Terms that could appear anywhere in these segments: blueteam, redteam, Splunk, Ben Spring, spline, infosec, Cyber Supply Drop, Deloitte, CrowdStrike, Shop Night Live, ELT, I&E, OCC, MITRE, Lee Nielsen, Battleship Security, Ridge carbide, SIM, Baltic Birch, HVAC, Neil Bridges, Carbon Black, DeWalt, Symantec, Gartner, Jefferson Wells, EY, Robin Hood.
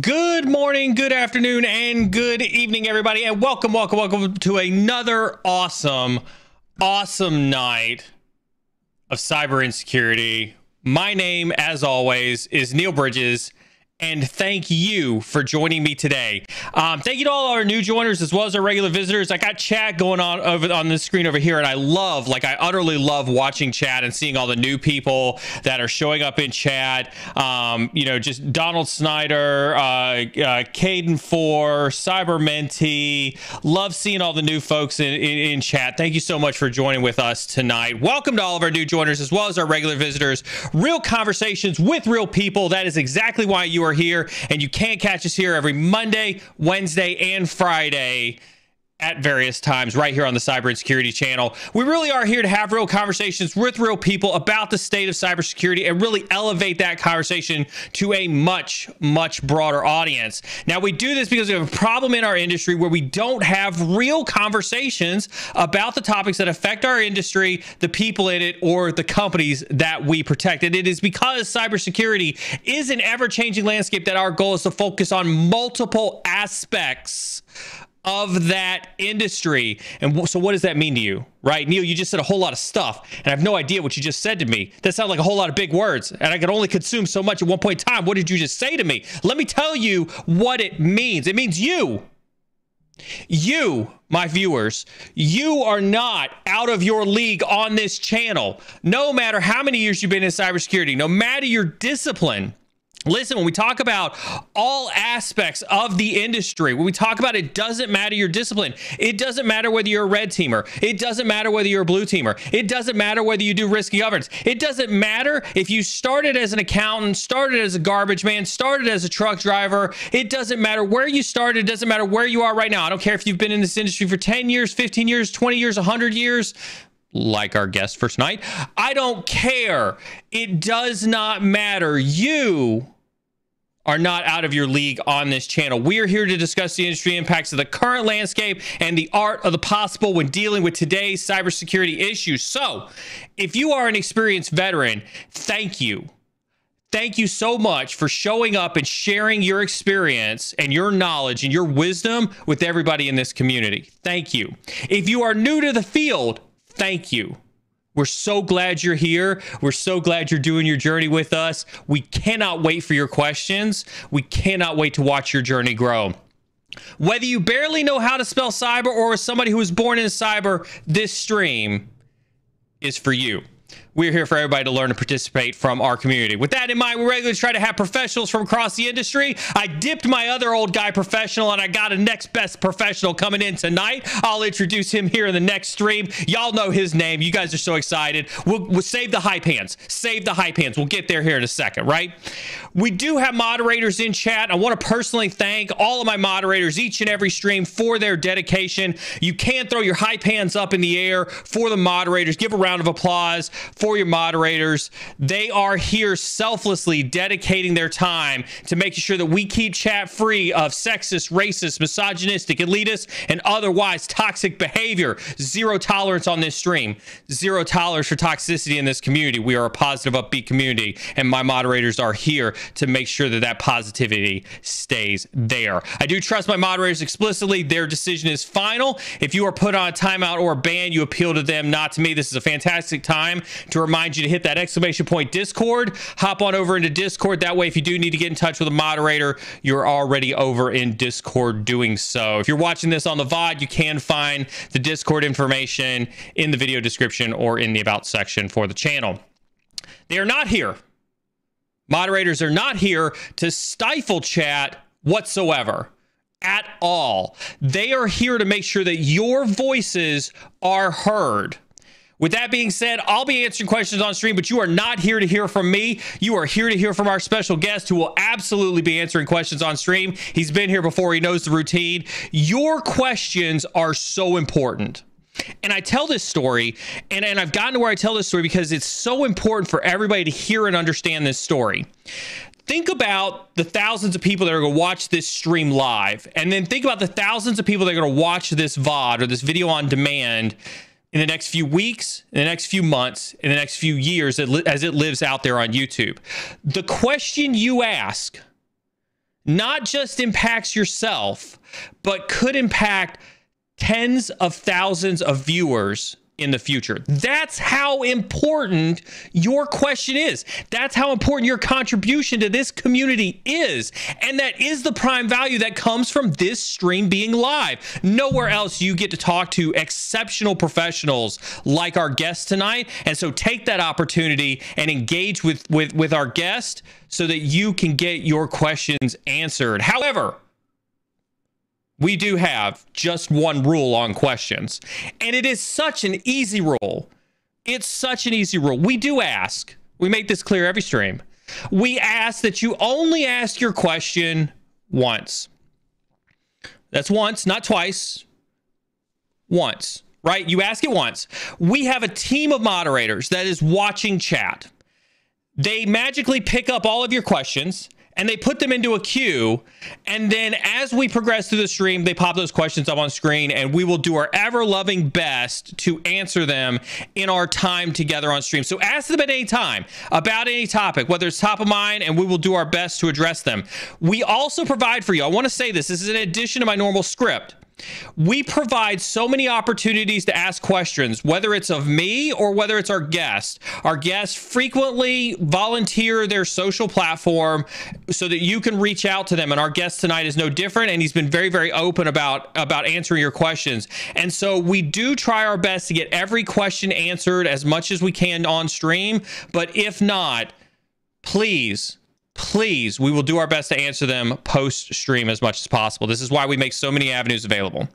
Good morning, good afternoon, and good evening, everybody, and welcome to another awesome night of cyber insecurity. My name, as always, is Neil Bridges, and thank you for joining me today. Thank you to all our new joiners as well as our regular visitors. I got chat going on over on this screen over here, and I utterly love watching chat and seeing all the new people that are showing up in chat. You know, just Donald Snyder, Caden Four, Cyber Mentee. Love seeing all the new folks in chat. Thank you so much for joining with us tonight. Welcome to all of our new joiners as well as our regular visitors. Real conversations with real people. That is exactly why you are here, and you can catch us here every Monday, Wednesday, and Friday at various times right here on the Cyber Insecurity Channel. We really are here to have real conversations with real people about the state of cybersecurity and really elevate that conversation to a much, much broader audience. Now, we do this because we have a problem in our industry where we don't have real conversations about the topics that affect our industry, the people in it, or the companies that we protect. And it is because cybersecurity is an ever-changing landscape that our goal is to focus on multiple aspects of that industry. And so what does that mean to you, right? Neil, you just said a whole lot of stuff, and I have no idea what you just said to me. That sounded like a whole lot of big words, and I could only consume so much at one point in time. What did you just say to me? Let me tell you what it means. It means you, my viewers, you are not out of your league on this channel. No matter how many years you've been in cybersecurity, no matter your discipline, listen, when we talk about all aspects of the industry, when we talk about it doesn't matter your discipline, it doesn't matter whether you're a red teamer, it doesn't matter whether you're a blue teamer, it doesn't matter whether you do risky governance, it doesn't matter if you started as an accountant, started as a garbage man, started as a truck driver, it doesn't matter where you started, it doesn't matter where you are right now. I don't care if you've been in this industry for 10 years, 15 years, 20 years, 100 years, like our guest for tonight. I don't care. It does not matter. You are not out of your league on this channel. We are here to discuss the industry impacts of the current landscape and the art of the possible when dealing with today's cybersecurity issues. So if you are an experienced veteran, thank you. Thank you so much for showing up and sharing your experience and your knowledge and your wisdom with everybody in this community. Thank you. If you are new to the field, thank you. We're so glad you're here. We're so glad you're doing your journey with us. We cannot wait for your questions. We cannot wait to watch your journey grow. Whether you barely know how to spell cyber or as somebody who was born in cyber, this stream is for you. We're here for everybody to learn and participate from our community. With that in mind, we regularly try to have professionals from across the industry. I dipped my other old guy professional, and I got a next best professional coming in tonight. I'll introduce him here in the next stream. Y'all know his name. You guys are so excited. We'll save the hype hands. Save the hype hands. We'll get there here in a second, right? We do have moderators in chat. I want to personally thank all of my moderators each and every stream for their dedication. You can throw your hype hands up in the air for the moderators. Give a round of applause for your moderators. They are here selflessly dedicating their time to making sure that we keep chat free of sexist, racist, misogynistic, elitist, and otherwise toxic behavior. Zero tolerance on this stream. Zero tolerance for toxicity in this community. We are a positive, upbeat community, and my moderators are here to make sure that that positivity stays there. I do trust my moderators explicitly. Their decision is final. If you are put on a timeout or a ban, you appeal to them, not to me. This is a fantastic time to remind you to hit that ! Discord. Hop on over into Discord. That way, if you do need to get in touch with a moderator, you're already over in Discord doing so. If you're watching this on the VOD, you can find the Discord information in the video description or in the About section for the channel. They are not here. Moderators are not here to stifle chat whatsoever. At all. They are here to make sure that your voices are heard. With that being said, I'll be answering questions on stream, but you are not here to hear from me. You are here to hear from our special guest who will absolutely be answering questions on stream. He's been here before. He knows the routine. Your questions are so important. And I tell this story, and I've gotten to where I tell this story because it's so important for everybody to hear and understand this story. Think about the thousands of people that are going to watch this stream live, and then think about the thousands of people that are going to watch this VOD or this video on demand in the next few weeks, in the next few months, in the next few years as it lives out there on YouTube. The question you ask not just impacts yourself, but could impact tens of thousands of viewers in the future. That's how important your question is. That's how important your contribution to this community is. And that is the prime value that comes from this stream being live. Nowhere else you get to talk to exceptional professionals like our guest tonight. And so take that opportunity and engage with our guest so that you can get your questions answered. However, we do have just one rule on questions, and it is such an easy rule. It's such an easy rule. We do ask, we make this clear every stream, we ask that you only ask your question once. That's once, not twice. Once, right? You ask it once. We have a team of moderators that is watching chat. They magically pick up all of your questions and they put them into a queue, and then as we progress through the stream, they pop those questions up on screen, and we will do our ever-loving best to answer them in our time together on stream. So ask them at any time about any topic, whether it's top of mind, and we will do our best to address them. We also provide for you, I want to say this, this is in addition to my normal script, we provide so many opportunities to ask questions, whether it's of me or whether it's our guest. Our guests frequently volunteer their social platform so that you can reach out to them. And our guest tonight is no different. And he's been very, very open about answering your questions. And so we do try our best to get every question answered as much as we can on stream. But if not, please, please, we will do our best to answer them post-stream as much as possible. This is why we make so many avenues available.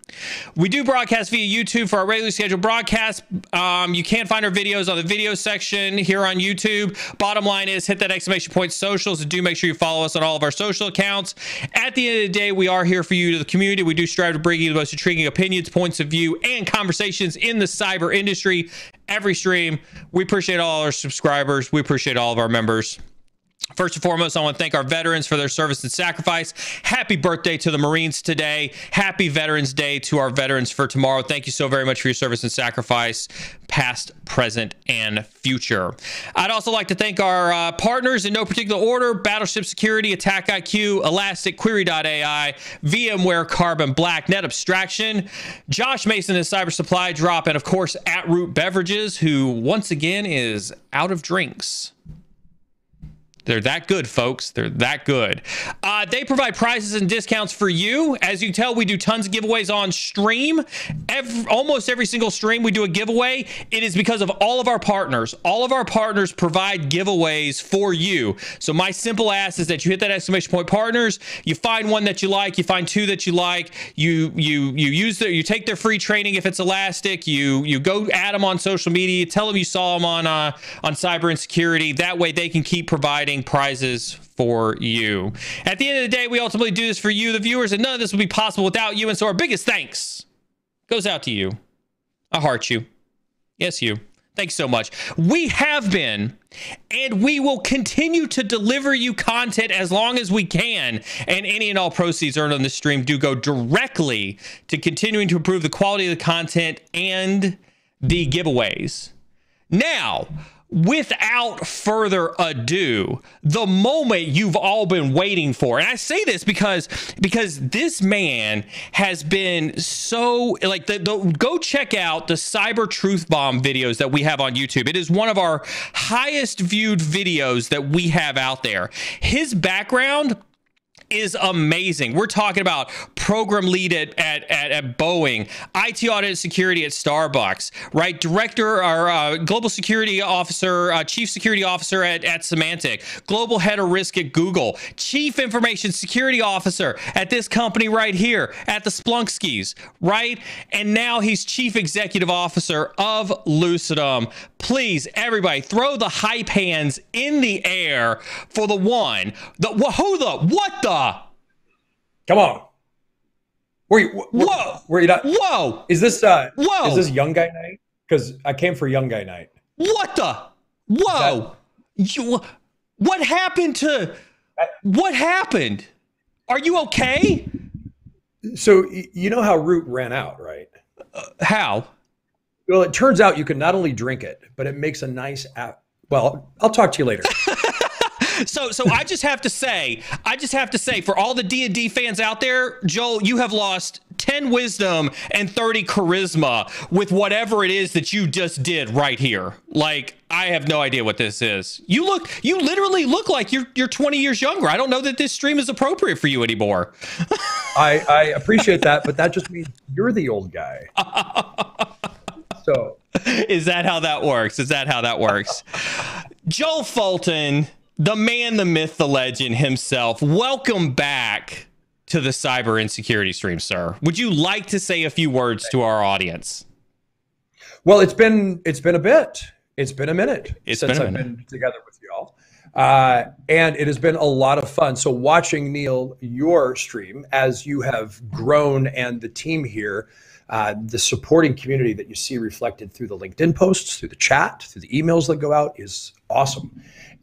We do broadcast via YouTube for our regularly scheduled broadcast. You can find our videos on the video section here on YouTube. Bottom line is hit that exclamation point socials, and do make sure you follow us on all of our social accounts. At the end of the day, we are here for you, to the community. We do strive to bring you the most intriguing opinions, points of view, and conversations in the cyber industry every stream. We appreciate all our subscribers. We appreciate all of our members. First and foremost, I want to thank our veterans for their service and sacrifice. Happy birthday to the Marines today. Happy Veterans Day to our veterans for tomorrow. Thank you so very much for your service and sacrifice, past, present, and future. I'd also like to thank our partners in no particular order: Battleship Security, Attack IQ, Elastic, Query.ai, VMware, Carbon Black, Net Abstraction, Josh Mason and Cyber Supply Drop, and of course, At Root Beverages, who once again is out of drinks. They're that good, folks. They're that good. They provide prizes and discounts for you. As you can tell, we do tons of giveaways on stream. Almost every single stream, we do a giveaway. It is because of all of our partners. All of our partners provide giveaways for you. So my simple ask is that you hit that exclamation point partners. You find one that you like. You find two that you like. You take their free training if it's Elastic. You go at them on social media. Tell them you saw them on Cyber Insecurity. That way, they can keep providing prizes for you. At the end of the day, we ultimately do this for you, the viewers, and none of this would be possible without you. And so our biggest thanks goes out to you. I heart you. Yes, you. Thanks so much. We have been, and we will continue to deliver you content as long as we can. And any and all proceeds earned on this stream do go directly to continuing to improve the quality of the content and the giveaways. Now, without further ado, the moment you've all been waiting for, and I say this because this man has been so, like, go check out the Cyber Truth Bomb videos that we have on YouTube. It is one of our highest viewed videos that we have out there. His background is amazing. We're talking about program lead at Boeing, IT audit security at Starbucks, right? Director or global security officer, chief security officer at Symantec, global head of risk at Google, chief information security officer at this company right here at the Splunskies, right? And now he's chief executive officer of Lucidum. Please, everybody, throw the hype hands in the air for the one, the who, the what the. Come on. Whoa. Were you not? Whoa. Is this young guy night? Because I came for young guy night. What the? Whoa. What happened to, what happened? Are you okay? So you know how Root ran out, right? How? Well, it turns out you can not only drink it, but it makes a nice app. Well, I'll talk to you later. So I just have to say, for all the D&D fans out there, Joel, you have lost 10 wisdom and 30 charisma with whatever it is that you just did right here. Like, I have no idea what this is. You literally look like you're 20 years younger. I don't know that this stream is appropriate for you anymore. I appreciate that, but that just means you're the old guy. So is that how that works? Is that how that works? Joel Fulton, the man, the myth, the legend himself. Welcome back to the Cyber Insecurity stream, sir. Would you like to say a few words to our audience? Well, it's been a bit. It's been a minute since I've been together with y'all. And it has been a lot of fun. So watching, Neil, your stream as you have grown and the team here, the supporting community that you see reflected through the LinkedIn posts, through the chat, through the emails that go out is awesome.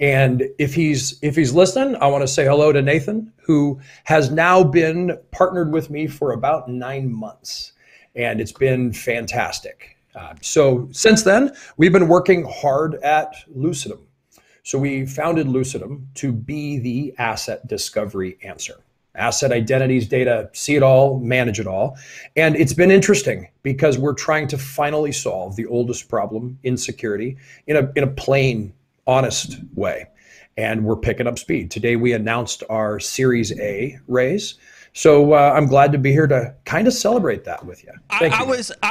And if he's listening, I want to say hello to Nathan, who has now been partnered with me for about 9 months. And it's been fantastic. So since then, we've been working hard at Lucidum. So we founded Lucidum to be the asset discovery answer. Asset identities, data, see it all, manage it all. And it's been interesting because we're trying to finally solve the oldest problem in security in a plain, honest way. And we're picking up speed. Today we announced our Series A raise. So I'm glad to be here to kind of celebrate that with you. I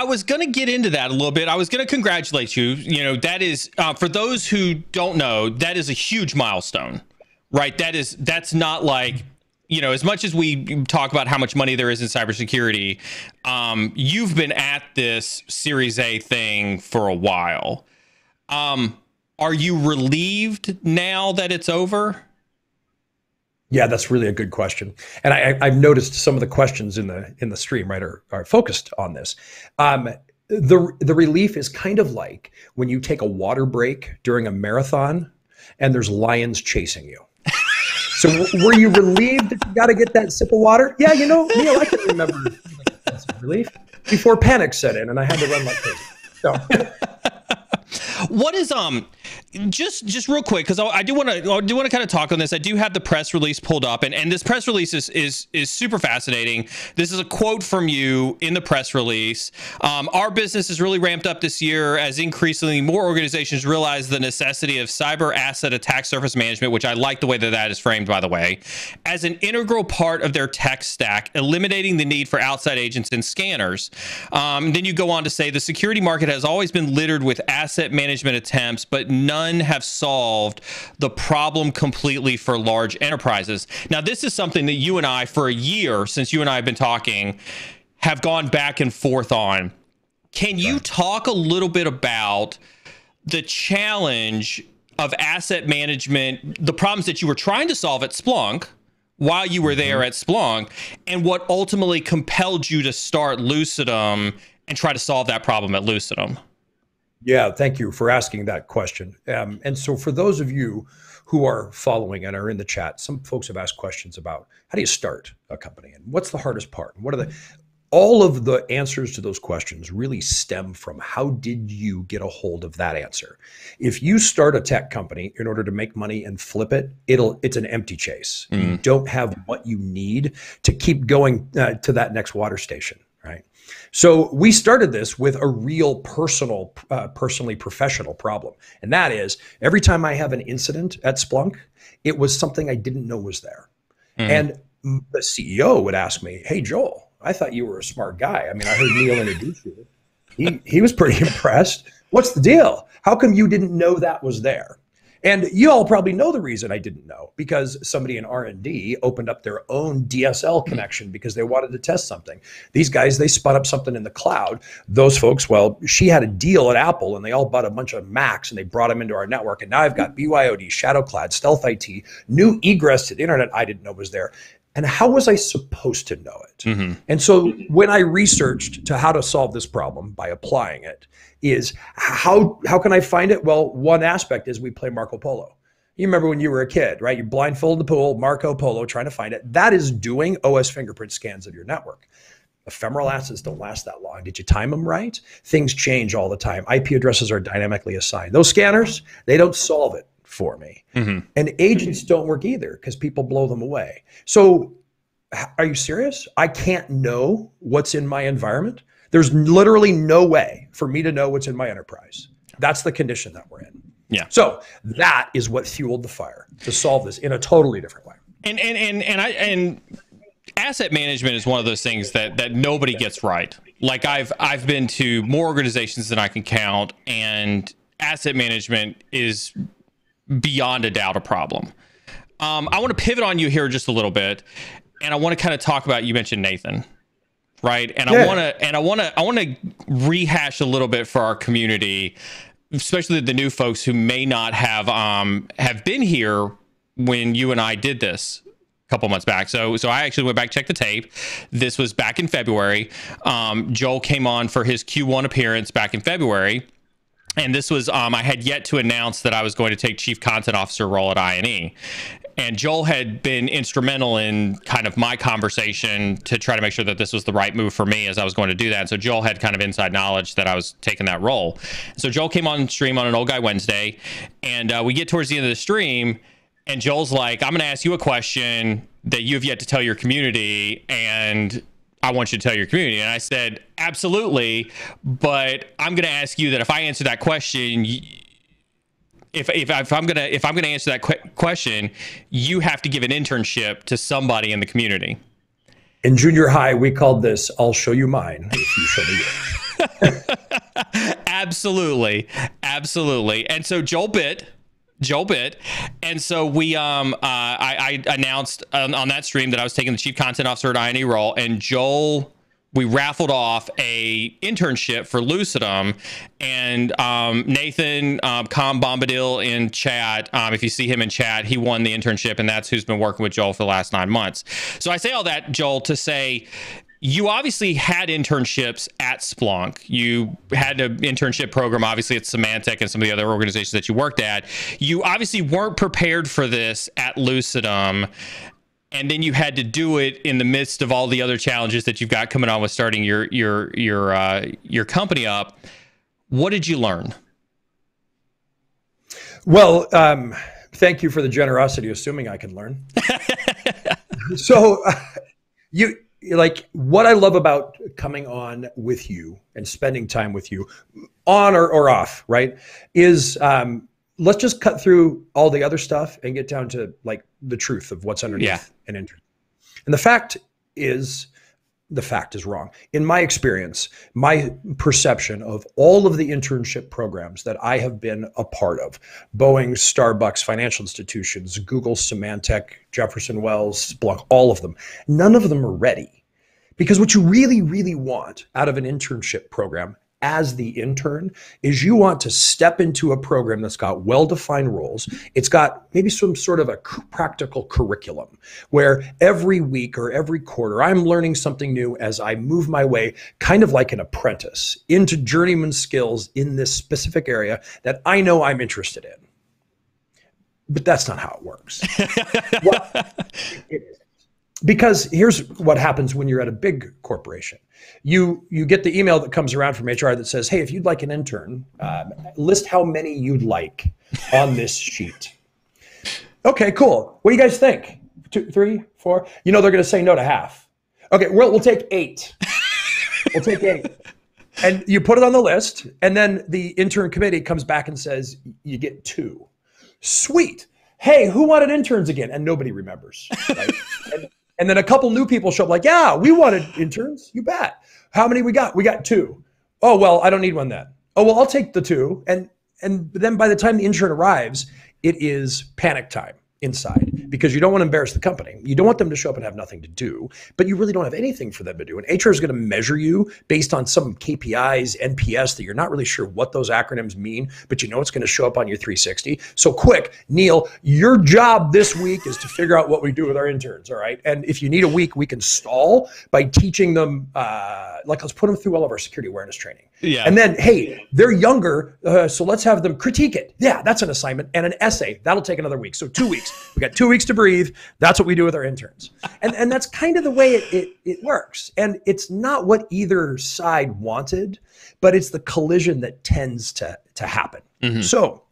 was going to get into that a little bit. I was going to congratulate you. You know, that is, for those who don't know, that is a huge milestone, right? That's not like, you know, as much as we talk about how much money there is in cybersecurity, you've been at this Series A thing for a while. Are you relieved now that it's over? Yeah, that's really a good question. And I've noticed some of the questions in the stream, right, are focused on this. The relief is kind of like when you take a water break during a marathon and there's lions chasing you. So were you relieved that you got to get that sip of water? Yeah, you know, Neil, I can remember that sense of relief before panic set in and I had to run like crazy. So. What is, just real quick, because I do want to kind of talk on this. I do have the press release pulled up, and this press release is super fascinating. This is a quote from you in the press release. Our business is really ramped up this year as increasingly more organizations realize the necessity of cyber asset attack surface management, which I like the way that is framed, by the way, as an integral part of their tech stack, eliminating the need for outside agents and scanners. Then you go on to say the security market has always been littered with asset management attempts, but none have solved the problem completely for large enterprises. Now, this is something that you and I, for a year, since you and I have been talking, have gone back and forth on. Can you talk a little bit about the challenge of asset management, the problems that you were trying to solve at Splunk while you were there at Splunk, and what ultimately compelled you to start Lucidum and try to solve that problem at Lucidum? Yeah, thank you for asking that question. And so for those of you who are following and are in the chat, some folks have asked questions about how do you start a company and what's the hardest part? And what are all of the answers to those questions really stem from how did you get a hold of that answer? If you start a tech company in order to make money and flip it, it's an empty chase. Mm. You don't have what you need to keep going to that next water station, right? So we started this with a real personally professional problem. And that is every time I have an incident at Splunk, it was something I didn't know was there. Mm. And the CEO would ask me, hey, Joel, I thought you were a smart guy. I mean, I heard Neil introduce you. He was pretty impressed. What's the deal? How come you didn't know that was there? And you all probably know the reason I didn't know, because somebody in R&D opened up their own DSL connection because they wanted to test something. These guys, they spun up something in the cloud. Those folks, well, she had a deal at Apple and they all bought a bunch of Macs and they brought them into our network. And now I've got BYOD, ShadowCloud, Stealth IT, new egress to the internet I didn't know was there. And how was I supposed to know it? Mm-hmm. And so when I researched to how to solve this problem by applying it is how can I find it? Well, one aspect is we play Marco Polo. You remember when you were a kid, right? You're blindfolded in the pool, Marco Polo, trying to find it. That is doing OS fingerprint scans of your network. Ephemeral assets don't last that long. Did you time them right? Things change all the time. IP addresses are dynamically assigned. Those scanners, they don't solve it for me. Mm-hmm. And agents don't work either because people blow them away. So are you serious? I can't know what's in my environment. There's literally no way for me to know what's in my enterprise. That's the condition that we're in. Yeah. So that is what fueled the fire to solve this in a totally different way. And asset management is one of those things that nobody gets right. Like I've been to more organizations than I can count, and asset management is beyond a doubt a problem. I want to pivot on you here just a little bit, and I want to kind of talk about, you mentioned Nathan, right? And yeah. I want to rehash a little bit for our community, especially the new folks who may not have have been here when you and I did this a couple months back. So I actually went back, checked the tape. This was back in February. Joel came on for his Q1 appearance back in February. And this was, I had yet to announce that I was going to take Chief Content Officer role at I&E. And Joel had been instrumental in kind of my conversation to try to make sure that this was the right move for me as I was going to do that. So Joel had kind of inside knowledge that I was taking that role. So Joel came on stream on an Old Guy Wednesday, and we get towards the end of the stream, and Joel's like, I'm going to ask you a question that you've yet to tell your community, and I want you to tell your community. And I said, absolutely, but I'm going to ask you that if I answer that question, if I'm going to answer that question, you have to give an internship to somebody in the community. In junior high, we called this, I'll show you mine if you show me yours. Absolutely. Absolutely. And so Joel bit. And so we, I announced on that stream that I was taking the Chief Content Officer at I&E role, and Joel, we raffled off a internship for Lucidum, and Nathan Com Bombadil in chat. If you see him in chat, he won the internship, and that's who's been working with Joel for the last 9 months. So I say all that, Joel, to say, you obviously had internships at Splunk. You had an internship program, obviously, at Symantec and some of the other organizations that you worked at. You obviously weren't prepared for this at Lucidum, and then you had to do it in the midst of all the other challenges that you've got coming on with starting your company up. What did you learn? Well, thank you for the generosity, assuming I can learn. So, like what I love about coming on with you and spending time with you on or off, right, is let's just cut through all the other stuff and get down to like the truth of what's underneath. Yeah. And the fact is wrong. In my experience, my perception of all of the internship programs that I have been a part of, Boeing, Starbucks, financial institutions, Google, Symantec, Jefferson Wells, Splunk, all of them, none of them are ready. Because what you really, really want out of an internship program as the intern is you want to step into a program that's got well-defined roles. It's got maybe some sort of a practical curriculum where every week or every quarter I'm learning something new as I move my way, kind of like an apprentice, into journeyman skills in this specific area that I know I'm interested in. But that's not how it works. Well, it is. Because here's what happens when you're at a big corporation. You get the email that comes around from HR that says, hey, if you'd like an intern, list how many you'd like on this sheet. Okay, cool. What do you guys think? 2, 3, 4? You know they're going to say no to half. Okay, we'll take 8. We'll take 8. And you put it on the list, and then the intern committee comes back and says, you get 2. Sweet. Hey, who wanted interns again? And nobody remembers. Right? And then a couple new people show up like, yeah, we wanted interns. You bet. How many we got? We got 2. Oh, well, I don't need one then. Oh, well, I'll take the 2. And then by the time the intern arrives, it is panic time inside because you don't want to embarrass the company. You don't want them to show up and have nothing to do, but you really don't have anything for them to do. And HR is going to measure you based on some KPIs, NPS that you're not really sure what those acronyms mean, but you know it's going to show up on your 360. So quick, Neil, your job this week is to figure out what we do with our interns, all right? And if you need a week, we can stall by teaching them, like let's put them through all of our security awareness training. Yeah. And then, hey, they're younger, so let's have them critique it. Yeah, that's an assignment and an essay. That'll take another week. So 2 weeks. We got 2 weeks to breathe. That's what we do with our interns. And that's kind of the way it works. And it's not what either side wanted, but it's the collision that tends to happen. Mm-hmm. So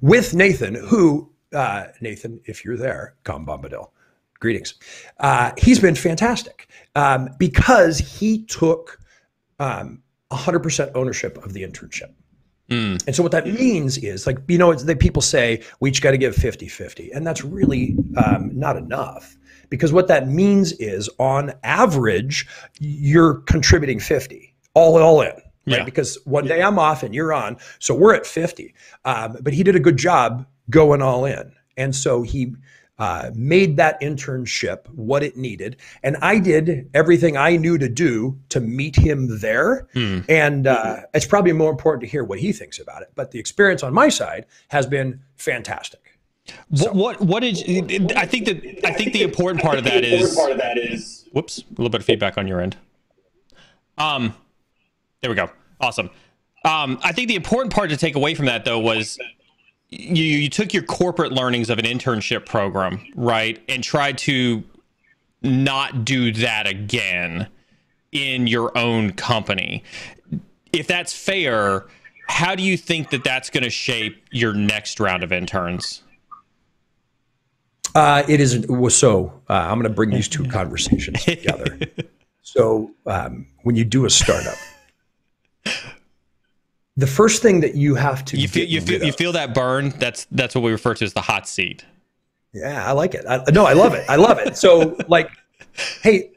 with Nathan, who, Nathan, if you're there, come Bombadil. Greetings. He's been fantastic because he took 100% ownership of the internship. Mm. And so what that means is, like, you know, it's that people say we each got to give 50-50, and that's really not enough, because what that means is on average you're contributing 50 all in. Right? Yeah. Because one day I'm off and you're on, so we're at 50. But he did a good job going all in, and so he made that internship what it needed, and I did everything I knew to do to meet him there. Mm. And it's probably more important to hear what he thinks about it, but the experience on my side has been fantastic. So, what did I think the important part of that is whoops, a little bit of feedback on your end. There we go. Awesome. I think the important part to take away from that, though, was you took your corporate learnings of an internship program, right, and tried to not do that again in your own company. If that's fair, how do you think that that's going to shape your next round of interns? It isn't. So I'm going to bring these two conversations together. So when you do a startup, the first thing that you have to you feel that burn. That's what we refer to as the hot seat. Yeah, I like it. No, I love it. I love it. So, like, hey,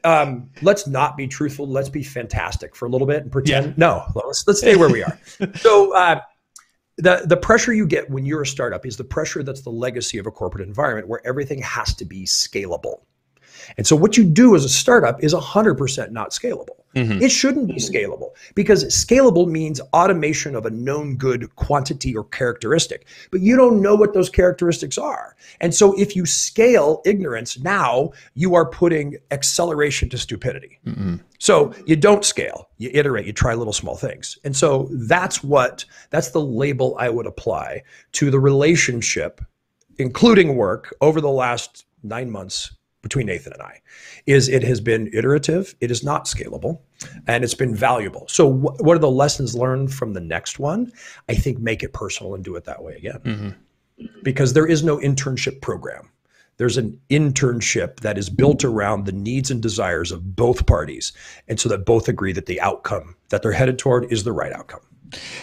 let's not be truthful. Let's be fantastic for a little bit and pretend. Yeah. No, let's stay where we are. So the pressure you get when you're a startup is the pressure that's the legacy of a corporate environment where everything has to be scalable. And so what you do as a startup is 100% not scalable. Mm-hmm. It shouldn't be scalable, because scalable means automation of a known good quantity or characteristic, but you don't know what those characteristics are. And so if you scale ignorance, now you are putting acceleration to stupidity. Mm-hmm. So you don't scale, you iterate, you try little small things. And so that's the label I would apply to the relationship, including work, over the last 9 months between Nathan and I, is it has been iterative, it is not scalable, and it's been valuable. So what are the lessons learned from the next one? I think make it personal and do it that way again. Mm-hmm. Because there is no internship program. There's an internship that is built around the needs and desires of both parties, and so that both agree that the outcome that they're headed toward is the right outcome.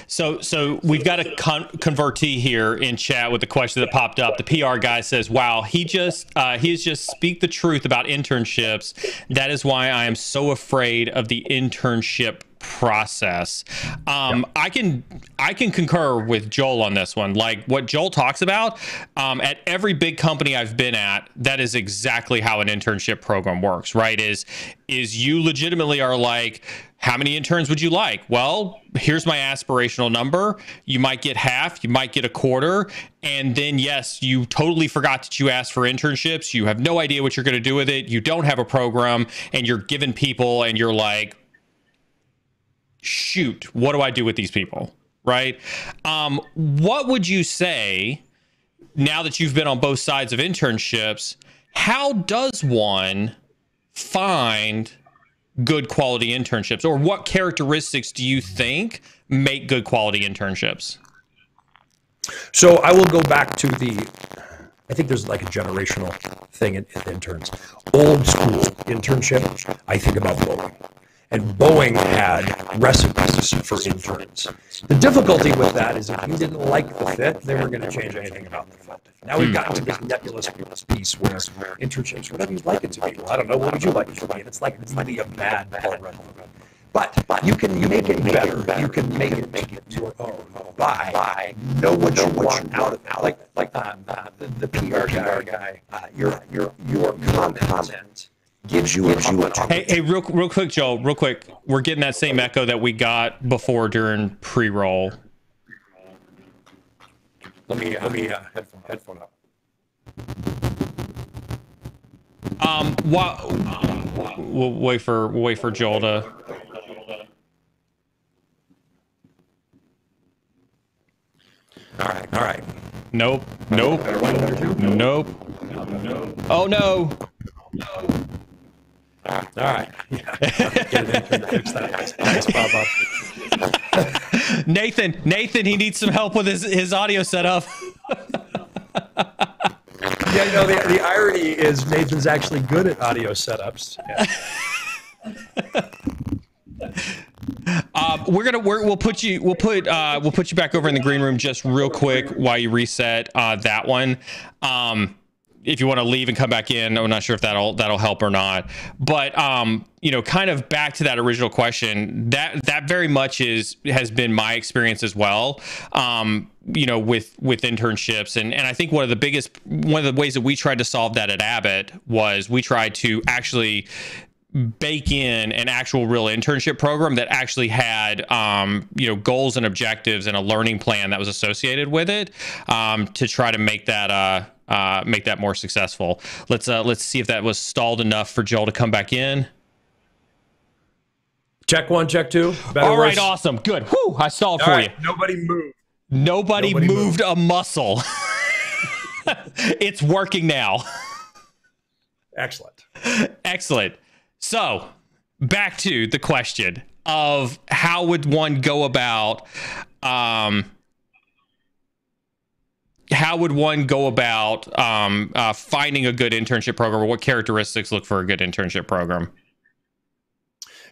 So we've got a convertee here in chat with the question that popped up. The PR guy says, wow, he has just speak the truth about internships. That is why I am so afraid of the internship process. Yep. I can concur with Joel on this one. Like what Joel talks about, at every big company I've been at, that is exactly how an internship program works, right? Is you legitimately are like, how many interns would you like? Well, here's my aspirational number. You might get half, you might get a quarter. And then yes, you totally forgot that you asked for internships. You have no idea what you're going to do with it. You don't have a program, and you're giving people, and you're like, shoot, what do I do with these people, right? What would you say, now that you've been on both sides of internships, how does one find good quality internships, or what characteristics do you think make good quality internships? So I will go back to I think there's like a generational thing in interns. Old school internship, I think about Boeing. And Boeing had recipes for interns. The difficulty with that is if you didn't like the fit, they weren't going to change anything about the fit. Now we've gotten to this nebulous piece where internships, whatever you like it to be. Well, I don't know, what would you like it to be? And it's like, it's really a bad run. But you make it better. You can make it your own. Buy. Know what you want out of it. Like the PR guy, your comment gives you an opportunity. Hey, real quick, Joel, real quick. We're getting that same echo that we got before during pre-roll. Let me headphone up. We'll wait for Joel to. All right. All right. Nope. Nope. Nope. Oh no. All right. Nathan, he needs some help with his audio setup. Yeah, you know, the irony is Nathan's actually good at audio setups. Yeah. We'll put you back over in the green room just real quick while you reset that one. If you want to leave and come back in, I'm not sure if that'll help or not. But you know, kind of back to that original question, that very much has been my experience as well. You know, with internships, and I think one of the ways that we tried to solve that at Abbott was we tried to actually bake in an actual real internship program that actually had, you know, goals and objectives and a learning plan that was associated with it, to try to make that more successful. Let's see if that was stalled enough for Joel to come back in. Check one, check two. All right, awesome, good. Whew, I stalled for you. Nobody moved. Nobody moved a muscle. It's working now. Excellent. Excellent. So, back to the question of how would one go about, finding a good internship program, or what characteristics look for a good internship program?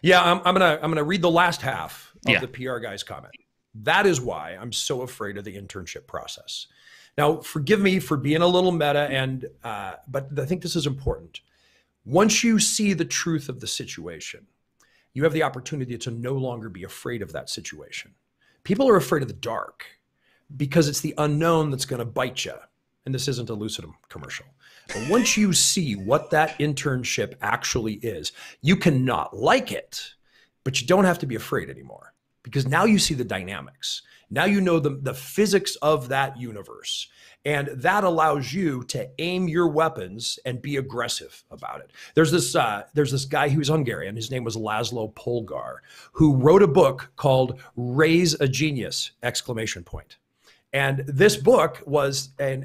Yeah, I'm gonna read the last half of the PR guy's comment. That is why I'm so afraid of the internship process. Now, forgive me for being a little meta, and but I think this is important. Once you see the truth of the situation, you have the opportunity to no longer be afraid of that situation. People are afraid of the dark because it's the unknown that's going to bite you. And this isn't a Lucidum commercial. But once you see what that internship actually is, you cannot like it, but you don't have to be afraid anymore, because now you see the dynamics. Now you know the physics of that universe. And that allows you to aim your weapons and be aggressive about it. There's this guy who's Hungarian, his name was Laszlo Polgár, who wrote a book called Raise a Genius! And this book was an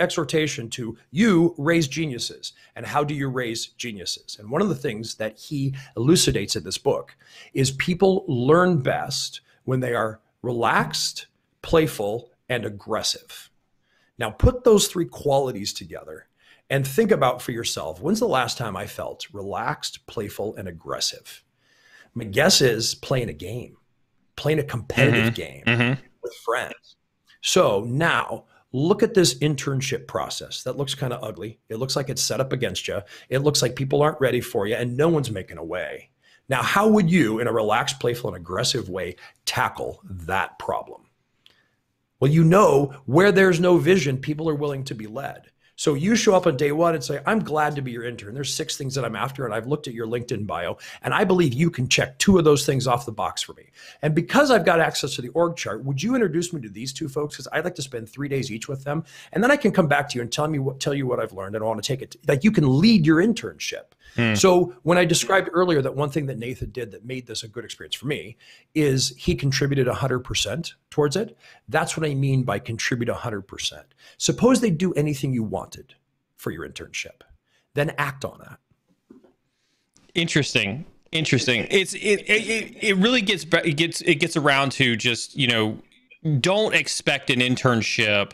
exhortation to you raise geniuses. And how do you raise geniuses? And one of the things that he elucidates in this book is people learn best when they are relaxed, playful, and aggressive. Now put those three qualities together and think about for yourself, when's the last time I felt relaxed, playful, and aggressive? My guess is playing a game, playing a competitive game with friends. So now look at this internship process. That looks kind of ugly. It looks like it's set up against you. It looks like people aren't ready for you and no one's making a way. Now, how would you, in a relaxed, playful, and aggressive way, tackle that problem? Well, you know, where there's no vision, people are willing to be led. So you show up on day one and say, I'm glad to be your intern. There's 6 things that I'm after, and I've looked at your LinkedIn bio, and I believe you can check 2 of those things off the box for me. And because I've got access to the org chart, would you introduce me to these 2 folks? Because I'd like to spend 3 days each with them. And then I can come back to you and tell you what I've learned, and I want to take it. Like, you can lead your internship. So when I described earlier that one thing that Nathan did that made this a good experience for me is he contributed 100% towards it. That's what I mean by contribute 100%. Suppose they do anything you wanted for your internship, then act on that. Interesting. Interesting. It really gets around to just, you know, don't expect an internship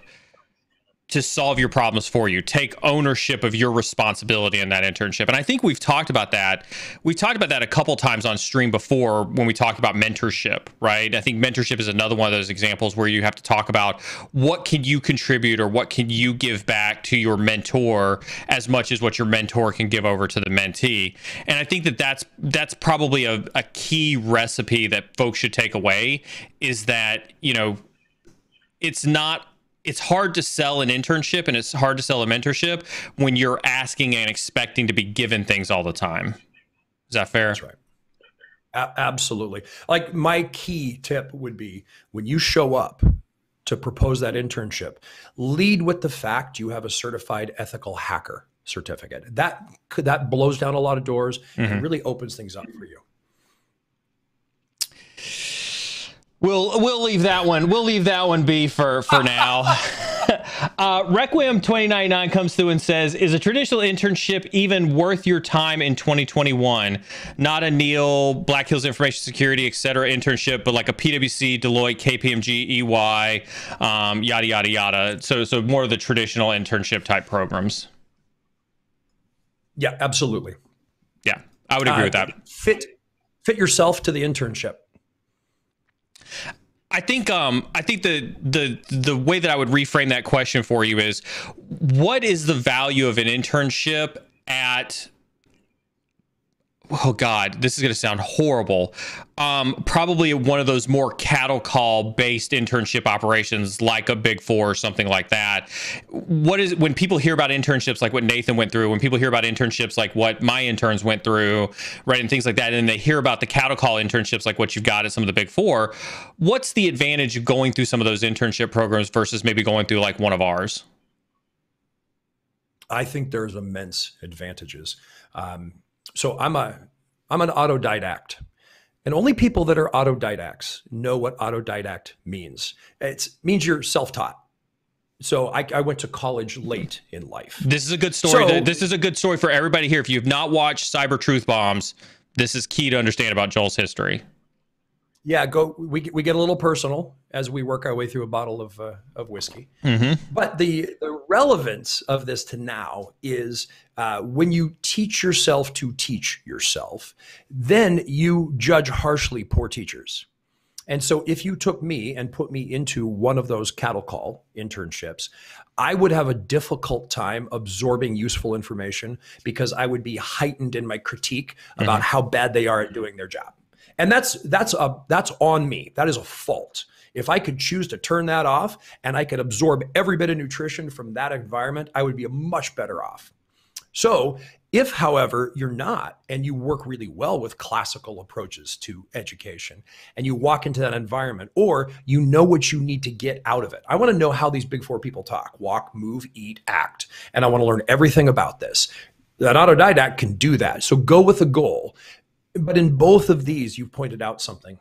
to solve your problems for you. Take ownership of your responsibility in that internship. And I think we've talked about that. We talked about that a couple times on stream before when we talked about mentorship, right? I think mentorship is another one of those examples where you have to talk about what can you contribute or what can you give back to your mentor as much as what your mentor can give over to the mentee. And I think that that's probably a key recipe that folks should take away, is that, you know, it's hard to sell an internship and it's hard to sell a mentorship when you're asking and expecting to be given things all the time. Is that fair? That's right. Absolutely. Like, my key tip would be, when you show up to propose that internship, lead with the fact you have a certified ethical hacker certificate. That blows down a lot of doors and really opens things up for you. We'll leave that one. We'll leave that one be for now. Requiem 299 comes through and says, "Is a traditional internship even worth your time in 2021? Not a Neil, Black Hills Information Security, etc. internship, but like a PwC, Deloitte, KPMG, EY, yada yada yada. So more of the traditional internship type programs." Yeah, absolutely. Yeah, I would agree with that. Fit yourself to the internship. I think the way that I would reframe that question for you is, what is the value of an internship at, oh God, this is going to sound horrible, probably one of those more cattle call based internship operations like a Big Four or something like that. What is, when people hear about internships like what Nathan went through, when people hear about internships like what my interns went through, right, and things like that, and they hear about the cattle call internships like what you've got at some of the Big Four, what's the advantage of going through some of those internship programs versus maybe going through like one of ours? I think there's immense advantages. So I'm an autodidact, and only people that are autodidacts know what autodidact means. It means you're self-taught. So I went to college late in life. This is a good story. So, this is a good story for everybody here. If you've not watched Cyber Truth Bombs, this is key to understand about Joel's history. Yeah, we get a little personal as we work our way through a bottle of whiskey. Mm-hmm. But the relevance of this to now is when you teach yourself to teach yourself, then you judge harshly poor teachers. And so if you took me and put me into one of those cattle call internships, I would have a difficult time absorbing useful information because I would be heightened in my critique about how bad they are at doing their job. And that's on me. That is a fault. If I could choose to turn that off and I could absorb every bit of nutrition from that environment, I would be much better off. So if, however, you're not, and you work really well with classical approaches to education, and you walk into that environment, or you know what you need to get out of it. I want to know how these Big Four people talk: walk, move, eat, act. And I want to learn everything about this. That autodidact can do that. So go with a goal. But in both of these, you've pointed out something,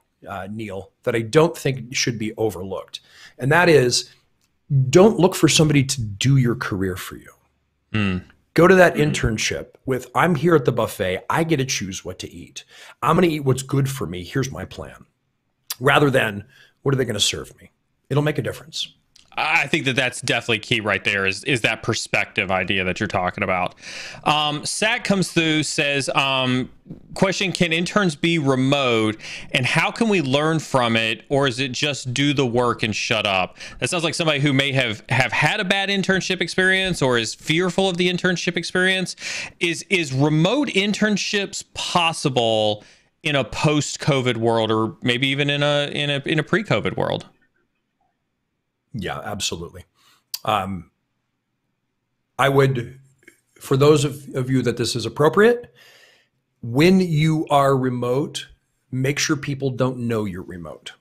Neil, that I don't think should be overlooked. And that is, don't look for somebody to do your career for you. Mm. Go to that internship with, I'm here at the buffet. I get to choose what to eat. I'm going to eat what's good for me. Here's my plan. Rather than, what are they going to serve me? It'll make a difference. I think that that's definitely key right there, is that perspective idea that you're talking about. Sat comes through, says, question, can interns be remote and how can we learn from it? Or is it just do the work and shut up? That sounds like somebody who may have had a bad internship experience or is fearful of the internship experience. Is remote internships possible in a post-COVID world, or maybe even in a pre-COVID world? Yeah, absolutely. I would, for those of you that this is appropriate, when you are remote, make sure people don't know you're remote.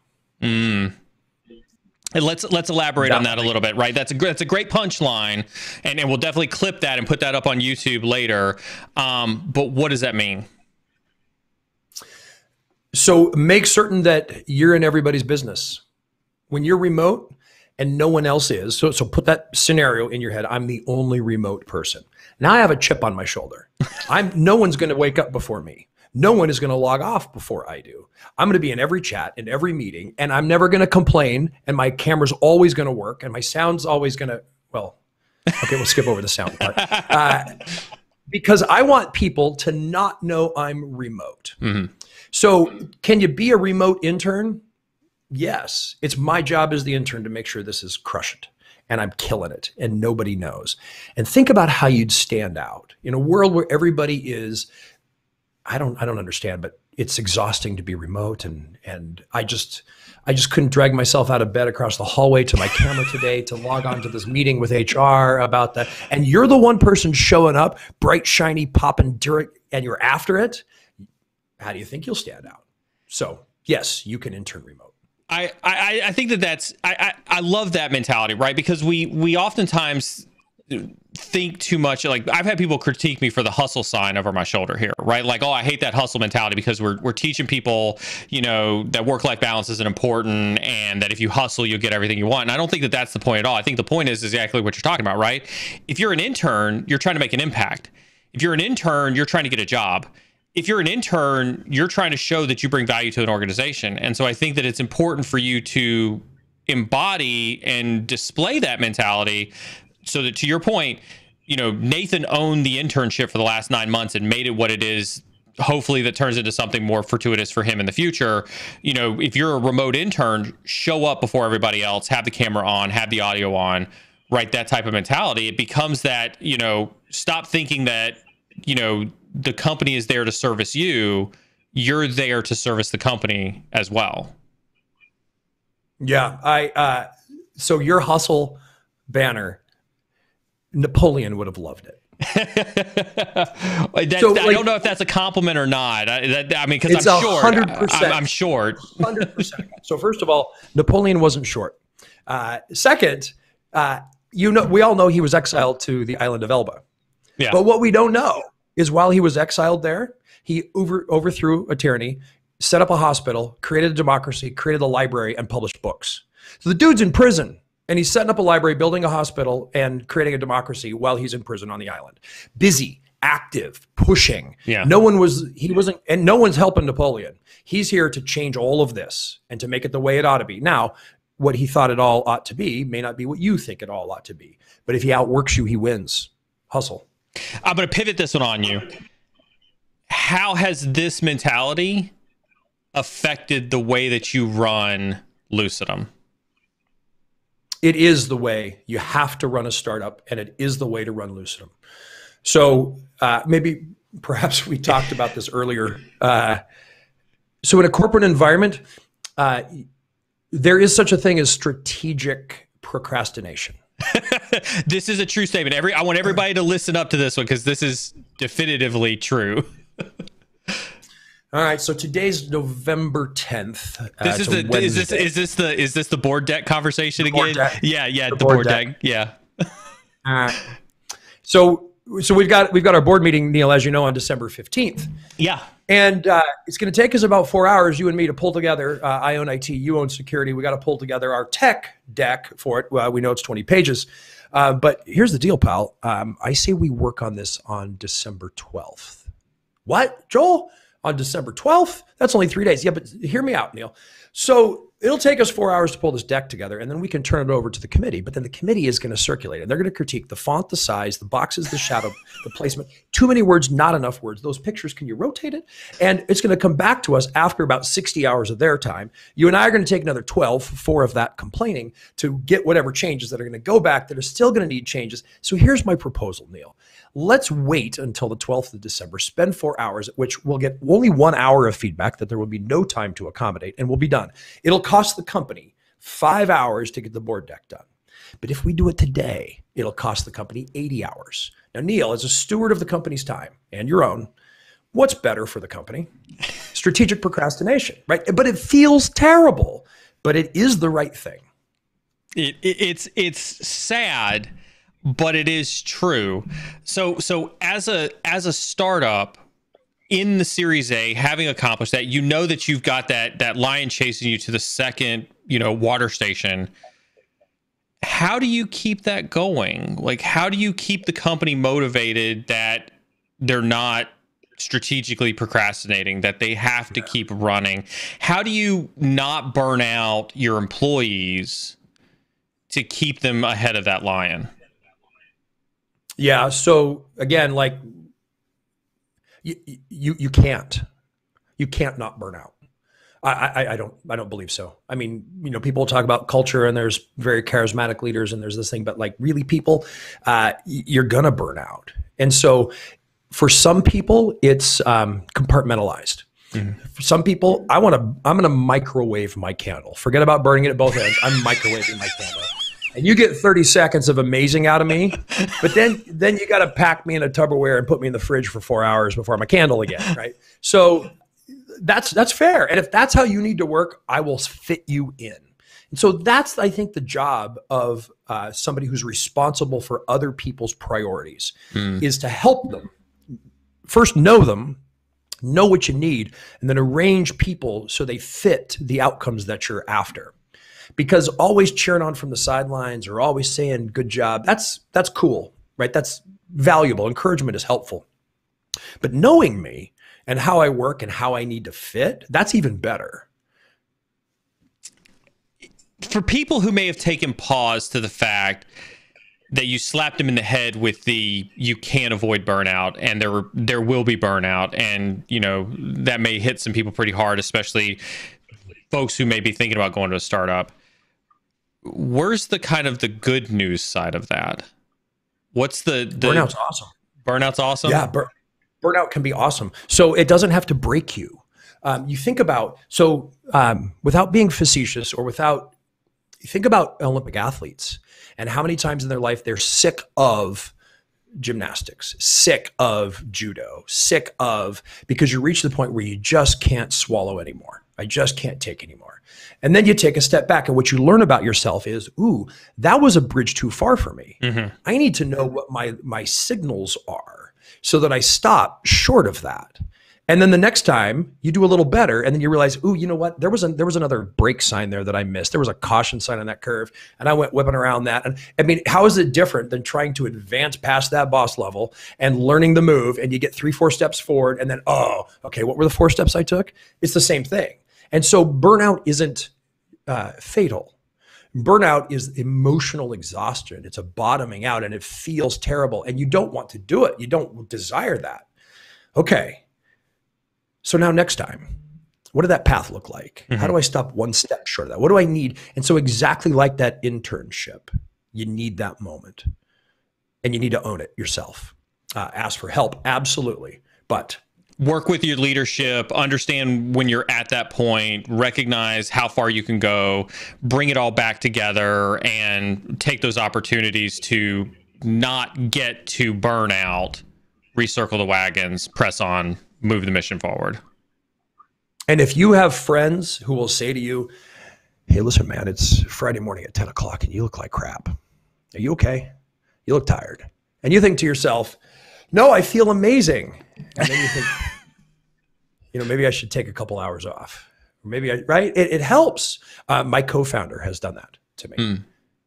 Mm. And let's elaborate on that a little bit, right? That's a great punchline, and we'll definitely clip that and put that up on YouTube later. But what does that mean? So make certain that you're in everybody's business. When you're remote, and no one else is. So put that scenario in your head. I'm the only remote person. Now I have a chip on my shoulder. No one's going to wake up before me. No one is going to log off before I do. I'm going to be in every chat, in every meeting, and I'm never going to complain, and my camera's always going to work, and my sound's always going to, well, okay, we'll skip over the sound part. Because I want people to not know I'm remote. Mm-hmm. So can you be a remote intern? Yes, it's my job as the intern to make sure this is crushed, and I'm killing it, and nobody knows. And think about how you'd stand out in a world where everybody is, I don't understand, but it's exhausting to be remote, and I just couldn't drag myself out of bed across the hallway to my camera today to log on to this meeting with HR about that. And you're the one person showing up, bright, shiny, popping dirt, and you're after it. How do you think you'll stand out? So yes, you can intern remote. I think that that's I love that mentality, right? Because we oftentimes think too much. Like, I've had people critique me for the hustle sign over my shoulder here, right? Like, oh, I hate that hustle mentality because we're teaching people, you know, that work-life balance isn't important and that if you hustle, you'll get everything you want. And I don't think that that's the point at all. I think the point is exactly what you're talking about, right? If you're an intern, you're trying to make an impact. If you're an intern, you're trying to get a job. If you're an intern, you're trying to show that you bring value to an organization. And so I think that it's important for you to embody and display that mentality so that, to your point, you know, Nathan owned the internship for the last 9 months and made it what it is. Hopefully that turns into something more fortuitous for him in the future. You know, if you're a remote intern, show up before everybody else, have the camera on, have the audio on, right? That type of mentality. It becomes that, you know, stop thinking that, you know, the company is there to service you. You're there to service the company as well. Yeah. So your hustle banner, Napoleon would have loved it. So, like, I don't know if that's a compliment or not. I mean, because I'm short. 100%. I'm short. 100%. So first of all, Napoleon wasn't short. Second, you know, we all know he was exiled to the island of Elba. Yeah. But what we don't know is while he was exiled there, he overthrew a tyranny, set up a hospital, created a democracy, created a library, and published books. So the dude's in prison. And he's setting up a library, building a hospital, and creating a democracy while he's in prison on the island. Busy, active, pushing. Yeah. And no one's helping Napoleon. He's here to change all of this and to make it the way it ought to be. Now, what he thought it all ought to be may not be what you think it all ought to be. But if he outworks you, he wins. Hustle. I'm going to pivot this one on you. How has this mentality affected the way that you run Lucidum? It is the way you have to run a startup, and it is the way to run Lucidum. So perhaps we talked about this earlier. So in a corporate environment, there is such a thing as strategic procrastination. This is a true statement. I want everybody to listen up to this one because this is definitively true. All right, so today's November 10th. Is this the board deck conversation again? Yeah, the board deck. Yeah. All right. So we've got our board meeting, Neil, as you know, on December 15th. Yeah. And it's going to take us about 4 hours, you and me, to pull together. I own IT, you own security. We got to pull together our tech deck for it. Well, we know it's 20 pages, but here's the deal, pal. I say we work on this on December 12th. What, Joel? On December 12th, that's only 3 days. Yeah, but hear me out, Neil. So it'll take us 4 hours to pull this deck together, and then we can turn it over to the committee. But then the committee is going to circulate, and they're going to critique the font, the size, the boxes, the shadow, the placement. Too many words, not enough words. Those pictures, can you rotate it? And it's going to come back to us after about 60 hours of their time. You and I are going to take another 12, 4 of that complaining, to get whatever changes that are going to go back that are still going to need changes. So here's my proposal, Neil. Let's wait until the 12th of December, spend 4 hours, at which we'll get only 1 hour of feedback that there will be no time to accommodate, and we'll be done. It'll cost the company 5 hours to get the board deck done. But if we do it today, it'll cost the company 80 hours. Now, Neil, as a steward of the company's time and your own, what's better for the company? Strategic procrastination, right? But it feels terrible, but it is the right thing. It's sad, but it is true. So as a startup in the Series A, having accomplished that, you know that you've got that lion chasing you to the second, you know, water station. How do you keep that going? Like, how do you keep the company motivated that they're not strategically procrastinating, that they have to keep running? How do you not burn out your employees to keep them ahead of that lion? Yeah. So again, like you can't not burn out. I don't believe so. I mean, you know, people talk about culture and there's very charismatic leaders and there's this thing, but like really people, you're gonna burn out. And so for some people it's compartmentalized. Mm-hmm. For some people, I'm gonna microwave my candle. Forget about burning it at both ends. I'm microwaving my candle. And you get 30 seconds of amazing out of me, but then you got to pack me in a Tupperware and put me in the fridge for 4 hours before I'm a candle again, right? So that's fair. And if that's how you need to work, I will fit you in. And so that's, I think, the job of somebody who's responsible for other people's priorities, is to help them first know them, know what you need, and then arrange people so they fit the outcomes that you're after. Because always cheering on from the sidelines or always saying good job, that's cool, right? That's valuable. Encouragement is helpful. But knowing me and how I work and how I need to fit, that's even better. For people who may have taken pause to the fact that you slapped them in the head with the, you can't avoid burnout and there will be burnout, and you know that may hit some people pretty hard, especially folks who may be thinking about going to a startup. Where's the kind of the good news side of that? What's the burnout's awesome. Burnout's awesome? Yeah, burnout can be awesome. So it doesn't have to break you. You think about, so without being facetious or without, you think about Olympic athletes and how many times in their life they're sick of gymnastics, sick of judo, sick of, because you reach the point where you just can't swallow anymore. I just can't take anymore. And then you take a step back and what you learn about yourself is, ooh, that was a bridge too far for me. Mm-hmm. I need to know what my signals are so that I stop short of that. And then the next time you do a little better, and then you realize, ooh, you know what? There was another brake sign there that I missed. There was a caution sign on that curve, and I went whipping around that. And I mean, how is it different than trying to advance past that boss level and learning the move, and you get 3-4 steps forward, and then, oh, okay, what were the 4 steps I took? It's the same thing. And so burnout isn't fatal. Burnout is emotional exhaustion. It's a bottoming out, and it feels terrible, and you don't want to do it. You don't desire that. Okay. So now next time, what did that path look like? Mm-hmm. How do I stop one step short of that? What do I need? And so exactly like that internship, you need that moment and you need to own it yourself. Ask for help, absolutely. But work with your leadership, understand when you're at that point, recognize how far you can go, bring it all back together and take those opportunities to not get to burnout, recircle the wagons, press on, move the mission forward. And if you have friends who will say to you, hey, listen, man, it's Friday morning at 10 o'clock and you look like crap. Are you okay? You look tired. And you think to yourself, no, I feel amazing. And then you think, you know, maybe I should take a couple hours off. Or maybe I, right? It helps. My co-founder has done that to me.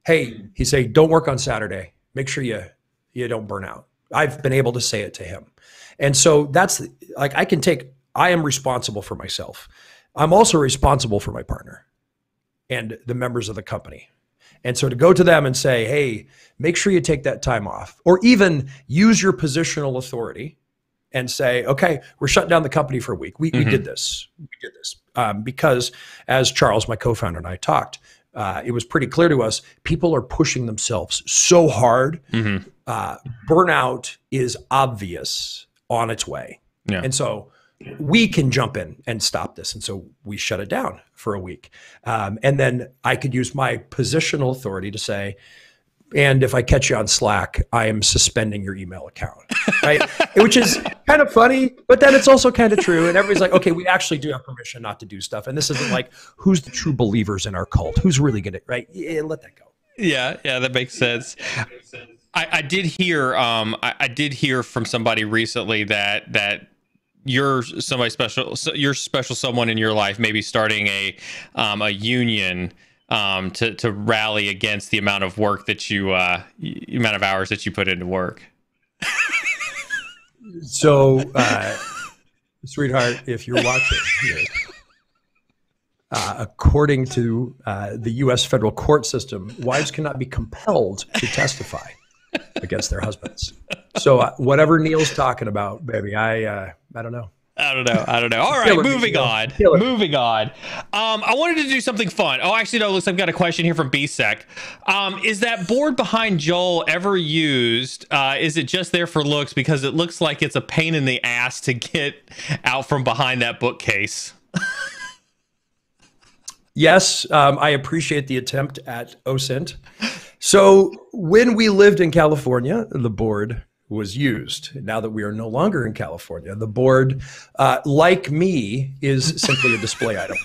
Hey, he say, don't work on Saturday. Make sure you don't burn out. I've been able to say it to him. And so that's like, I am responsible for myself. I'm also responsible for my partner and the members of the company. And so to go to them and say, hey, make sure you take that time off, or even use your positional authority and say, okay, we're shutting down the company for a week. We did this, because as Charles, my co-founder, and I talked, it was pretty clear to us, people are pushing themselves so hard. Burnout is obvious on its way. Yeah. And so we can jump in and stop this. And so we shut it down for a week. And then I could use my positional authority to say, and if I catch you on Slack, I am suspending your email account, right? Which is kind of funny, but then it's also kind of true. And everybody's like, okay, we actually do have permission not to do stuff. And this isn't like, who's the true believers in our cult? Who's really gonna, right? Yeah, let that go. Yeah, yeah, that makes sense. I did hear, I did hear from somebody recently that you're somebody special, so you're special someone in your life, maybe starting a union to rally against the amount of work that you, amount of hours that you put into work. So, sweetheart, if you're watching, according to the U.S. federal court system, wives cannot be compelled to testify against their husbands. So whatever Neil's talking about, baby, I don't know. I don't know. All right, moving on. Moving on. I wanted to do something fun. Oh, actually, no, looks like I've got a question here from BSEC. Is that board behind Joel ever used? Is it just there for looks? Because it looks like it's a pain in the ass to get out from behind that bookcase. Yes, I appreciate the attempt at OSINT. So when we lived in California, the board was used. Now that we are no longer in California, the board, like me, is simply a display item.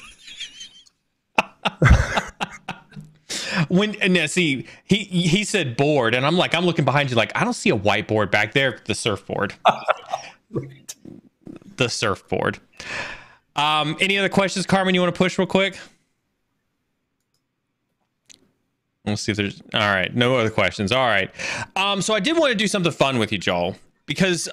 when, and see, he said board, and I'm like, I'm looking behind you like, I don't see a whiteboard back there. The surfboard. Right. The surfboard. Any other questions, Carmen, you want to push real quick? Let's see if there's, all right, no other questions. All right. So I did want to do something fun with you, Joel, because,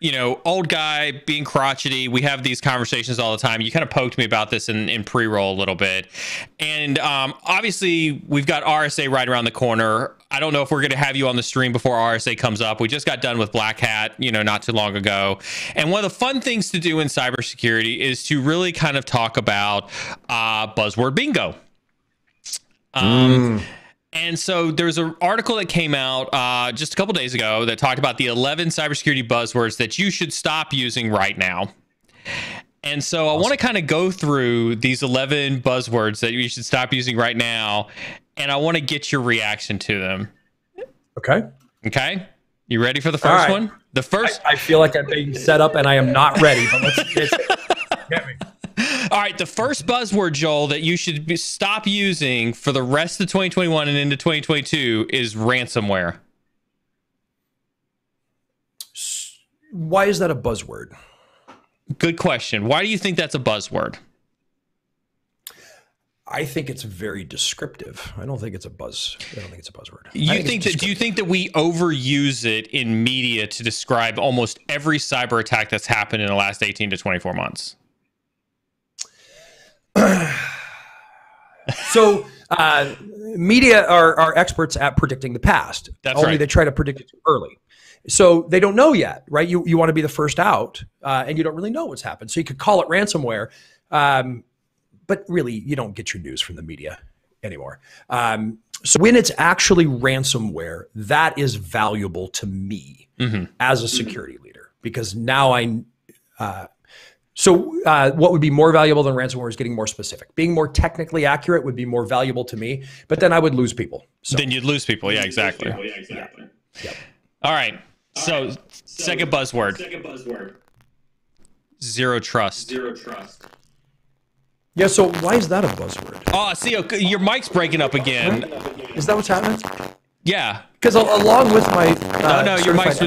you know, old guy being crotchety, we have these conversations all the time. You kind of poked me about this in pre-roll a little bit. And obviously we've got RSA right around the corner. I don't know if we're going to have you on the stream before RSA comes up. We just got done with Black Hat, you know, not too long ago. And one of the fun things to do in cybersecurity is to really kind of talk about buzzword bingo. And so there's an article that came out just a couple days ago that talked about the 11 cybersecurity buzzwords that you should stop using right now. And so awesome. I want to kind of go through these 11 buzzwords that you should stop using right now. And I want to get your reaction to them. Okay. Okay. You ready for the first one? The first. I feel like I'm being set up and I am not ready, but let's get me. All right, the first buzzword, Joel, that you should stop using for the rest of 2021 and into 2022 is ransomware. Why is that a buzzword? Good question. Why do you think that's a buzzword? I think it's very descriptive. I don't think it's a buzzword. Do you think that we overuse it in media to describe almost every cyber attack that's happened in the last 18 to 24 months? So media are experts at predicting the past. That's only right. They try to predict it too early. So they don't know yet, right? You want to be the first out and you don't really know what's happened. So you could call it ransomware, but really you don't get your news from the media anymore. So when it's actually ransomware, that is valuable to me as a security leader, because now So what would be more valuable than ransomware is getting more specific. Being more technically accurate would be more valuable to me, but then I would lose people. So. Then you'd lose people. Yeah, exactly. Yeah, exactly. Yeah. All right. So second buzzword. Zero trust. Yeah. So why is that a buzzword? Oh, see, your mic's breaking up again. Is that what's happening? Yeah. Because along with my your mic's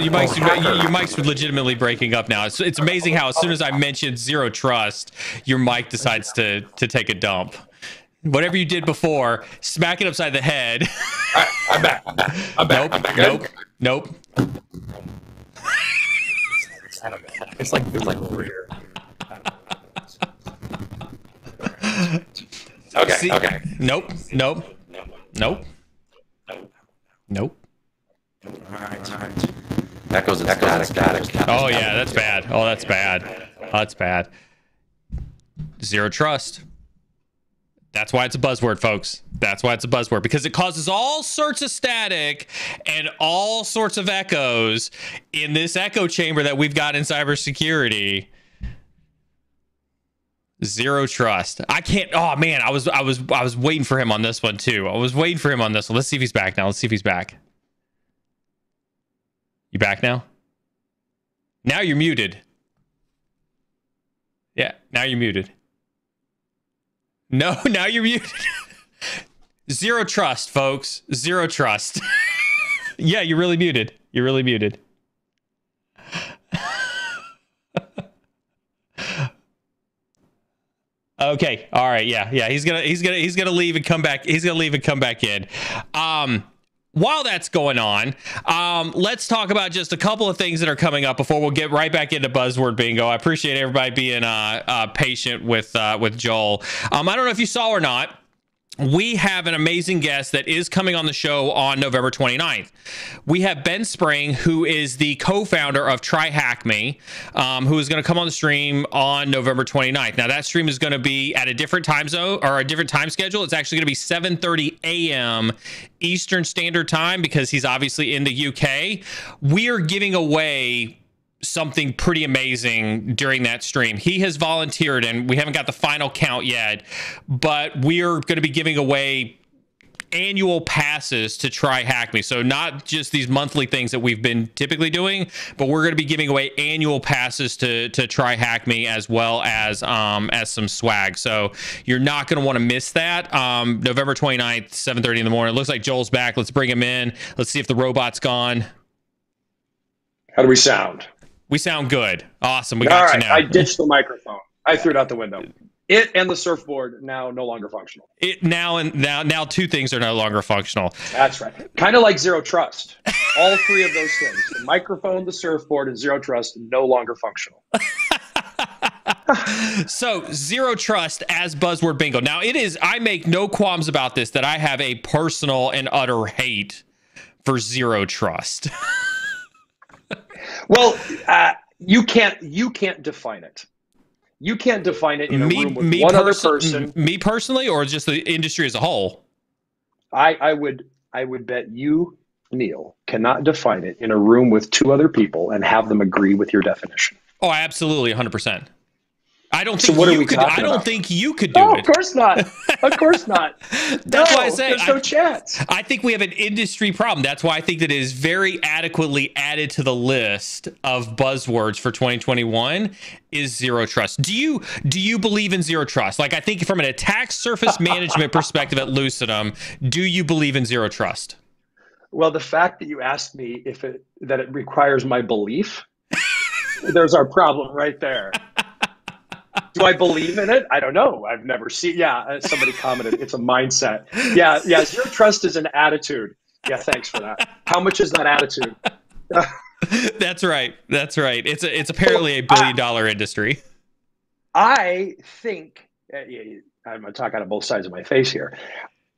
legitimately breaking up now. It's amazing how as soon as I mentioned zero trust, your mic decides to take a dump. Whatever you did before, smack it upside the head. I'm back. Nope. It's like over here. Okay. See? Okay. Nope. All right. That goes static. Oh yeah, that's bad. Oh, that's bad. Zero trust. That's why it's a buzzword, folks. That's why it's a buzzword, because it causes all sorts of static and all sorts of echoes in this echo chamber that we've got in cybersecurity. Zero trust. I can't. Oh man, I was waiting for him on this one too. Let's see if he's back now. You back now? Now you're muted. Yeah, now you're muted. No, now you're muted. Zero trust, folks. Zero trust. Yeah, you're really muted. Okay. All right. Yeah. He's gonna leave and come back. In. While that's going on, let's talk about just a couple of things that are coming up before we'll get right back into buzzword bingo. I appreciate everybody being patient with Joel. I don't know if you saw or not. We have an amazing guest that is coming on the show on November 29th. We have Ben Spring, who is the co-founder of Try Hack Me, who is going to come on the stream on November 29th. Now, that stream is going to be at a different time zone or a different time schedule. It's actually going to be 7:30 a.m. Eastern Standard Time, because he's obviously in the UK. We are giving away something pretty amazing during that stream. He has volunteered, and we haven't got the final count yet, but we're going to be giving away annual passes to Try Hack Me. So not just these monthly things that we've been typically doing, but we're going to be giving away annual passes to Try Hack Me, as well as some swag. So you're not going to want to miss that. November 29th, 7:30 in the morning. It looks like Joel's back. Let's bring him in. Let's see if the robot's gone. How do we sound? We sound good. Awesome. We got you now. I ditched the microphone. I threw it out the window. It and the surfboard now no longer functional. It now two things are no longer functional. That's right. Kind of like zero trust. All three of those things: the microphone, the surfboard, and zero trust, no longer functional. So zero trust as buzzword bingo. Now it is. I make no qualms about this. That I have a personal and utter hate for zero trust. Well, you can't define it. You can't define it in a room with one other person. Me personally, or just the industry as a whole? I would bet you, Neil, cannot define it in a room with two other people and have them agree with your definition. Oh, absolutely, 100%. I don't think you could. I don't think you could do it. No, of course not. Of course not. That's why I say there's no chance. I think we have an industry problem. That's why I think that it is very adequately added to the list of buzzwords for 2021 is zero trust. Do you believe in zero trust? Like, I think from an attack surface management perspective at Lucidum, do you believe in zero trust? Well, the fact that you asked me if that it requires my belief, there's our problem right there. Do I believe in it? I don't know. I've never seen. Yeah, somebody commented, it's a mindset. Yeah, yeah. Zero trust is an attitude. Yeah, thanks for that. How much is that attitude? That's right. That's right. It's apparently a billion-dollar industry. I think I'm going to talk out of both sides of my face here.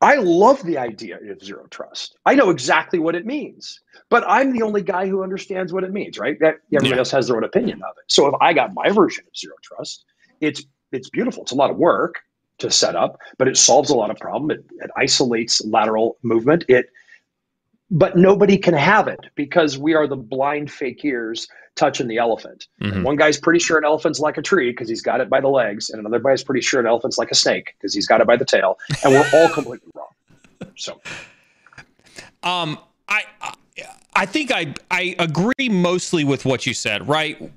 I love the idea of zero trust. I know exactly what it means, but I'm the only guy who understands what it means, right? Everybody else has their own opinion of it. So if I got my version of zero trust, it's beautiful. It's a lot of work to set up, but it solves a lot of problems. It isolates lateral movement. But nobody can have it because we are the blind fakirs touching the elephant. Mm-hmm. One guy's pretty sure an elephant's like a tree because he's got it by the legs, and another guy's pretty sure an elephant's like a snake because he's got it by the tail, and we're all completely wrong. So, I think I agree mostly with what you said, right?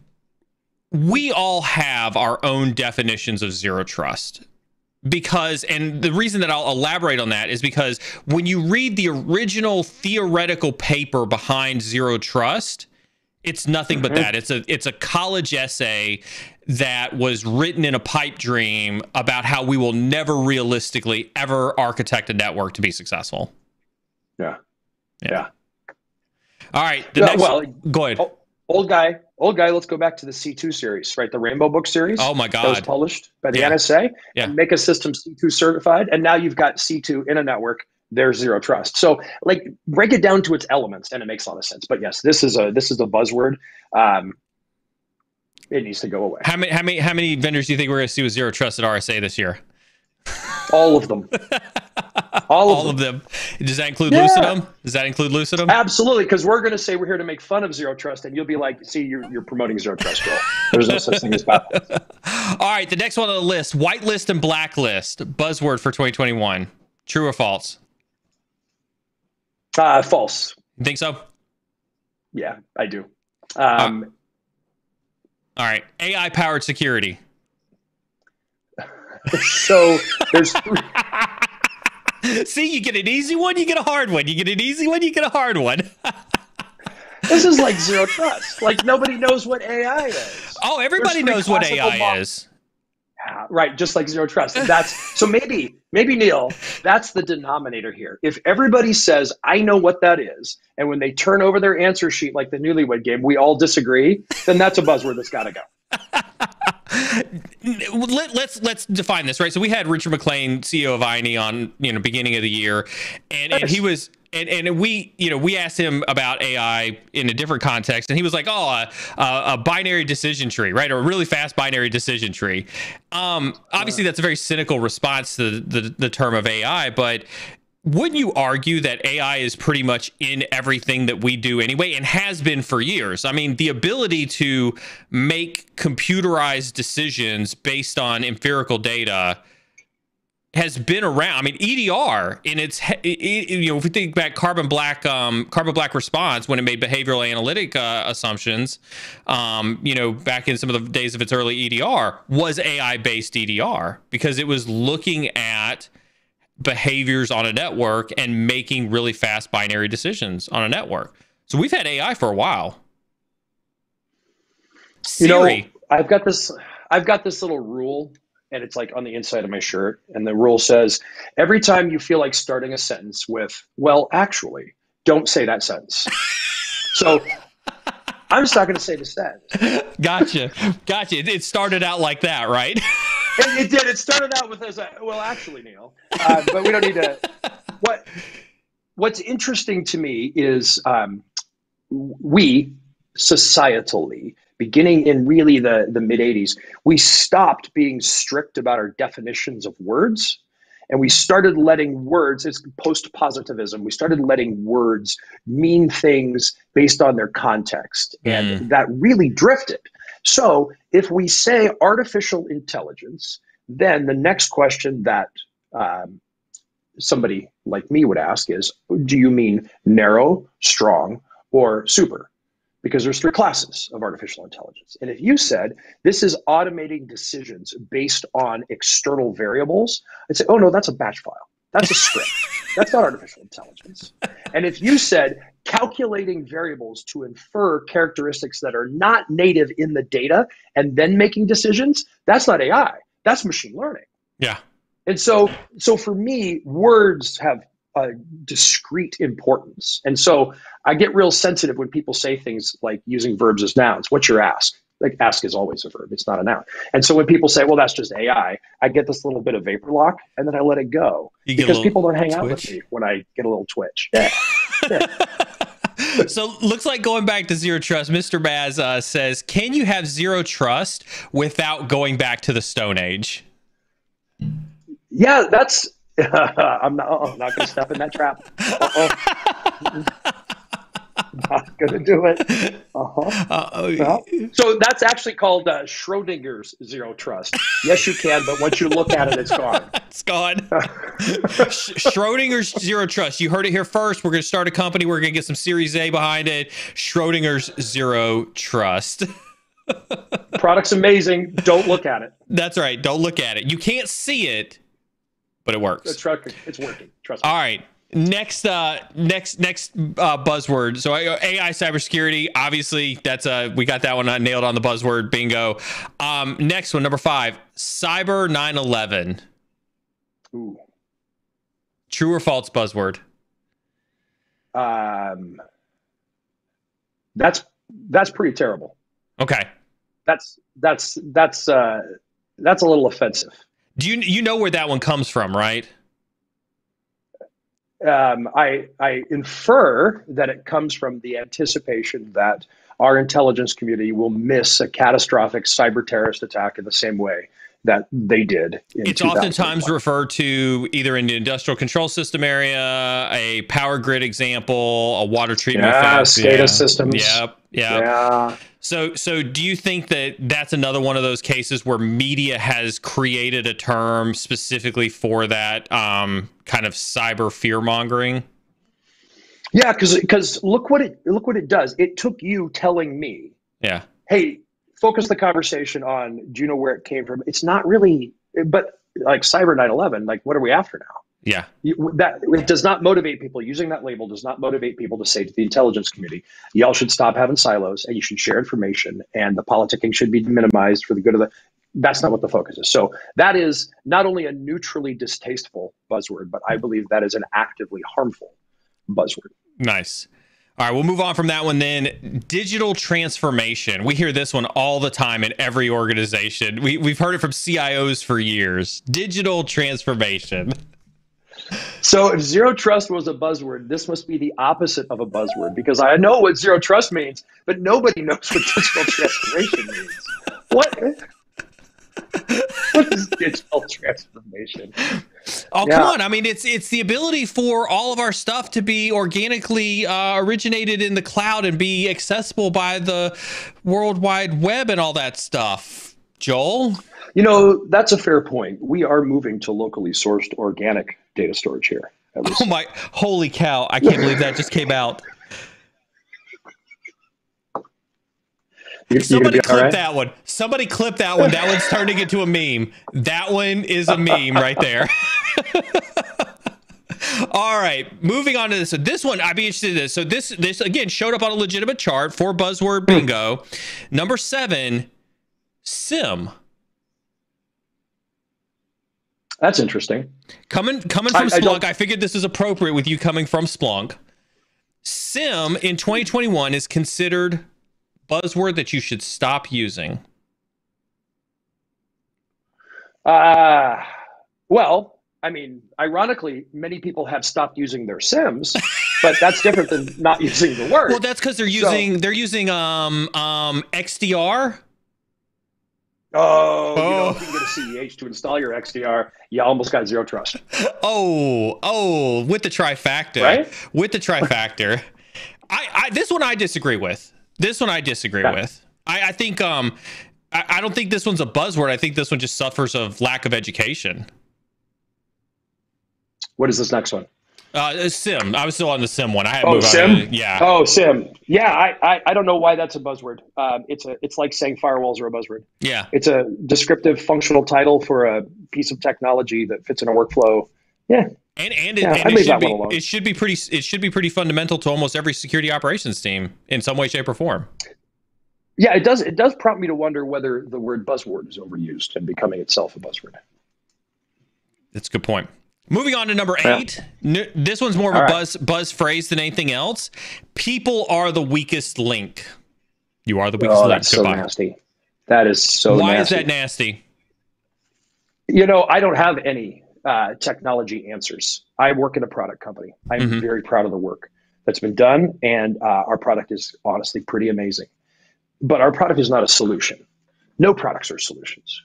We all have our own definitions of zero trust. Because, and the reason that I'll elaborate on that is because when you read the original theoretical paper behind zero trust, it's nothing but that. It's a college essay that was written in a pipe dream about how we will never realistically ever architect a network to be successful. Yeah. Yeah. All right. Go ahead. Old guy, let's go back to the C2 series, right? The Rainbow Book series. Oh my God. That was published by the NSA. Yeah. And make a system C2 certified. And now you've got C2 in a network. There's zero trust. So like break it down to its elements and it makes a lot of sense. But yes, this is a buzzword. It needs to go away. How many vendors do you think we're gonna see with zero trust at RSA this year? All of them. All of them. Does that include Lucidum? Does that include Lucidum? Absolutely, because we're going to say we're here to make fun of zero trust, and you'll be like, see, you're promoting zero trust, girl. There's no such thing as bad. All right, the next one on the list, whitelist and blacklist, buzzword for 2021. True or false? False. You think so? Yeah, I do. All right, AI-powered security. So there's... See, you get an easy one, you get a hard one. You get an easy one, you get a hard one. This is like zero trust. Like nobody knows what AI is. Oh, everybody knows what AI is. Yeah, right, just like zero trust. And that's so maybe Neil, that's the denominator here. If everybody says, I know what that is, and when they turn over their answer sheet like the Newlywed Game, we all disagree, then that's a buzzword that's gotta go. Let's define this, right? So we had Richard McLean, CEO of I&E, on beginning of the year, and he was and we asked him about AI in a different context, and he was like, oh, a binary decision tree, right? Or a really fast binary decision tree. Obviously, that's a very cynical response to the term of AI, but wouldn't you argue that AI is pretty much in everything that we do anyway and has been for years? I mean, the ability to make computerized decisions based on empirical data has been around. I mean, EDR in its, you know, if we think back Carbon Black response when it made behavioral analytic assumptions, you know, back in some of the days of its early EDR was AI-based EDR because it was looking at behaviors on a network and making really fast binary decisions on a network. So we've had AI for a while. Siri. You know, I've got this little rule, and it's like on the inside of my shirt. And the rule says, every time you feel like starting a sentence with, well, actually, don't say that sentence. So I'm just not going to say the sentence. Gotcha. Gotcha. It started out like that, right? It did. It started out with, well, actually, Neil, but we don't need to. What's interesting to me is we societally, beginning in really the mid-'80s, we stopped being strict about our definitions of words, and we started letting words, it's post-positivism, we started letting words mean things based on their context, and that really drifted. So if we say artificial intelligence, then the next question that somebody like me would ask is, do you mean narrow, strong, or super? Because there's three classes of artificial intelligence. And if you said, this is automating decisions based on external variables, I'd say, oh no, that's a batch file. That's a script. That's not artificial intelligence. And if you said, calculating variables to infer characteristics that are not native in the data and then making decisions, that's not AI. That's machine learning. Yeah. And so for me, words have a discrete importance. And so I get real sensitive when people say things like using verbs as nouns. What's your ask? Like, ask is always a verb. It's not a noun. And so when people say, well, that's just AI, I get this little bit of vapor lock, and then I let it go. Because people don't hang out with me when I get a little twitch. Yeah. Yeah. So looks like going back to zero trust, Mr. Baz says, can you have zero trust without going back to the Stone Age? Yeah, that's... I'm not going to step in that trap. Not going to do it. So that's actually called Schrodinger's zero trust. Yes, you can, but once you look at it, it's gone. It's gone. Schrodinger's zero trust. You heard it here first. We're going to start a company. We're going to get some Series A behind it. Schrodinger's zero trust. Product's amazing. Don't look at it. That's right. Don't look at it. You can't see it, but it works. It's working. Trust me. All right. Next buzzword. So AI cybersecurity, obviously that's we got that one nailed on the buzzword bingo. Next one, number 5, cyber 9/11. Ooh. True or false buzzword? That's pretty terrible. Okay. That's a little offensive. Do you know where that one comes from, right? I infer that it comes from the anticipation that our intelligence community will miss a catastrophic cyber terrorist attack in the same way that they did. It's oftentimes referred to either in the industrial control system area, a power grid example, a water treatment. Yeah, SCADA systems. Yep. Yeah. Yeah. So do you think that that's another one of those cases where media has created a term specifically for that kind of cyber fear mongering? Yeah, because look what it does. It took you telling me. Yeah. Hey, focus the conversation on, do you know where it came from? It's not really, but like cyber 9/11, like what are we after now? Yeah. It does not motivate people. Using that label does not motivate people to say to the intelligence community, y'all should stop having silos and you should share information and the politicking should be minimized for the good of the, that's not what the focus is. So that is not only a neutrally distasteful buzzword, but I believe that is an actively harmful buzzword. Nice. All right, we'll move on from that one then. Digital transformation. We hear this one all the time in every organization. We've heard it from CIOs for years. Digital transformation. So if zero trust was a buzzword, this must be the opposite of a buzzword, because I know what zero trust means, but nobody knows what digital transformation means. What is digital transformation? Oh, yeah. Come on. I mean, it's the ability for all of our stuff to be organically originated in the cloud and be accessible by the World Wide Web and all that stuff. Joel? You know, that's a fair point. We are moving to locally sourced organic data storage here. Oh my, holy cow. I can't believe that just came out. Somebody clip that one. Somebody clip that one. That one's turning into a meme. That one is a meme right there. All right, moving on to this. So this one, I'd be interested in this. So this again showed up on a legitimate chart for buzzword bingo. Number 7, SIM. That's interesting. Coming from Splunk, I figured this is appropriate with you coming from Splunk. SIM in 2021 is considered buzzword that you should stop using. Well, I mean, ironically, many people have stopped using their SIMs, but that's different than not using the word. Well, that's because they're using XDR. Oh, you know, if you can get a CEH to install your XDR, you almost got zero trust. Oh, with the trifactor, right? With the trifactor, I this one I disagree with. This one I disagree with. I think I don't think this one's a buzzword. I think this one just suffers of lack of education. What is this next one? SIM. I was still on the SIM one. I had moved on. Yeah. Oh, SIM. Yeah. I don't know why that's a buzzword. It's like saying firewalls are a buzzword. Yeah. It's a descriptive functional title for a piece of technology that fits in a workflow. Yeah. It should be pretty fundamental to almost every security operations team in some way, shape, or form. Yeah, it does prompt me to wonder whether the word buzzword is overused and becoming itself a buzzword. That's a good point. Moving on to number 8. Yeah. This one's more of a buzz phrase than anything else. People are the weakest link. You are the weakest link. That's Goodbye. So nasty. That is so Why nasty. Why is that nasty? You know, I don't have any technology answers. I work in a product company. I'm very proud of the work that's been done, and our product is honestly pretty amazing. But our product is not a solution. No products are solutions.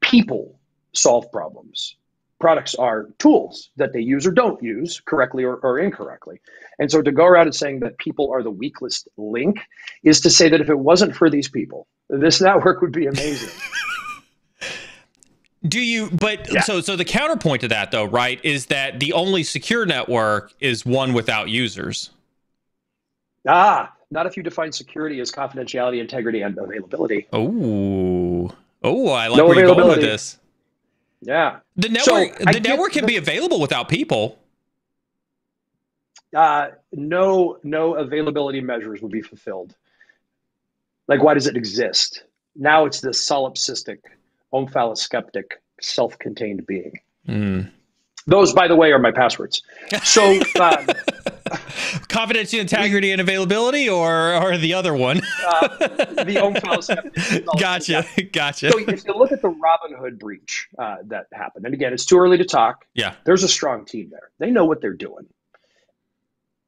People solve problems. Products are tools that they use or don't use correctly or incorrectly. And so to go around and saying that people are the weakest link is to say that if it wasn't for these people, this network would be amazing. So the counterpoint to that though, right, is that the only secure network is one without users. Not if you define security as confidentiality, integrity, and availability. Oh, I like where you're going with this. Yeah. The network can be available without people. No availability measures would be fulfilled. Like, why does it exist? Now it's this solipsistic, omphaloskeptic, self-contained being. Those, by the way, are my passwords. So confidence, integrity, and availability, or the other one? The omphalos. Gotcha. So if you look at the Robin Hood breach that happened, and again, it's too early to talk. Yeah. There's a strong team there. They know what they're doing.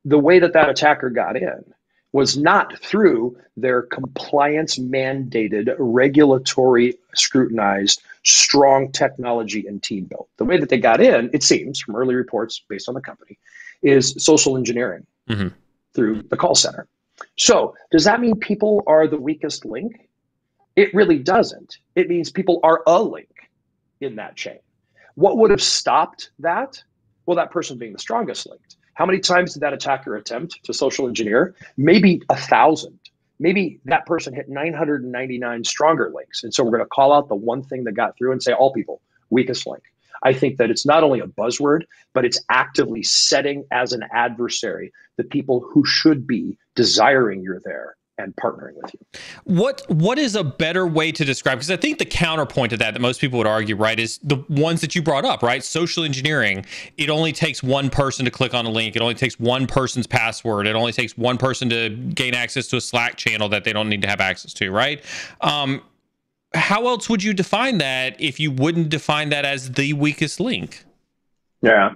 The way that attacker got in was not through their compliance-mandated, regulatory-scrutinized, strong technology and team built. The way that they got in, it seems, from early reports based on the company, is social engineering through the call center. So does that mean people are the weakest link? It really doesn't. It means people are a link in that chain. What would have stopped that? Well, that person being the strongest link. How many times did that attacker attempt to social engineer? Maybe 1,000. Maybe that person hit 999 stronger links. And so we're going to call out the one thing that got through and say, all people, weakest link. I think that it's not only a buzzword, but it's actively setting as an adversary the people who should be desiring you're there and partnering with you. What is a better way to describe? Because I think the counterpoint to that most people would argue, right, is the ones that you brought up, right? Social engineering. It only takes one person to click on a link. It only takes one person's password. It only takes one person to gain access to a Slack channel that they don't need to have access to, right? How else would you define that if you wouldn't define that as the weakest link? Yeah.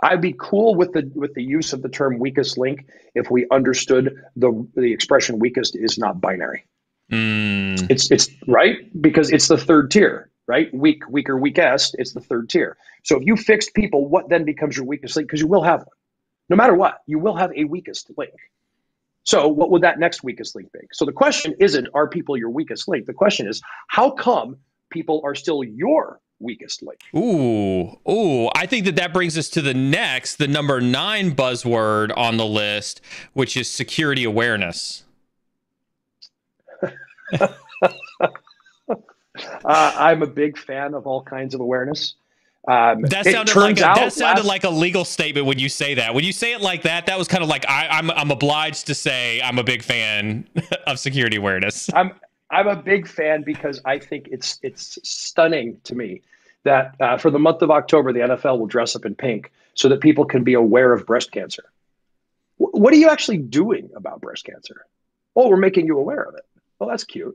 I'd be cool with the use of the term weakest link if we understood the expression weakest is not binary. It's right, because it's the third tier, right? Weak, weaker, weakest, it's the third tier. So if you fixed people, what then becomes your weakest link? Because you will have one. No matter what, you will have a weakest link. So what would that next weakest link be? So the question isn't, are people your weakest link? The question is, how come people are still your weakest link? Ooh, I think that brings us to the number 9 buzzword on the list, which is security awareness. I'm a big fan of all kinds of awareness. That sounded like a legal statement when you say that. When you say it like that, that was kind of like I'm obliged to say I'm a big fan of security awareness. I'm a big fan because I think it's stunning to me that for the month of October, the NFL will dress up in pink so that people can be aware of breast cancer. What are you actually doing about breast cancer? Oh, we're making you aware of it. Well, that's cute.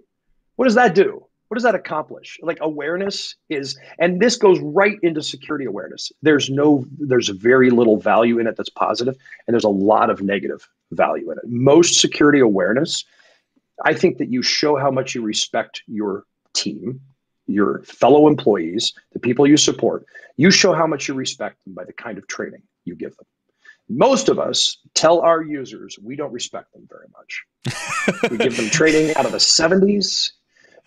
What does that do? What does that accomplish? Like, awareness is, and this goes right into security awareness. There's very little value in it that's positive, and there's a lot of negative value in it. Most security awareness, I think that you show how much you respect your team, your fellow employees, the people you support. You show how much you respect them by the kind of training you give them. Most of us tell our users we don't respect them very much. We give them training out of the 70s.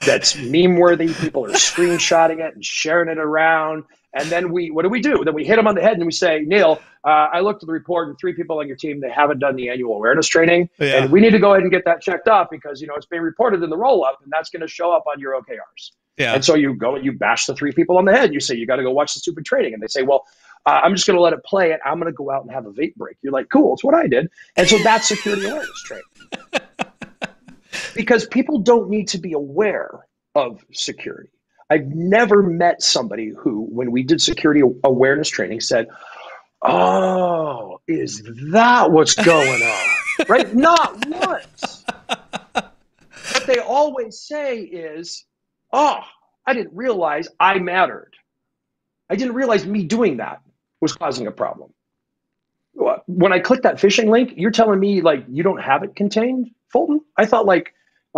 That's meme-worthy. People are screenshotting it and sharing it around. And then what do? Then we hit them on the head and we say, Neil, I looked at the report and 3 people on your team, they haven't done the annual awareness training. Yeah. And we need to go ahead and get that checked off because, you know, it's being reported in the roll-up and that's going to show up on your OKRs. Yeah. And so you go and you bash the 3 people on the head. You say, you got to go watch the stupid training. And they say, well, I'm just going to let it play and I'm going to go out and have a vape break. You're like, cool, it's what I did. And so that's security awareness training. Because people don't need to be aware of security. I've never met somebody who, when we did security awareness training, said, oh, is that what's going on? Right? Not once. What they always say is, oh, I didn't realize I mattered. I didn't realize me doing that was causing a problem. When I click that phishing link, you're telling me, like, you don't have it contained, Fulton? I thought, like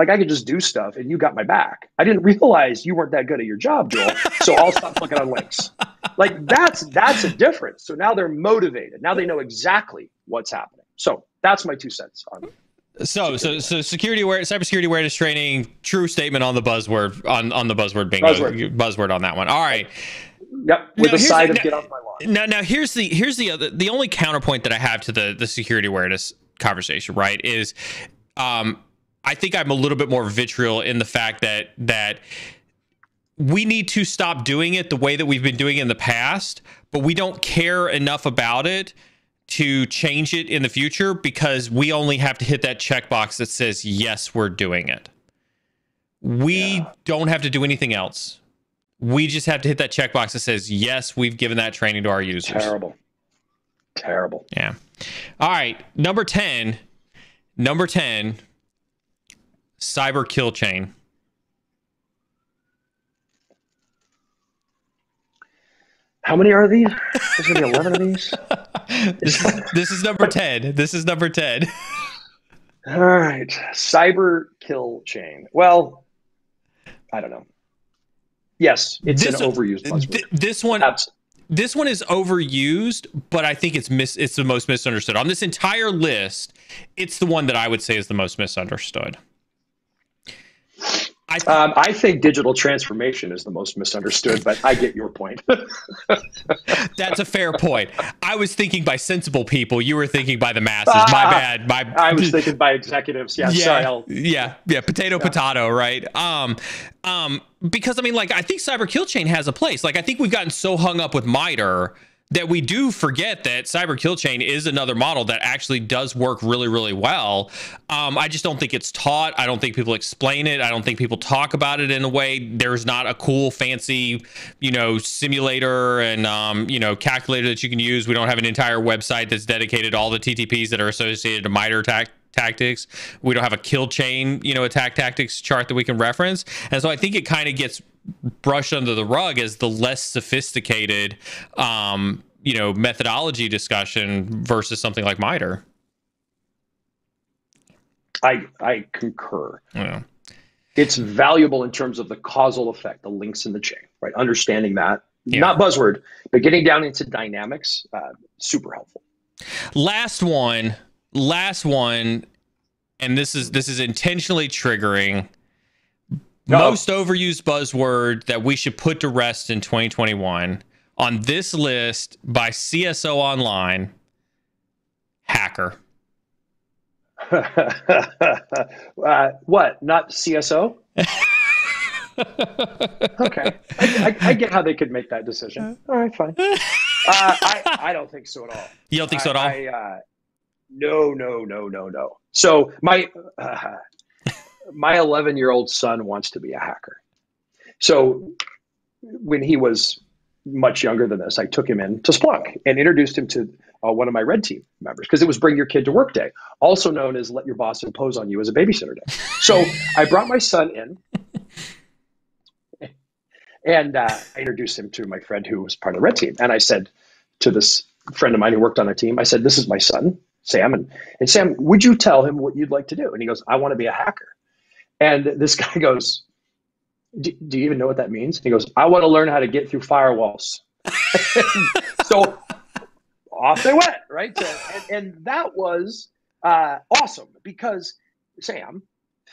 I could just do stuff and you got my back. I didn't realize you weren't that good at your job, Joel, so I'll stop clicking on links. Like, that's a difference. So now they're motivated. Now they know exactly what's happening. So that's my 2 cents on it. So security awareness, cybersecurity awareness training, true statement on the buzzword, on the buzzword bingo. Buzzword on that one. All right. Yep. With a side of get off my lawn. Now here's the only counterpoint that I have to the security awareness conversation, right, is I think I'm a little bit more vitriol in the fact that we need to stop doing it the way that we've been doing it in the past, but we don't care enough about it to change it in the future because we only have to hit that checkbox that says, yes, we're doing it. We don't have to do anything else. We just have to hit that checkbox that says, yes, we've given that training to our users. Terrible. Yeah. All right. Number 10, cyber kill chain. How many are these? There's going to be 11 of these. This is number 10. All right. Cyber kill chain. Well, I don't know. Yes, it's an overused buzzword. This one is overused, but I think it's the most misunderstood. On this entire list, it's the one that I would say is the most misunderstood. I think digital transformation is the most misunderstood, but I get your point. That's a fair point. I was thinking by sensible people. You were thinking by the masses. My bad. I was thinking by executives. Yeah. Sorry, Potato, right? Because, I mean, like, I think cyber kill chain has a place. Like, I think we've gotten so hung up with MITRE that we do forget that cyber kill chain is another model that actually does work really, really well. I just don't think it's taught. I don't think people explain it. I don't think people talk about it in a way. There's not a cool, fancy, simulator and, calculator that you can use. We don't have an entire website that's dedicated to all the TTPs that are associated to MITRE tactics. We don't have a kill chain, attack tactics chart that we can reference. And so I think it kind of gets brushed under the rug as the less sophisticated, methodology discussion versus something like MITRE. I concur. Yeah. It's valuable in terms of the causal effect, the links in the chain, right? Understanding that, not buzzword, but getting down into dynamics, super helpful. Last one and this is intentionally triggering, most overused buzzword that we should put to rest in 2021 on this list by CSO Online, hacker. What? Not CSO? Okay. I get how they could make that decision. All right, fine. I don't think so at all. You don't think so at all? No. So my 11-year-old son wants to be a hacker. So when he was much younger than this, I took him in to Splunk and introduced him to one of my red team members, because it was Bring Your Kid to Work Day, also known as Let Your Boss Impose on You as a Babysitter Day. So I brought my son in. And I introduced him to my friend who was part of the red team. And I said to this friend of mine who worked on the team, I said, this is my son, Sam. And Sam, would you tell him what you'd like to do? And he goes, I want to be a hacker. And this guy goes, do you even know what that means? And he goes, I want to learn how to get through firewalls. So off they went, right? So, and that was awesome, because Sam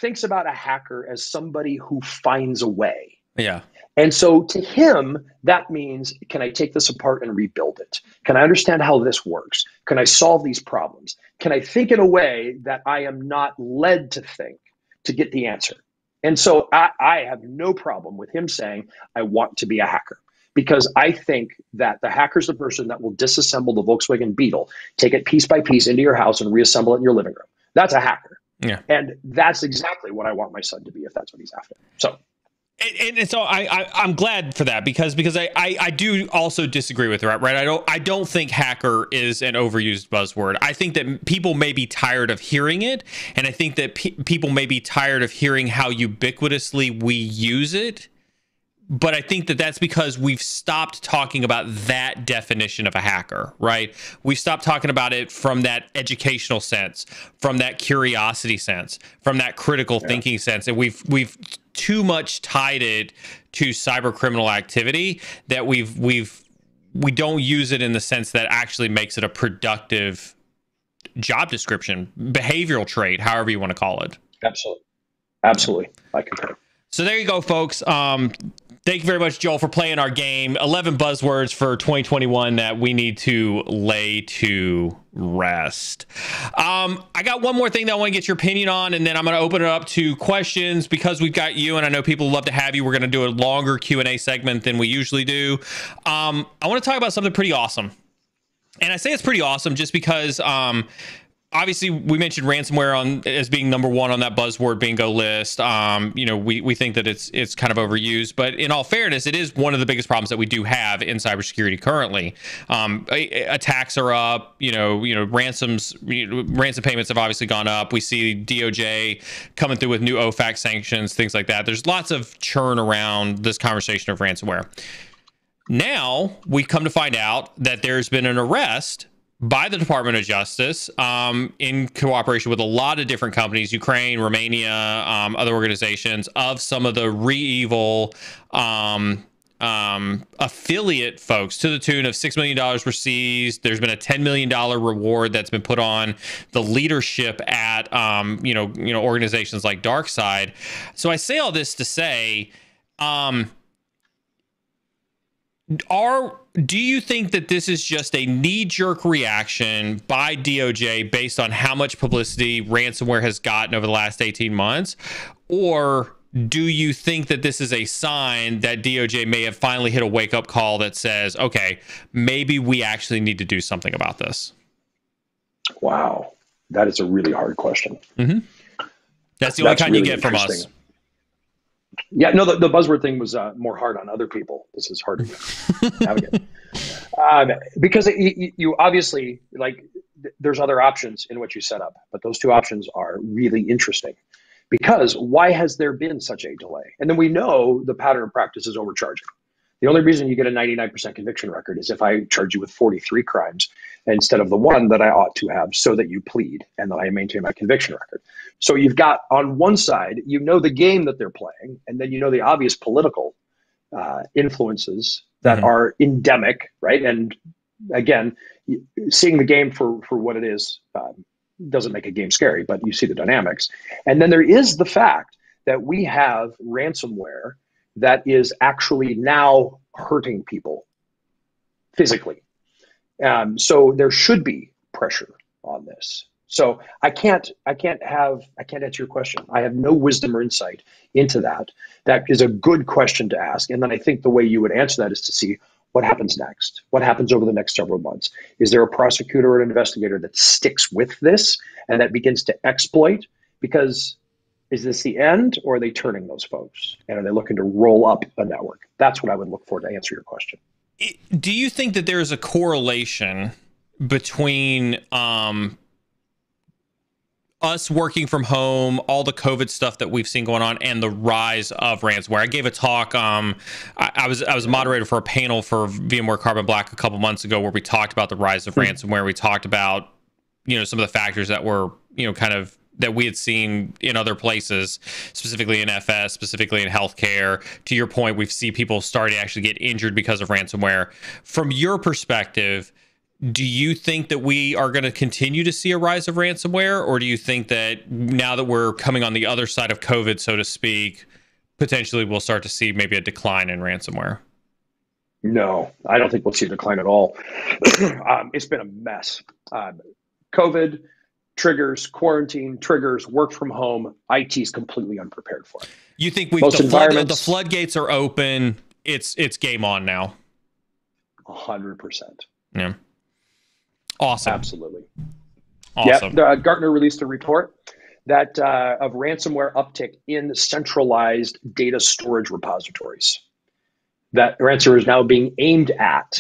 thinks about a hacker as somebody who finds a way. Yeah. And so to him, that means, can I take this apart and rebuild it? Can I understand how this works? Can I solve these problems? Can I think in a way that I am not led to think to get the answer? And so I have no problem with him saying, I want to be a hacker, because I think that the hacker is the person that will disassemble the Volkswagen Beetle, take it piece by piece into your house and reassemble it in your living room. That's a hacker. Yeah. And that's exactly what I want my son to be, if that's what he's after. So. And so I'm glad for that, because I do also disagree with that, right? I don't think hacker is an overused buzzword. I think that people may be tired of hearing it, and I think that people may be tired of hearing how ubiquitously we use it. But I think that that's because we've stopped talking about that definition of a hacker, right? We stopped talking about it from that educational sense, from that curiosity sense, from that critical thinking sense, and we've too much tied it to cyber criminal activity that we don't use it in the sense that actually makes it a productive job description, behavioral trait, however you want to call it. Absolutely, I concur. So there you go, folks. Thank you very much, Joel, for playing our game. 11 buzzwords for 2021 that we need to lay to rest. I got one more thing that I want to get your opinion on, and then I'm going to open it up to questions, because we've got you, and I know people love to have you. We're going to do a longer Q&A segment than we usually do. I want to talk about something pretty awesome. And I say it's pretty awesome just because obviously, we mentioned ransomware as being number one on that buzzword bingo list. You know, we think that it's kind of overused, but in all fairness, it is one of the biggest problems that we do have in cybersecurity currently. Attacks are up. You know, ransom payments have obviously gone up. We see DOJ coming through with new OFAC sanctions, things like that. There's lots of churn around this conversation of ransomware. Now we come to find out that there's been an arrest by the Department of Justice, in cooperation with a lot of different companies, Ukraine, Romania, other organizations, of some of the ReEvil affiliate folks, to the tune of $6 million were seized. There's been a $10 million reward that's been put on the leadership at, you know, organizations like DarkSide. So I say all this to say, do you think that this is just a knee-jerk reaction by DOJ based on how much publicity ransomware has gotten over the last 18 months? Or do you think that this is a sign that DOJ may have finally hit a wake-up call that says, okay, maybe we actually need to do something about this? Wow. That is a really hard question. Mm-hmm. That's the only kind really you get from us. Yeah, no, the buzzword thing was more hard on other people. This is harder to navigate. Because you obviously, like, there's other options in what you set up, but those two options are really interesting, because why has there been such a delay? And then we know the pattern of practice is overcharging. The only reason you get a 99% conviction record is if I charge you with 43 crimes instead of the one that I ought to have, so that you plead and that I maintain my conviction record. So you've got, on one side, you know the game that they're playing, and then you know the obvious political influences that are endemic, right? And again, seeing the game for what it is doesn't make a game scary, but you see the dynamics. And then there is the fact that we have ransomware that is actually now hurting people physically. So there should be pressure on this. So I can't answer your question. I have no wisdom or insight into that. That is a good question to ask. And then I think the way you would answer that is to see what happens next. What happens over the next several months? Is there a prosecutor or an investigator that sticks with this and that begins to exploit? Because is this the end, or are they turning those folks? And are they looking to roll up a network? That's what I would look for to answer your question. Do you think that there's a correlation between us working from home, all the COVID stuff that we've seen going on, and the rise of ransomware? I gave a talk. I was a moderator for a panel for VMware Carbon Black a couple months ago where we talked about the rise of ransomware. We talked about, you know, some of the factors that were, you know, kind of that we had seen in other places, specifically in FS, specifically in healthcare. To your point, we've seen people start to actually get injured because of ransomware. From your perspective, do you think that we are going to continue to see a rise of ransomware, or do you think that now that we're coming on the other side of COVID, so to speak, potentially we'll start to see maybe a decline in ransomware? No, I don't think we'll see a decline at all. It's been a mess. COVID triggers, quarantine triggers, work from home. IT is completely unprepared for it. You think the floodgates are open? It's game on now. 100%. Yeah. Awesome. Absolutely. Awesome. Yep. Gartner released a report that of ransomware uptick in centralized data storage repositories. That ransomware is now being aimed at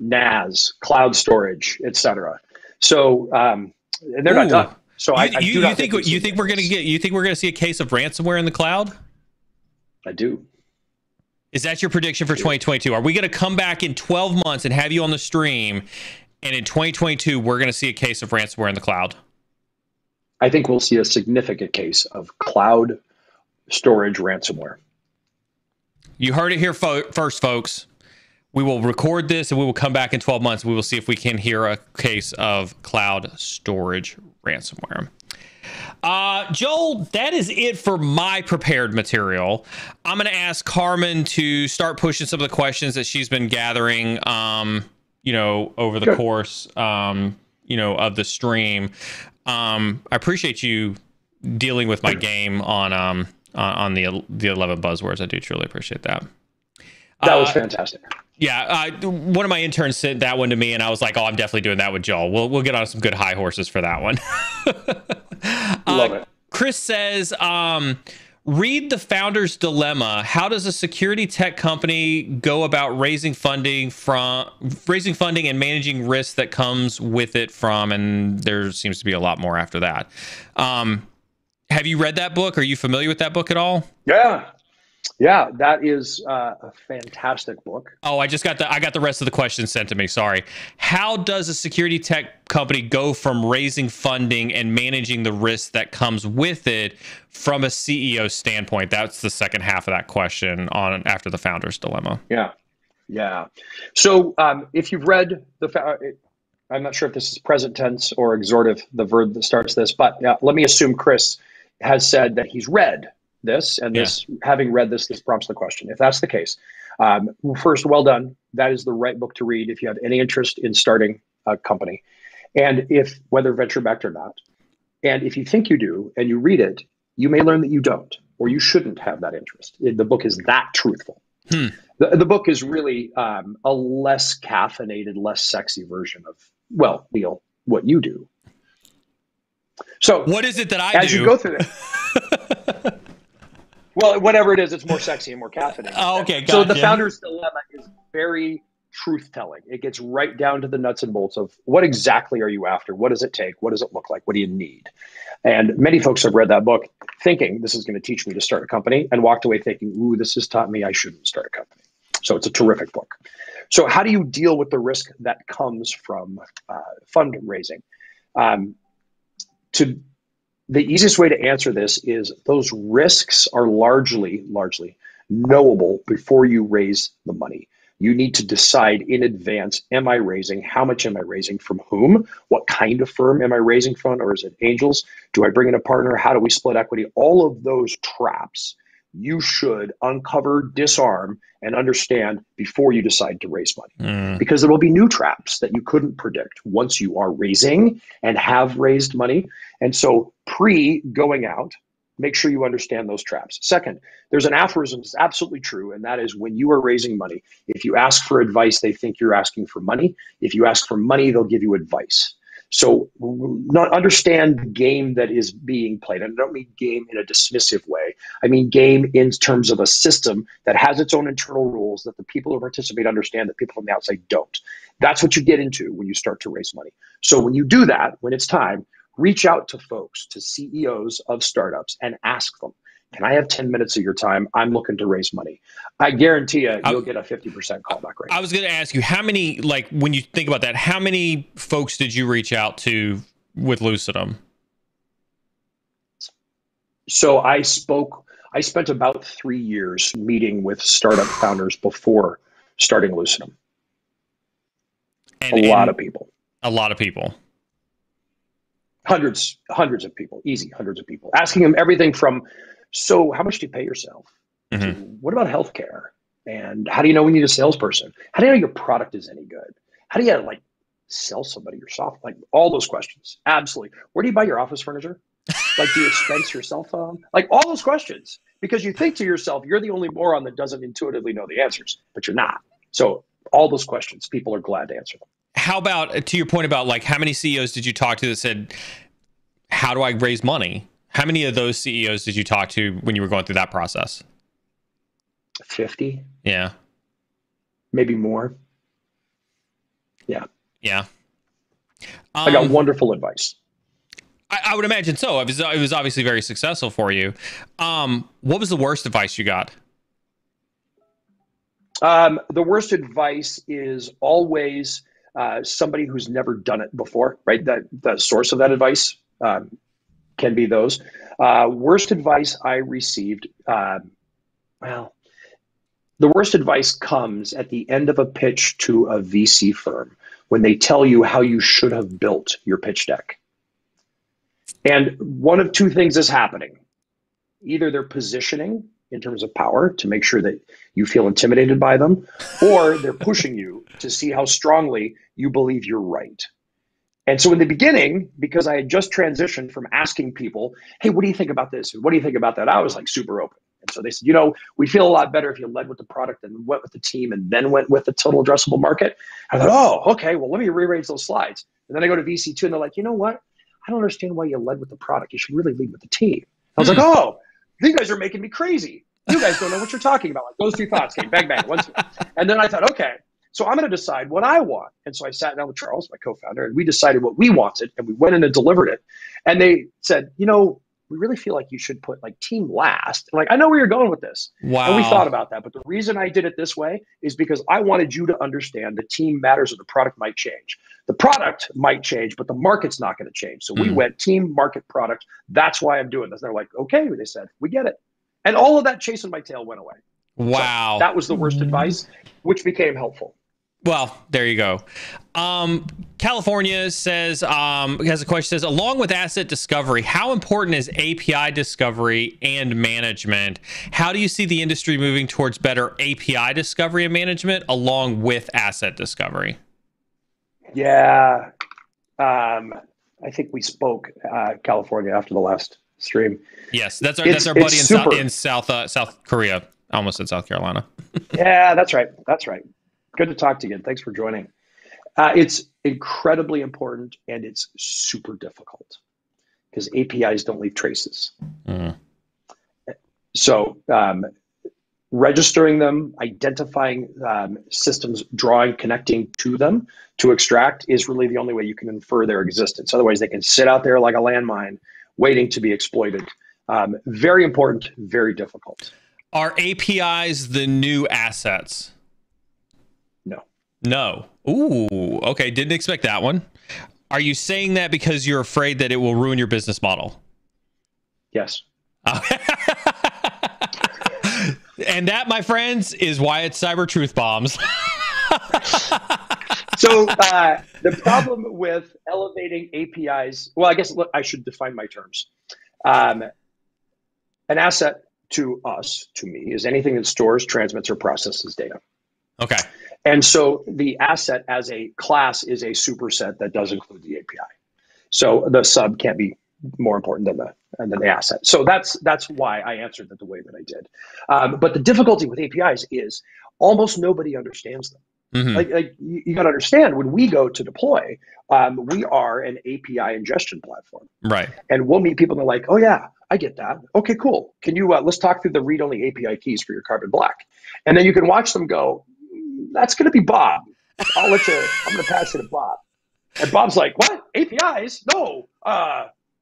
NAS, cloud storage, etc. So and they're not done. So you think we're going to see a case of ransomware in the cloud? I do. Is that your prediction for 2022? Are we going to come back in 12 months and have you on the stream, and in 2022, we're going to see a case of ransomware in the cloud? I think we'll see a significant case of cloud storage ransomware. You heard it here first, folks. We will record this and we will come back in 12 months. And we will see if we can hear a case of cloud storage ransomware. Joel, that is it for my prepared material. I'm going to ask Carmen to start pushing some of the questions that she's been gathering, you know, over the course, you know, of the stream. I appreciate you dealing with my game on the 11 buzzwords. I do truly appreciate that. That was fantastic. Yeah, one of my interns sent that one to me, and I was like, "Oh, I'm definitely doing that with Joel. We'll get on some good high horses for that one." Love it. Chris says, "Read The Founder's Dilemma. How does a security tech company go about raising funding and managing risk that comes with it from?" And there seems to be a lot more after that. Have you read that book? Are you familiar with that book at all? Yeah. Yeah, that is a fantastic book. Oh, I got the rest of the questions sent to me. Sorry. How does a security tech company go from raising funding and managing the risk that comes with it from a CEO standpoint? That's the second half of that question on after The Founder's Dilemma. Yeah, yeah. So if you've read I'm not sure if this is present tense or exhortive, the verb that starts this, but let me assume Chris has said that he's read this, and this, having read this, this prompts the question. If that's the case, first, well done. That is the right book to read if you have any interest in starting a company, and if whether venture backed or not. And if you think you do and you read it, you may learn that you don't, or you shouldn't have that interest. The book is that truthful. The book is really a less caffeinated, less sexy version of, well, Neil, what you do. So what is it that I do? As you go through it. Well, whatever it is, it's more sexy and more caffeinated. Oh, okay, gotcha. So The Founder's Dilemma is very truth-telling. It gets right down to the nuts and bolts of what exactly are you after? What does it take? What does it look like? What do you need? And many folks have read that book thinking, this is going to teach me to start a company, and walked away thinking, ooh, this has taught me I shouldn't start a company. So it's a terrific book. So how do you deal with the risk that comes from fundraising? The easiest way to answer this is those risks are largely knowable before you raise the money. you need to decide in advance, am I raising? How much am I raising? From whom? What kind of firm am I raising from? Or is it angels? Do I bring in a partner? How do we split equity? All of those traps you should uncover, disarm, and understand before you decide to raise money. Because there will be new traps that you couldn't predict once you are raising and have raised money. And so pre-going out, make sure you understand those traps. Second, there's an aphorism that's absolutely true, and that is when you are raising money, if you ask for advice, they think you're asking for money. If you ask for money, they'll give you advice. So understand the game that is being played. And I don't mean game in a dismissive way. I mean game in terms of a system that has its own internal rules that the people who participate understand that people from the outside don't. That's what you get into when you start to raise money. So when you do that, when it's time, reach out to folks, to CEOs of startups, and ask them, can I have 10 minutes of your time? I'm looking to raise money. I guarantee you, you'll get a 50% callback rate. I was going to ask you, how many, like when you think about that, how many folks did you reach out to with Lucidum? So I spent about 3 years meeting with startup founders before starting Lucidum. And, a lot of people. Hundreds of people, easy, hundreds of people. Asking them everything from, so how much do you pay yourself? Mm-hmm. What about healthcare? And how do you know we need a salesperson? How do you know your product is any good? How do you like sell somebody your software? Like all those questions, absolutely. Where do you buy your office furniture? Like do you expense your cell phone? Like all those questions, because you think to yourself, you're the only moron that doesn't intuitively know the answers, but you're not. So all those questions, people are glad to answer them. How about, to your point about like, how many CEOs did you talk to that said, how do I raise money? How many of those CEOs did you talk to when you were going through that process? 50. Yeah. Maybe more. Yeah. Yeah. I got wonderful advice. I would imagine so. It was obviously very successful for you. What was the worst advice you got? The worst advice is always somebody who's never done it before, right? The source of that advice can be those. Worst advice I received, well, the worst advice comes at the end of a pitch to a VC firm when they tell you how you should have built your pitch deck. And one of two things is happening. Either they're positioning in terms of power to make sure that you feel intimidated by them, or they're pushing you to see how strongly you believe you're right. And so in the beginning, because I had just transitioned from asking people, hey, what do you think about this? And what do you think about that? I was like super open. And so they said, you know, we feel a lot better if you led with the product and went with the team and then went with the total addressable market. I thought, oh, okay, well, let me rearrange those slides. And then I go to VC2 and they're like, you know what? I don't understand why you led with the product. You should really lead with the team. I was like, oh, you guys are making me crazy. You guys don't know what you're talking about. Like those two thoughts came, bang, bang. Once. And then I thought, okay, so I'm going to decide what I want. And so I sat down with Charles, my co-founder, and we decided what we wanted, and we went in and delivered it. And they said, you know, we really feel like you should put like team last. And, like, I know where you're going with this. Wow. And we thought about that. But the reason I did it this way is because I wanted you to understand the team matters or the product might change. The product might change, but the market's not going to change. So we went team, market, product. That's why I'm doing this. They're like, okay, they said, we get it. And all of that chasing my tail went away. Wow. So that was the worst advice, which became helpful. Well, there you go. California says, has a question, says, along with asset discovery, how important is API discovery and management? How do you see the industry moving towards better API discovery and management along with asset discovery? Yeah. I think we spoke California after the last stream. Yes, that's our buddy in South Korea, almost in South Carolina. Yeah, that's right. That's right. Good to talk to you again. Thanks for joining. It's incredibly important and it's super difficult because APIs don't leave traces. So registering them, identifying systems, drawing, connecting to them to extract is really the only way you can infer their existence. Otherwise, they can sit out there like a landmine waiting to be exploited. Very important, very difficult. Are APIs the new assets? No. Ooh, okay. Didn't expect that one. Are you saying that because you're afraid that it will ruin your business model? Yes. And that, my friends, is why it's Cyber Truth Bombs. So the problem with elevating APIs, well, I guess I should define my terms. An asset to us, to me, is anything that stores, transmits, or processes data. Okay. And so the asset as a class is a superset that does include the API. So the sub can't be more important than the asset. So that's why I answered that the way that I did. But the difficulty with APIs is almost nobody understands them. Mm-hmm. Like you got to understand, when we go to deploy, we are an API ingestion platform, right? And we'll meet people and they're like, "Oh yeah, I get that. Okay, cool. Can you let's talk through the read-only API keys for your Carbon Black?" And then you can watch them go, "That's going to be Bob. I'm going to pass it to Bob." And Bob's like, "What? APIs? No.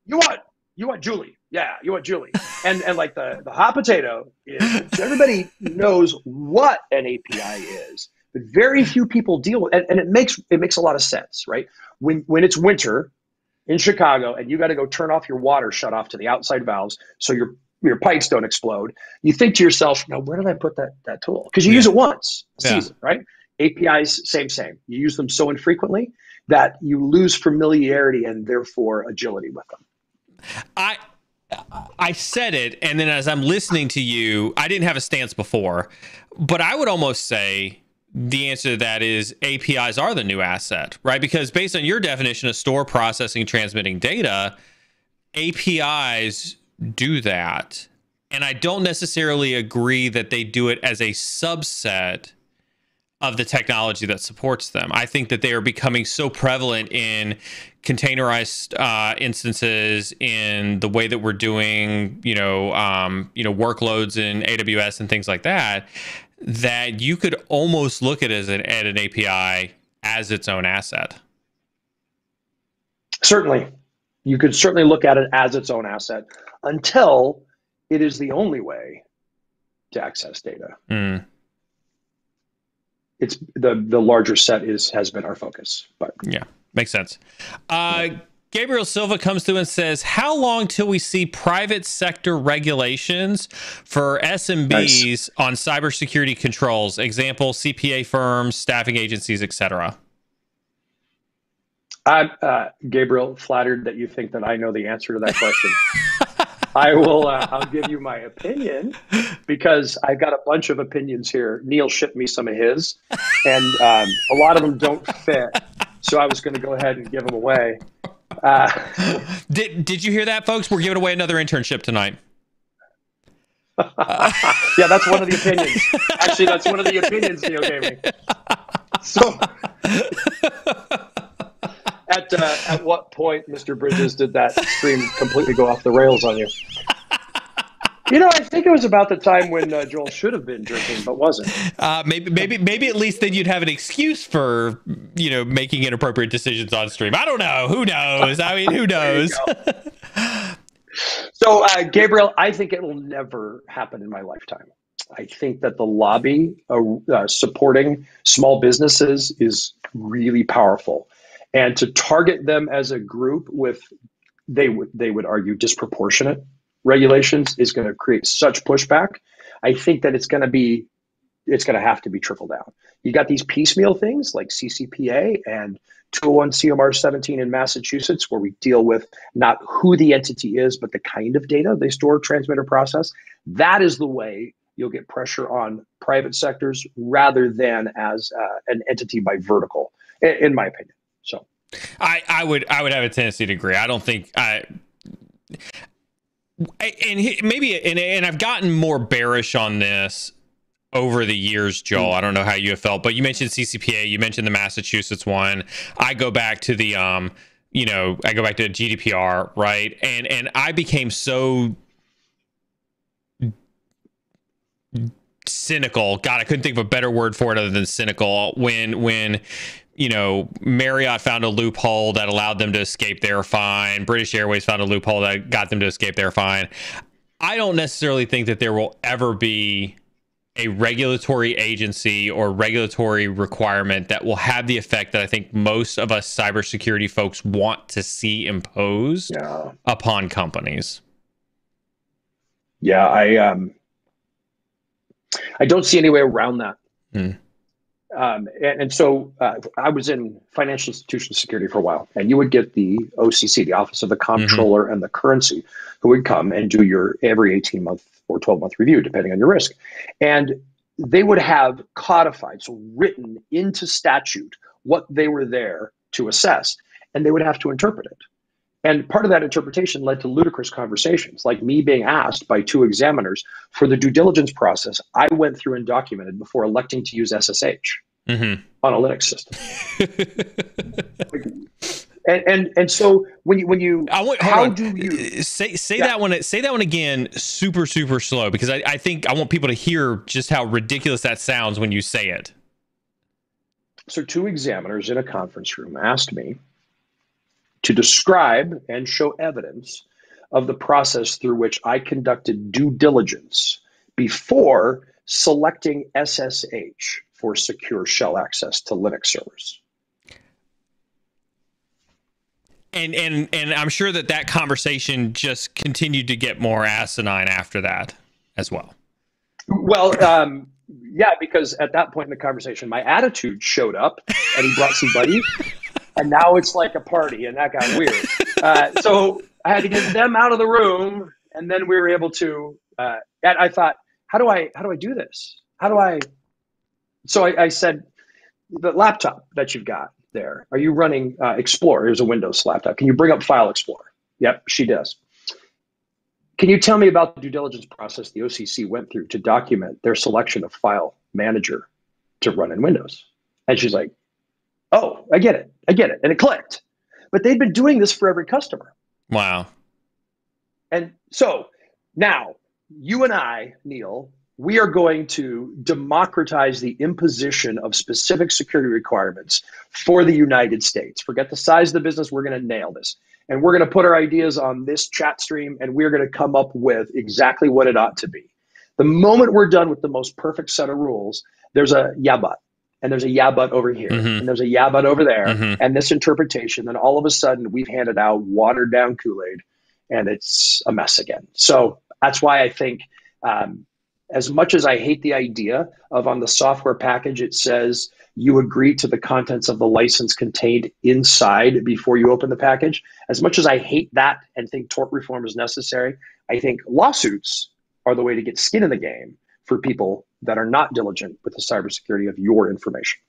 You want Julie? Yeah, you want Julie." And like the hot potato is, so everybody knows what an API is. But very few people deal with it, and it makes a lot of sense, right? When it's winter in Chicago and you got to go turn off your water shut off to the outside valves so your pipes don't explode, you think to yourself, "Now where did I put that tool?" Because you use it once a season, right? APIs, same. You use them so infrequently that you lose familiarity and therefore agility with them. I said it, and then as I'm listening to you, I didn't have a stance before, but I would almost say the answer to that is APIs are the new asset, right? Because based on your definition of store, processing, transmitting data, APIs do that. And I don't necessarily agree that they do it as a subset of the technology that supports them. I think that they are becoming so prevalent in containerized instances, in the way that we're doing, workloads in AWS and things like that, that you could almost look at it as an API as its own asset. Certainly, you could certainly look at it as its own asset until it is the only way to access data. Mm. It's the larger set has been our focus, but yeah, makes sense. Gabriel Silva comes through and says, "How long till we see private sector regulations for SMBs on cybersecurity controls? Example, CPA firms, staffing agencies, etc." I'm Gabriel, flattered that you think that I know the answer to that question. I will. I'll give you my opinion, because I've got a bunch of opinions here. Neil shipped me some of his, and a lot of them don't fit. So I was going to go ahead and give them away. Did you hear that, folks? We're giving away another internship tonight. Yeah, that's one of the opinions. Actually, that's one of the opinions Neil gave me. So. At what point, Mr. Bridges, did that stream completely go off the rails on you? You know, I think it was about the time when Joel should have been drinking, but wasn't. Maybe at least then you'd have an excuse for, making inappropriate decisions on stream. I don't know. Who knows? I mean, who knows? So, Gabriel, I think it will never happen in my lifetime. I think that the lobby supporting small businesses is really powerful. And to target them as a group with, they would argue, disproportionate regulations is going to create such pushback. I think that it's going to have to be trickled down. You got these piecemeal things like CCPA and 201 CMR 17 in Massachusetts, where we deal with not who the entity is, but the kind of data they store, transmit, or process. That is the way you'll get pressure on private sectors rather than as an entity by vertical, in my opinion. So I would have a tendency to agree. I don't think and I've gotten more bearish on this over the years, Joel. I don't know how you have felt, but you mentioned CCPA, you mentioned the Massachusetts one. I go back to the I go back to GDPR, right? And I became so cynical. God, I couldn't think of a better word for it other than cynical when Marriott found a loophole that allowed them to escape their fine. British Airways found a loophole that got them to escape their fine. I don't necessarily think that there will ever be a regulatory agency or regulatory requirement that will have the effect that I think most of us cybersecurity folks want to see imposed upon companies. Yeah, I don't see any way around that. Mm. So I was in financial institution security for a while, and you would get the OCC, the Office of the Comptroller and the Currency, who would come and do your every 18-month or 12-month review, depending on your risk. And they would have codified, so written into statute, what they were there to assess, and they would have to interpret it. And part of that interpretation led to ludicrous conversations, like me being asked by two examiners for the due diligence process I went through and documented before electing to use SSH on a Linux system. And so when you say that one again super slow, because I think I want people to hear just how ridiculous that sounds when you say it. So two examiners in a conference room asked me to describe and show evidence of the process through which I conducted due diligence before selecting SSH for secure shell access to Linux servers. And I'm sure that that conversation just continued to get more asinine after that as well. Well, yeah, because at that point in the conversation, my attitude showed up, and he brought somebody. And now it's like a party, and that got weird. So I had to get them out of the room, and then we were able to. And I thought, how do I do this? How do I? So I said, the laptop that you've got there, are you running Explorer? It was a Windows laptop. Can you bring up File Explorer? Yep, she does. Can you tell me about the due diligence process the OCC went through to document their selection of File Manager to run in Windows? And she's like, oh, I get it. And it clicked. But they'd been doing this for every customer. Wow. And so now you and I, Neil, we are going to democratize the imposition of specific security requirements for the United States. Forget the size of the business. We're going to nail this. And we're going to put our ideas on this chat stream, and we're going to come up with exactly what it ought to be. The moment we're done with the most perfect set of rules, there's a yeah, but. And there's a yeah, but over here, and there's a yeah, but over there, and this interpretation. Then all of a sudden, we've handed out watered down Kool-Aid, and it's a mess again. So that's why I think, as much as I hate the idea of on the software package, it says you agree to the contents of the license contained inside before you open the package. As much as I hate that and think tort reform is necessary, I think lawsuits are the way to get skin in the game for people that are not diligent with the cybersecurity of your information.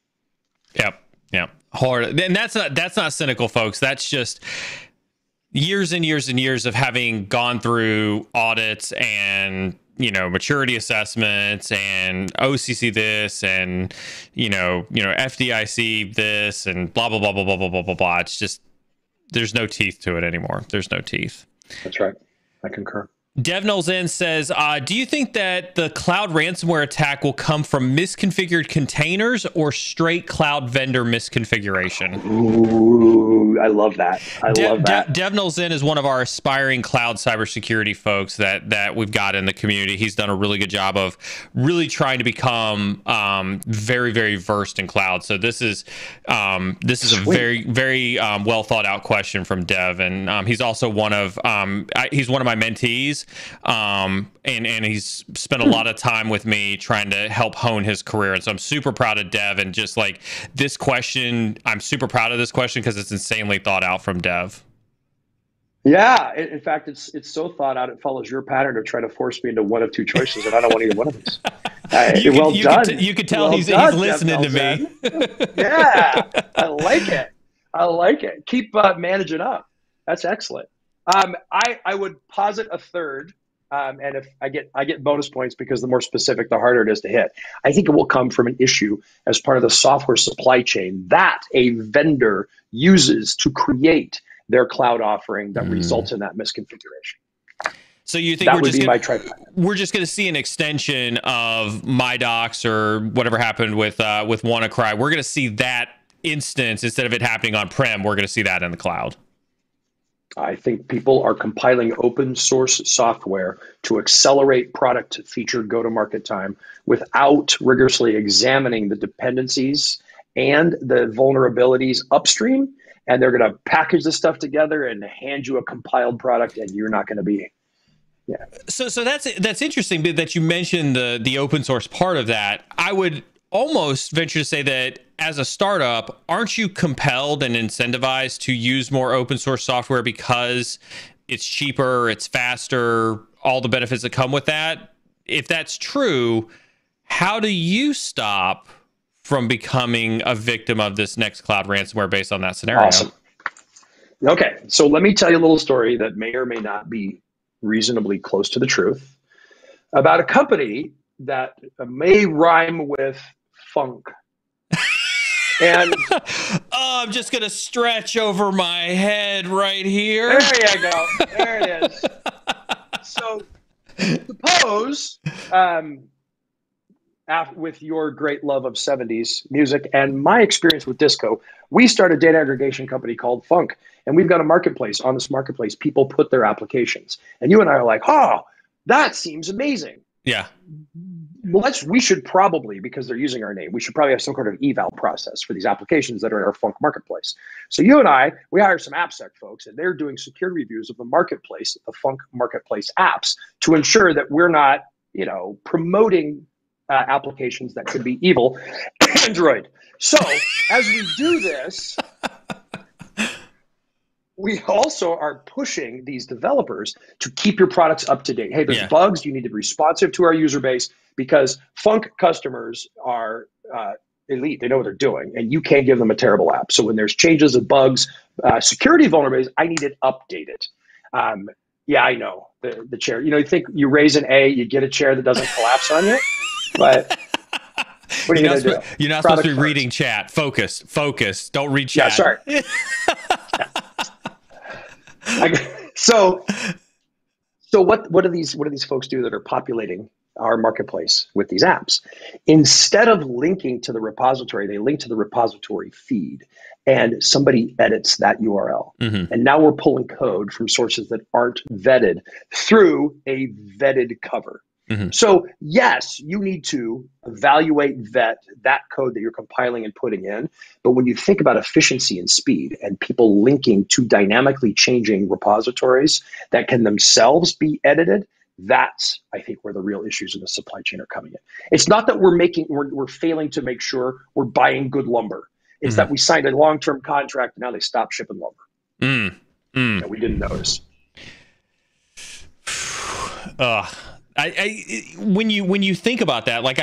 Yep. Yeah. Hard. And that's not cynical, folks. That's just years and years and years of having gone through audits and, you know, maturity assessments and OCC this and, you know, FDIC this and blah, blah, blah, blah, blah, blah, blah, blah, blah. It's just, there's no teeth to it anymore. There's no teeth. That's right. I concur. DevNull's in says, do you think that the cloud ransomware attack will come from misconfigured containers or straight cloud vendor misconfiguration? Ooh, I love that. I love that. DevNull's in is one of our aspiring cloud cybersecurity folks that we've got in the community. He's done a really good job of really trying to become very, very versed in cloud. So this is a very, very well thought out question from Dev, and he's also one of my mentees. And he's spent a lot of time with me trying to help hone his career. And so I'm super proud of Dev, and just like this question, I'm super proud of this question because it's insanely thought out from Dev. Yeah, in fact, it's so thought out, it follows your pattern of trying to force me into one of two choices, and I don't want either one of these. You can tell he's listening to me. Yeah, I like it. Keep managing up. That's excellent. I would posit a third, and if I get bonus points because the more specific, the harder it is to hit. I think it will come from an issue as part of the software supply chain that a vendor uses to create their cloud offering that results in that misconfiguration. So you think we're just going to see an extension of MyDocs or whatever happened with WannaCry? We're going to see that instance instead of it happening on-prem. We're going to see that in the cloud. I think people are compiling open source software to accelerate product feature go-to-market time without rigorously examining the dependencies and the vulnerabilities upstream. And they're going to package this stuff together and hand you a compiled product, and you're not going to be Yeah. So that's interesting that you mentioned the open source part of that. I would almost venture to say that as a startup, aren't you compelled and incentivized to use more open source software because it's cheaper, it's faster, all the benefits that come with that? If that's true, how do you stop from becoming a victim of this next cloud ransomware based on that scenario? Awesome. Okay, so let me tell you a little story that may or may not be reasonably close to the truth about a company that may rhyme with funk. And oh, I'm just gonna stretch over my head right here. There you go. There it is. So suppose, with your great love of 70s music and my experience with disco, we started a data aggregation company called Funk, and we've got a marketplace. On this marketplace, people put their applications, and you and I are like, oh, that seems amazing. Yeah. We should probably, because they're using our name, we should probably have some kind of eval process for these applications that are in our Funk marketplace. So you and I, we hire some AppSec folks, and they're doing security reviews of the marketplace, the Funk marketplace apps, to ensure that we're not, you know, promoting applications that could be evil Android. So as we do this, we also are pushing these developers to keep your products up to date. Hey, there's bugs. You need to be responsive to our user base, because Funk customers are elite. They know what they're doing, and you can't give them a terrible app. So when there's changes of bugs, security vulnerabilities, I need it updated. Yeah, I know the chair. You know, you think you raise an A, you get a chair that doesn't collapse on you. But what are you going to do? You're not supposed to be reading chat. Focus. Don't read chat. Yeah, sorry. So what do these folks do that are populating our marketplace with these apps? Instead of linking to the repository, they link to the repository feed, and somebody edits that URL. Mm-hmm. And now we're pulling code from sources that aren't vetted through a vetted cover. Mm-hmm. So yes, you need to evaluate, vet that code that you're compiling and putting in. But when you think about efficiency and speed and people linking to dynamically changing repositories that can themselves be edited, that's, I think, where the real issues in the supply chain are coming in. It's not that we're failing to make sure we're buying good lumber. It's that we signed a long-term contract and now they stopped shipping lumber. That we didn't notice. When you think about that, like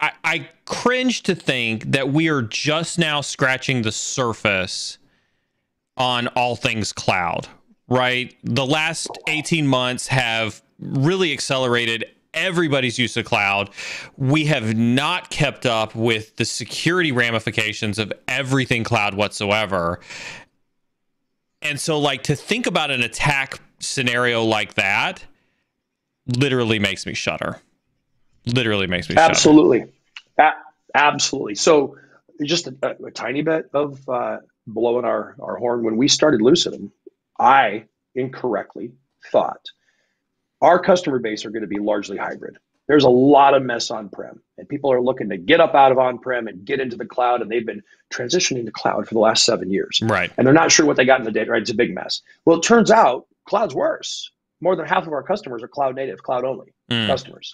I cringe to think that we are just now scratching the surface on all things cloud, right? The last 18 months have really accelerated everybody's use of cloud. We have not kept up with the security ramifications of everything cloud whatsoever. And so, like, to think about an attack scenario like that literally makes me shudder. Absolutely. So just a tiny bit of blowing our horn. When we started Lucidum, I incorrectly thought our customer base are going to be largely hybrid. There's a lot of mess on-prem, and people are looking to get up out of on-prem and get into the cloud, and they've been transitioning to cloud for the last 7 years. Right. And they're not sure what they got in the data, right? It's a big mess. Well, it turns out cloud's worse. More than half of our customers are cloud native, cloud only customers.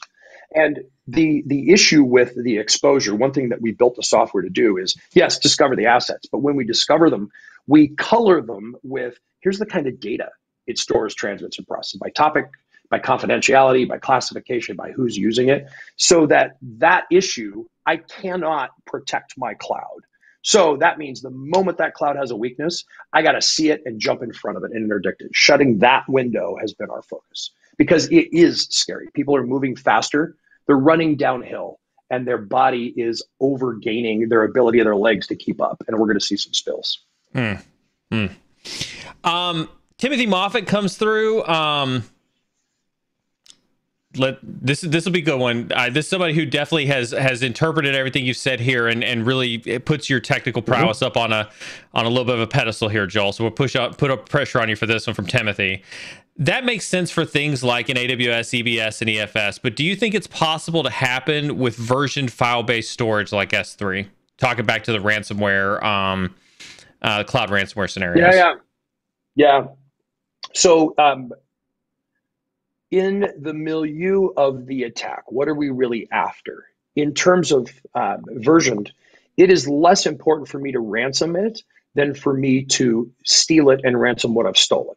And the issue with the exposure, one thing that we built the software to do is, yes, discover the assets. But when we discover them, we color them with, here's the kind of data it stores, transmits, and processes by topic, by confidentiality, by classification, by who's using it, so that that issue, I cannot protect my cloud. So that means the moment that cloud has a weakness, I got to see it and jump in front of it and interdict it. Shutting that window has been our focus, because it is scary. People are moving faster. They're running downhill, and their body is overgaining their ability of their legs to keep up. And we're going to see some spills. Timothy Moffitt comes through. This will be a good one. This is somebody who definitely has interpreted everything you've said here, and really it puts your technical prowess up on a little bit of a pedestal here, Joel. So we'll put up pressure on you for this one from Timothy. That makes sense for things like in AWS, EBS, and EFS, but do you think it's possible to happen with versioned file-based storage like S3? Talking back to the ransomware, cloud ransomware scenarios. Yeah. So in the milieu of the attack, what are we really after? In terms of versioned, it is less important for me to ransom it than for me to steal it and ransom what I've stolen.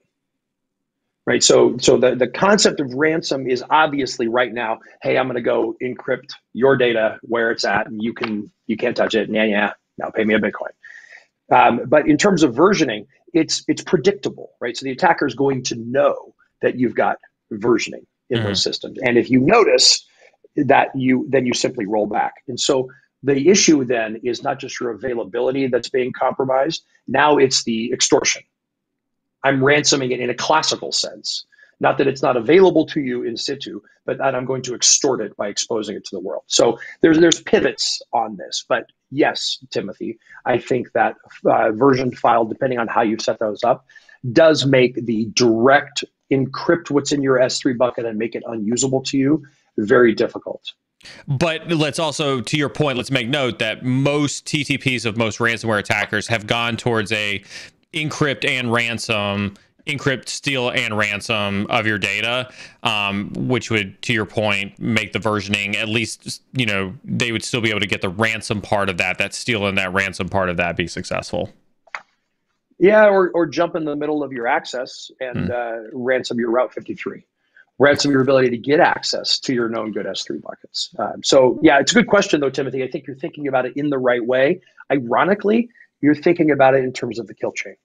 Right, so the concept of ransom is obviously right now, hey, I'm gonna go encrypt your data where it's at, and you can't touch it, yeah, now pay me a Bitcoin. But in terms of versioning, it's predictable, right? So the attacker is going to know that you've got versioning in those systems. And if you notice that then you simply roll back. And so the issue then is not just your availability that's being compromised, now it's the extortion. I'm ransoming it in a classical sense. Not that it's not available to you in situ, but that I'm going to extort it by exposing it to the world. So there's pivots on this. But yes, Timothy, I think that version file, depending on how you've set those up, does make the direct encrypt what's in your S3 bucket and make it unusable to you very difficult. But let's also, to your point, let's make note that most TTPs of most ransomware attackers have gone towards a encrypt and ransom, encrypt, steal, and ransom of your data, which would, to your point, make the versioning at least, you know, they would still be able to get the ransom part of that steal and that ransom part of that be successful. Yeah, or jump in the middle of your access and ransom your Route 53. Ransom your ability to get access to your known good S3 buckets. So yeah, it's a good question though, Timothy. I think you're thinking about it in the right way. Ironically, you're thinking about it in terms of the kill chain.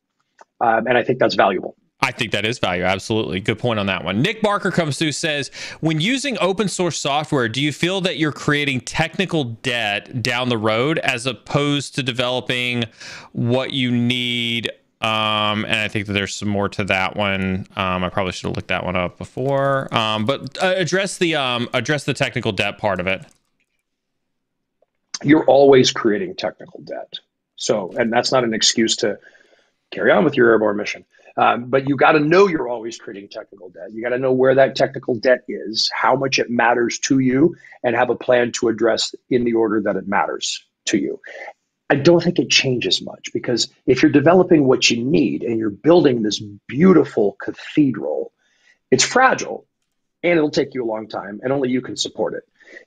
And I think that's valuable. I think that is value. Absolutely. Good point on that one. Nick Barker comes through, says, when using open source software, do you feel that you're creating technical debt down the road as opposed to developing what you need? And I think that there's some more to that one. I probably should have looked that one up before, but address the technical debt part of it. You're always creating technical debt. So, and that's not an excuse to carry on with your airborne mission. But you got to know you're always creating technical debt. You got to know where that technical debt is, how much it matters to you, and have a plan to address in the order that it matters to you. I don't think it changes much, because if you're developing what you need and you're building this beautiful cathedral, it's fragile and it'll take you a long time and only you can support it.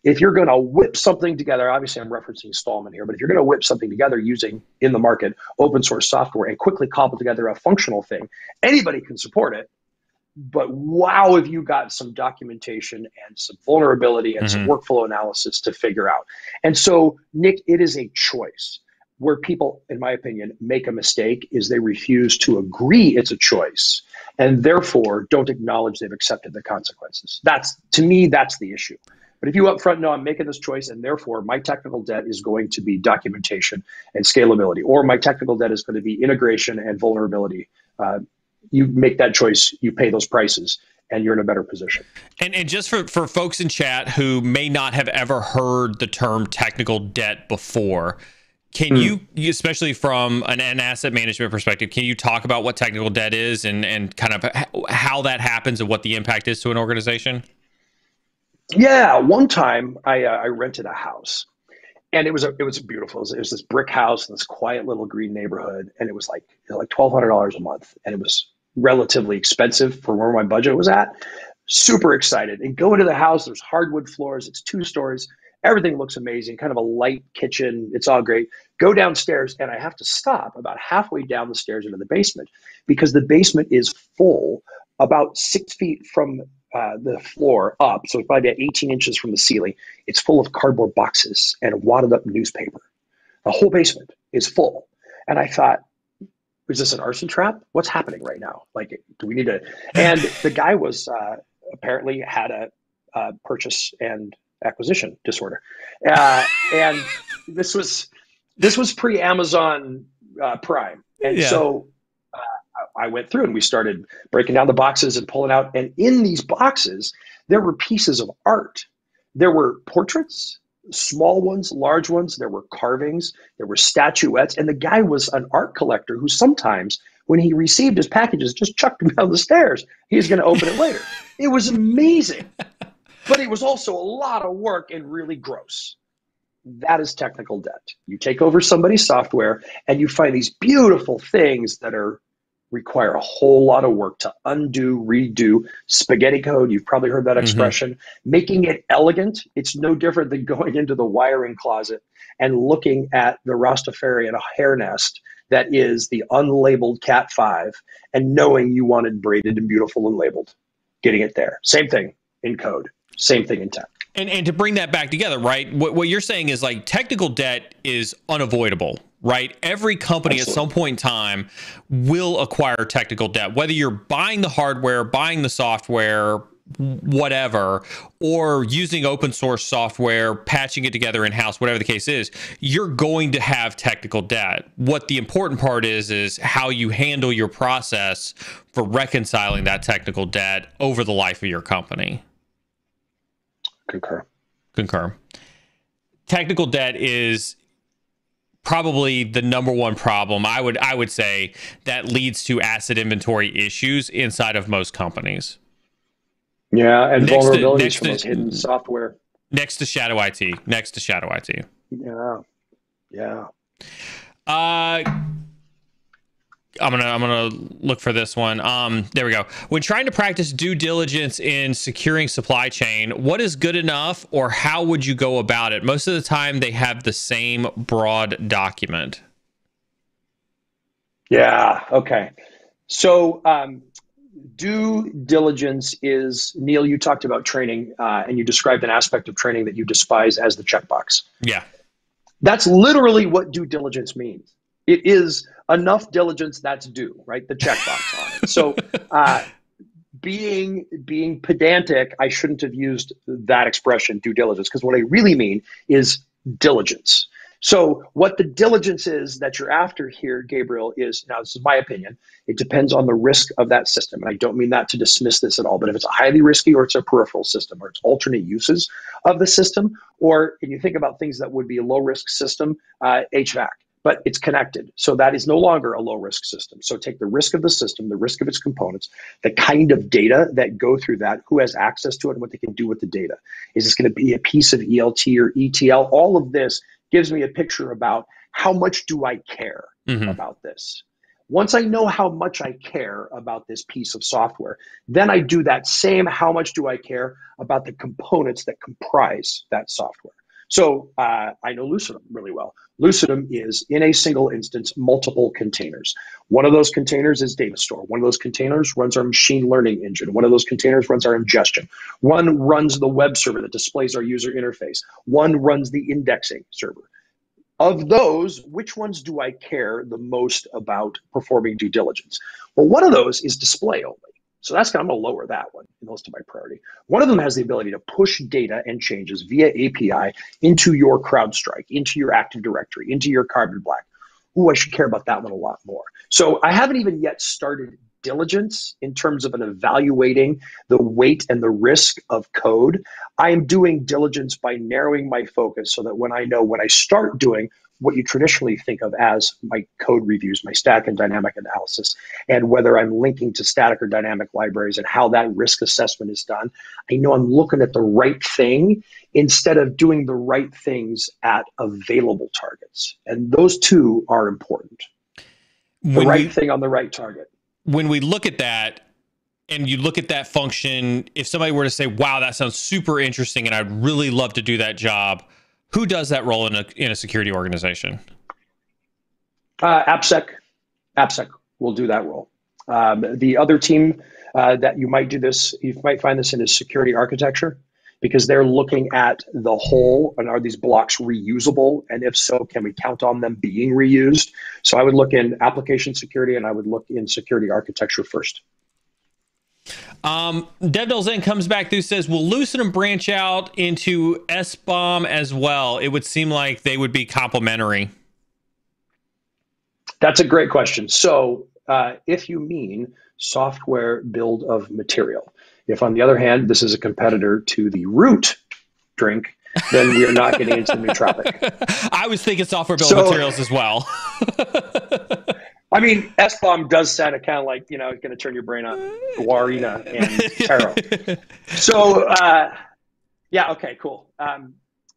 If you're going to whip something together, obviously I'm referencing Stallman here, but if you're going to whip something together using in the market open source software and quickly cobble together a functional thing, anybody can support it. But wow, have you got some documentation and some vulnerability and some workflow analysis to figure out. And so, Nick, it is a choice. Where people, in my opinion, make a mistake is they refuse to agree it's a choice and therefore don't acknowledge they've accepted the consequences. That's, to me, that's the issue. But if you up front know I'm making this choice and therefore my technical debt is going to be documentation and scalability, or my technical debt is going to be integration and vulnerability, you make that choice, you pay those prices, and you're in a better position. And just for folks in chat who may not have ever heard the term technical debt before, can you, especially from an asset management perspective, can you talk about what technical debt is and kind of how that happens and what the impact is to an organization? Yeah, one time I rented a house, and it was beautiful. It was this brick house in this quiet little green neighborhood, and it was like $1,200 a month, and it was relatively expensive for where my budget was at. Super excited, and go into the house. There's hardwood floors. It's 2 stories. Everything looks amazing. Kind of a light kitchen. It's all great. Go downstairs, and I have to stop about halfway down the stairs into the basement because the basement is full, about 6 feet from the floor up, so it's probably about 18 inches from the ceiling. It's full of cardboard boxes and wadded up newspaper. The whole basement is full. And I thought, is this an arson trap? What's happening right now? Like, do we need to? And the guy was apparently had a purchase and acquisition disorder. And this was pre-Amazon Prime. And so I went through and we started breaking down the boxes and pulling out. And in these boxes, there were pieces of art. There were portraits, small ones, large ones. There were carvings. There were statuettes. And the guy was an art collector who sometimes, when he received his packages, just chucked them down the stairs. He was going to open it later. It was amazing. But it was also a lot of work and really gross. That is technical debt. You take over somebody's software and you find these beautiful things that are require a whole lot of work to undo, redo, spaghetti code. You've probably heard that expression. Mm-hmm. Making it elegant, it's no different than going into the wiring closet and looking at the Rastafarian hair nest that is the unlabeled Cat 5 and knowing you wanted braided and beautiful and labeled, getting it there. Same thing in code, same thing in tech. And to bring that back together, right? What you're saying is like technical debt is unavoidable, right? Every company Absolutely. At some point in time will acquire technical debt, whether you're buying the hardware, buying the software, whatever, or using open source software, patching it together in-house, whatever the case is, you're going to have technical debt. What the important part is how you handle your process for reconciling that technical debt over the life of your company. Concur. Technical debt is probably the number one problem, I would say, that leads to asset inventory issues inside of most companies. Yeah, and vulnerabilities from hidden software. Next to shadow IT. Yeah. I'm gonna look for this one. There we go. When trying to practice due diligence in securing supply chain, what is good enough, or how would you go about it? Most of the time, they have the same broad document. Yeah. Okay. So due diligence is, Neil, you talked about training, and you described an aspect of training that you despise as the checkbox. Yeah. That's literally what due diligence means. It is enough diligence that's due, right? The checkbox on it. So being pedantic, I shouldn't have used that expression, due diligence, because what I really mean is diligence. So what the diligence is that you're after here, Gabriel, is, now this is my opinion, it depends on the risk of that system. And I don't mean that to dismiss this at all, but if it's a highly risky, or it's a peripheral system, or it's alternate uses of the system, or if you think about things that would be a low risk system, HVAC. But it's connected. So that is no longer a low risk system. So take the risk of the system, the risk of its components, the kind of data that go through that, who has access to it, and what they can do with the data. Is this going to be a piece of ELT or ETL? All of this gives me a picture about how much do I care mm-hmm. about this. Once I know how much I care about this piece of software, then I do that same how much do I care about the components that comprise that software. So I know Lucidum really well. Lucidum is, in a single instance, multiple containers. One of those containers is data store. One of those containers runs our machine learning engine. One of those containers runs our ingestion. One runs the web server that displays our user interface. One runs the indexing server. Of those, which ones do I care the most about performing due diligence? Well, one of those is display only. So that's I'm going to lower that one in the list of my priority. One of them has the ability to push data and changes via API into your CrowdStrike, into your Active Directory, into your Carbon Black. Ooh, I should care about that one a lot more. So I haven't even yet started diligence in terms of an evaluating the weight and the risk of code. I am doing diligence by narrowing my focus so that when I know when I start doing what you traditionally think of as my code reviews, my static and dynamic analysis, and whether I'm linking to static or dynamic libraries and how that risk assessment is done, I know I'm looking at the right thing instead of doing the right things at available targets. And those two are important. The right thing on the right target. When we look at that, and you look at that function, if somebody were to say, wow, that sounds super interesting and I'd really love to do that job, who does that role in a security organization? AppSec will do that role. The other team that you might do this, you might find this in is security architecture, because they're looking at the whole and are these blocks reusable? And if so, can we count on them being reused? So I would look in application security and I would look in security architecture first. DevDelzen then comes back through, says, will Lucidum branch out into SBOM as well? It would seem like they would be complementary. That's a great question. So if you mean software build of material, if on the other hand, this is a competitor to the root drink, then we are not getting into the new topic. I was thinking software build materials as well. I mean, SBOM does sound kind of like, it's going to turn your brain on guarina and taro. So, yeah, okay, cool.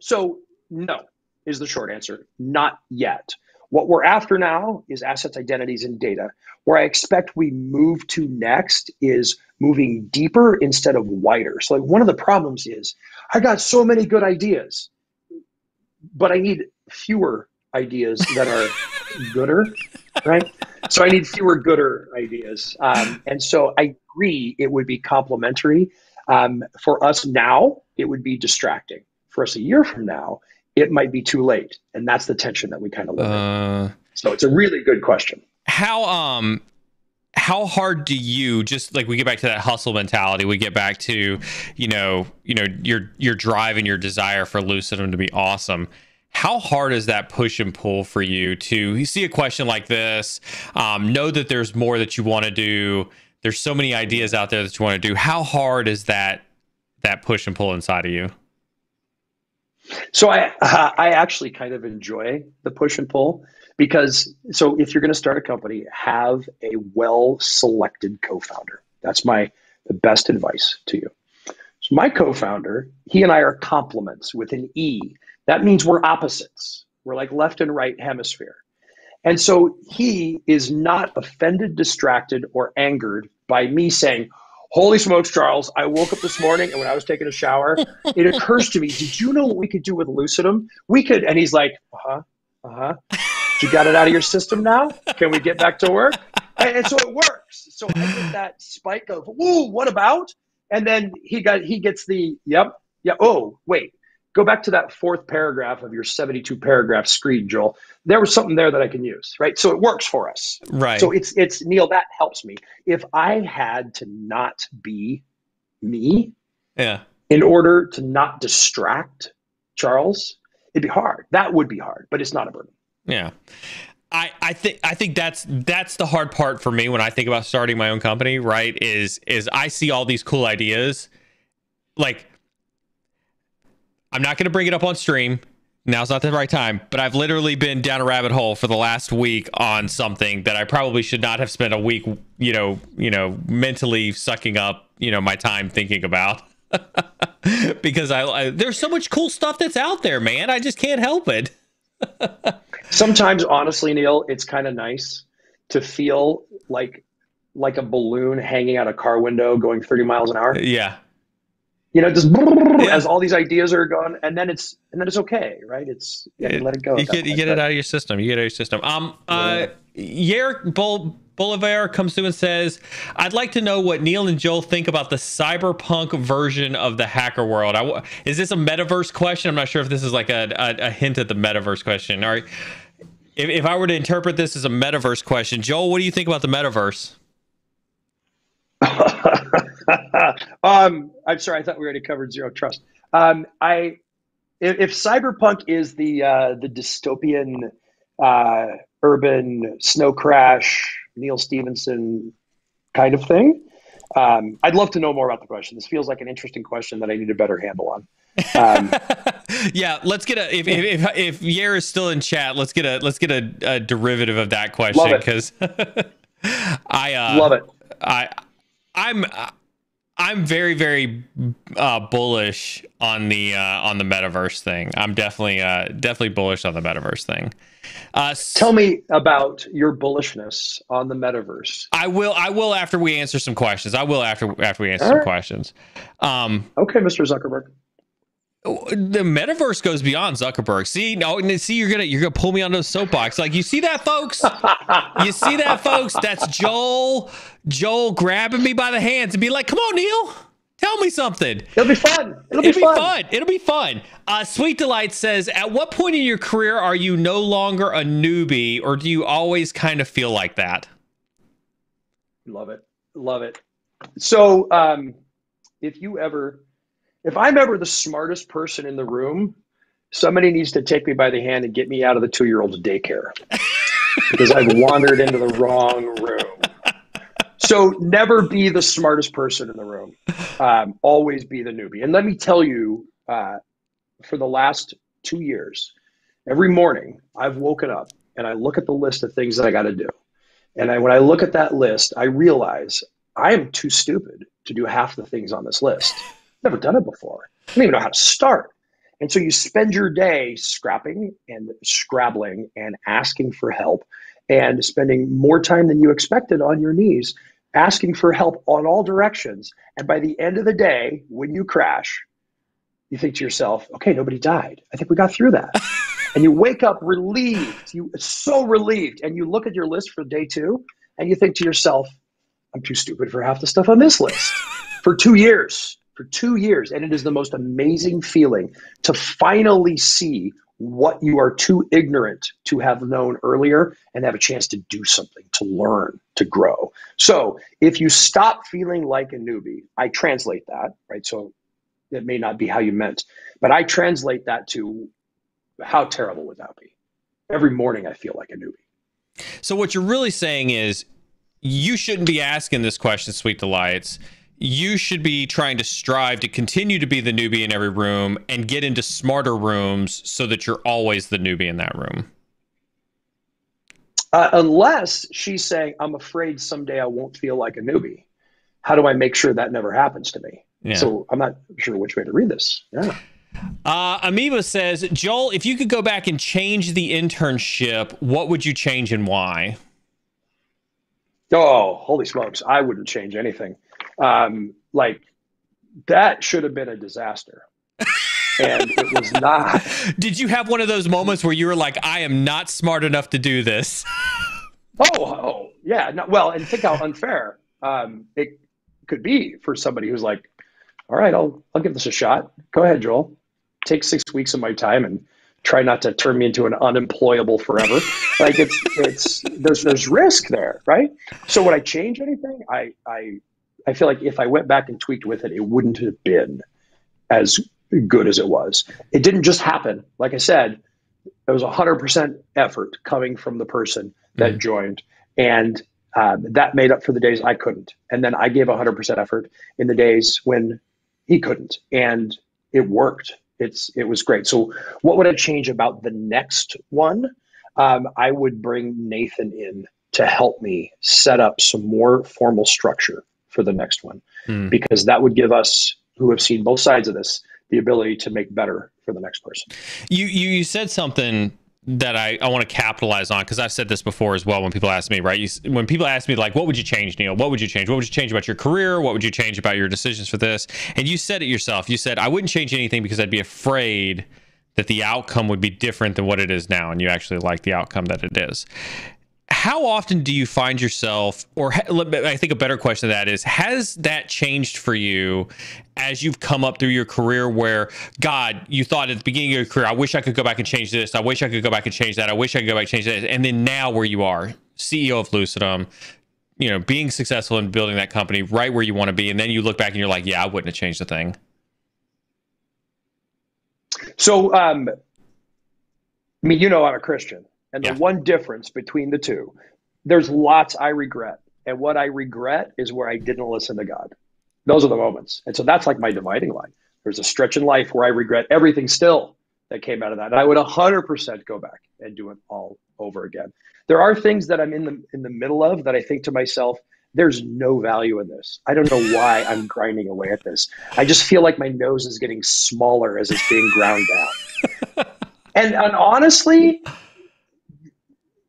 So no is the short answer. Not yet. What we're after now is assets, identities, and data. Where I expect we move to next is moving deeper instead of wider. So like one of the problems is I got so many good ideas, but I need fewer ideas that are gooder, right? So I need fewer gooder ideas. And so I agree it would be complementary. For us now, it would be distracting. For us a year from now, it might be too late. And that's the tension that we kind of live in. So it's a really good question. How hard do you, just like we get back to that hustle mentality, we get back to, your drive and your desire for Lucidum to be awesome. How hard is that push and pull for you to see a question like this, know that there's more that you want to do, there's so many ideas out there that you want to do. How hard is that push and pull inside of you? So I actually kind of enjoy the push and pull because, so if you're going to start a company, have a well-selected co-founder. That's the best advice to you. So my co-founder, he and I are complements with an E. That means we're opposites. We're like left and right hemisphere. And so he is not offended, distracted, or angered by me saying, holy smokes, Charles, I woke up this morning and when I was taking a shower, it occurs to me, did you know what we could do with Lucidum? We could, and he's like, you got it out of your system now? Can we get back to work? And so it works. So I get that spike of, whoa, what about? And then he gets the, yep, yeah, oh, wait. Go back to that fourth paragraph of your 72-paragraph screen, Joel. There was something there that I can use, right? So it works for us. Right. So it's Neil, that helps me. If I had to not be me in order to not distract Charles, it'd be hard. That would be hard, but it's not a burden. Yeah. I think that's the hard part for me when I think about starting my own company, right? Is I see all these cool ideas, like I'm not going to bring it up on stream. Now's not the right time, but I've literally been down a rabbit hole for the last week on something that I probably should not have spent a week, mentally sucking up, my time thinking about because there's so much cool stuff that's out there, man. I just can't help it. Sometimes, honestly, Neil, it's kind of nice to feel like a balloon hanging out a car window going 30 miles an hour. Yeah. Just as all these ideas are gone, and then it's okay, right? It's you let it go. You get it out of your system. You get it out of your system. Yerk Boulevard comes through and says, "I'd like to know what Neil and Joel think about the cyberpunk version of the hacker world. Is this a metaverse question? I'm not sure if this is like a hint at the metaverse question. All right, if I were to interpret this as a metaverse question, Joel, what do you think about the metaverse?" I'm sorry, I thought we already covered zero trust. If cyberpunk is the dystopian urban snow crash Neil Stevenson kind of thing, I'd love to know more about the question. This feels like an interesting question that I need a better handle on. Yeah, let's get a if Yair is still in chat, let's get a derivative of that question because I love it. I'm very, very bullish on the metaverse thing. I'm definitely bullish on the metaverse thing. Tell me about your bullishness on the metaverse. I will after we answer some questions. After we answer some questions. Okay, Mr. Zuckerberg. The metaverse goes beyond Zuckerberg. You're gonna pull me onto a soapbox. Like, you see that, folks? You see that, folks? That's Joel grabbing me by the hands and be like, "Come on, Neil, tell me something." It'll be fun. It'll be fun. Sweet Delight says, "At what point in your career are you no longer a newbie, or do you always kind of feel like that?" Love it. So, if I'm ever the smartest person in the room, somebody needs to take me by the hand and get me out of the 2-year-old's daycare because I've wandered into the wrong room. So never be the smartest person in the room. Always be the newbie. And let me tell you, for the last 2 years, every morning I've woken up and I look at the list of things that I got to do. And when I look at that list, I realize I am too stupid to do half the things on this list. Never done it before. I don't even know how to start. And so you spend your day scrapping and scrabbling and asking for help and spending more time than you expected on your knees, asking for help on all directions. And by the end of the day, when you crash, you think to yourself, okay, nobody died. I think we got through that. And you wake up relieved, so relieved. And you look at your list for day two and you think to yourself, I'm too stupid for half the stuff on this list. For 2 years. And it is the most amazing feeling to finally see what you are too ignorant to have known earlier and have a chance to do something, to learn, to grow. So if you stop feeling like a newbie, I translate that, right? So it may not be how you meant, but I translate that to how terrible would that be? Every morning I feel like a newbie. So what you're really saying is you shouldn't be asking this question, Sweet Delights. You should be trying to strive to continue to be the newbie in every room and get into smarter rooms so that you're always the newbie in that room. Unless she's saying, I'm afraid someday I won't feel like a newbie. How do I make sure that never happens to me? Yeah. So I'm not sure which way to read this. Yeah. Amoeba says, Joel, if you could go back and change the internship, what would you change and why? Oh, holy smokes. I wouldn't change anything. Like that should have been a disaster and it was not. Did you have one of those moments where you were like, I am not smart enough to do this? Oh yeah. No, well, and think how unfair, it could be for somebody who's like, all right, I'll give this a shot. Go ahead, Joel, take 6 weeks of my time and try not to turn me into an unemployable forever. Like there's risk there. Right. So would I change anything? I feel like if I went back and tweaked with it, it wouldn't have been as good as it was. It didn't just happen. Like I said, it was 100% effort coming from the person that joined, and that made up for the days I couldn't. And then I gave 100% effort in the days when he couldn't, and it worked. It was great. So what would I change about the next one? I would bring Nathan in to help me set up some more formal structure for the next one, because that would give us, who have seen both sides of this, the ability to make better for the next person. You said something that I want to capitalize on, because I've said this before as well when people ask me, right? When people ask me, like, what would you change, Neil? What would you change? What would you change about your career? What would you change about your decisions for this? And you said it yourself. You said, I wouldn't change anything because I'd be afraid that the outcome would be different than what it is now. And you actually like the outcome that it is. How often do you find yourself, or I think a better question to that is, has that changed for you as you've come up through your career where, God, you thought at the beginning of your career, I wish I could go back and change this. I wish I could go back and change that. I wish I could go back and change that. And then now where you are, CEO of Lucidum, you know, being successful in building that company right where you want to be. And then you look back and you're like, yeah, I wouldn't have changed a thing. So, I mean, you know, I'm a Christian. And the one difference between the two, there's lots I regret. And what I regret is where I didn't listen to God. Those are the moments. And so that's like my dividing line. There's a stretch in life where I regret everything still that came out of that. And I would 100% go back and do it all over again. There are things that I'm in the middle of that I think to myself, there's no value in this. I don't know why I'm grinding away at this. I just feel like my nose is getting smaller as it's being ground down. And honestly,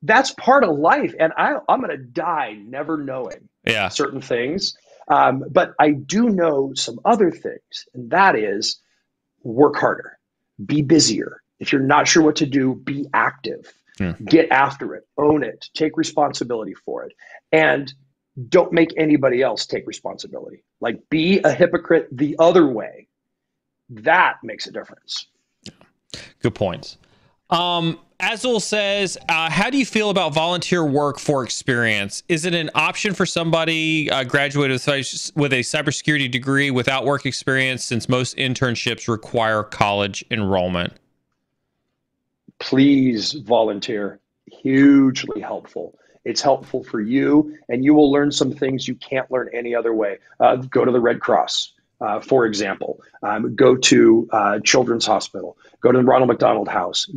that's part of life, and I'm going to die never knowing certain things. But I do know some other things, and that is work harder, be busier. If you're not sure what to do, be active, get after it, own it, take responsibility for it, and don't make anybody else take responsibility. Like, be a hypocrite the other way. That makes a difference. Good points. Azul says, how do you feel about volunteer work for experience? Is it an option for somebody graduated with a cybersecurity degree without work experience, since most internships require college enrollment? Please volunteer. Hugely helpful. It's helpful for you, and you will learn some things you can't learn any other way. Go to the Red Cross. For example, go to Children's Hospital, go to the Ronald McDonald House,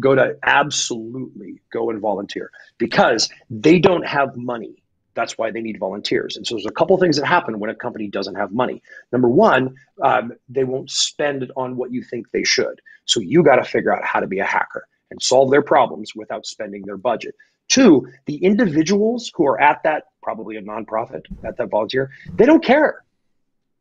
absolutely go and volunteer, because they don't have money That's why they need volunteers. And so there's a couple of things that happen when a company doesn't have money. Number one, they won't spend it on what you think they should. So you got to figure out how to be a hacker and solve their problems without spending their budget. Two, the individuals who are at that, probably a nonprofit, at that volunteer, they don't care.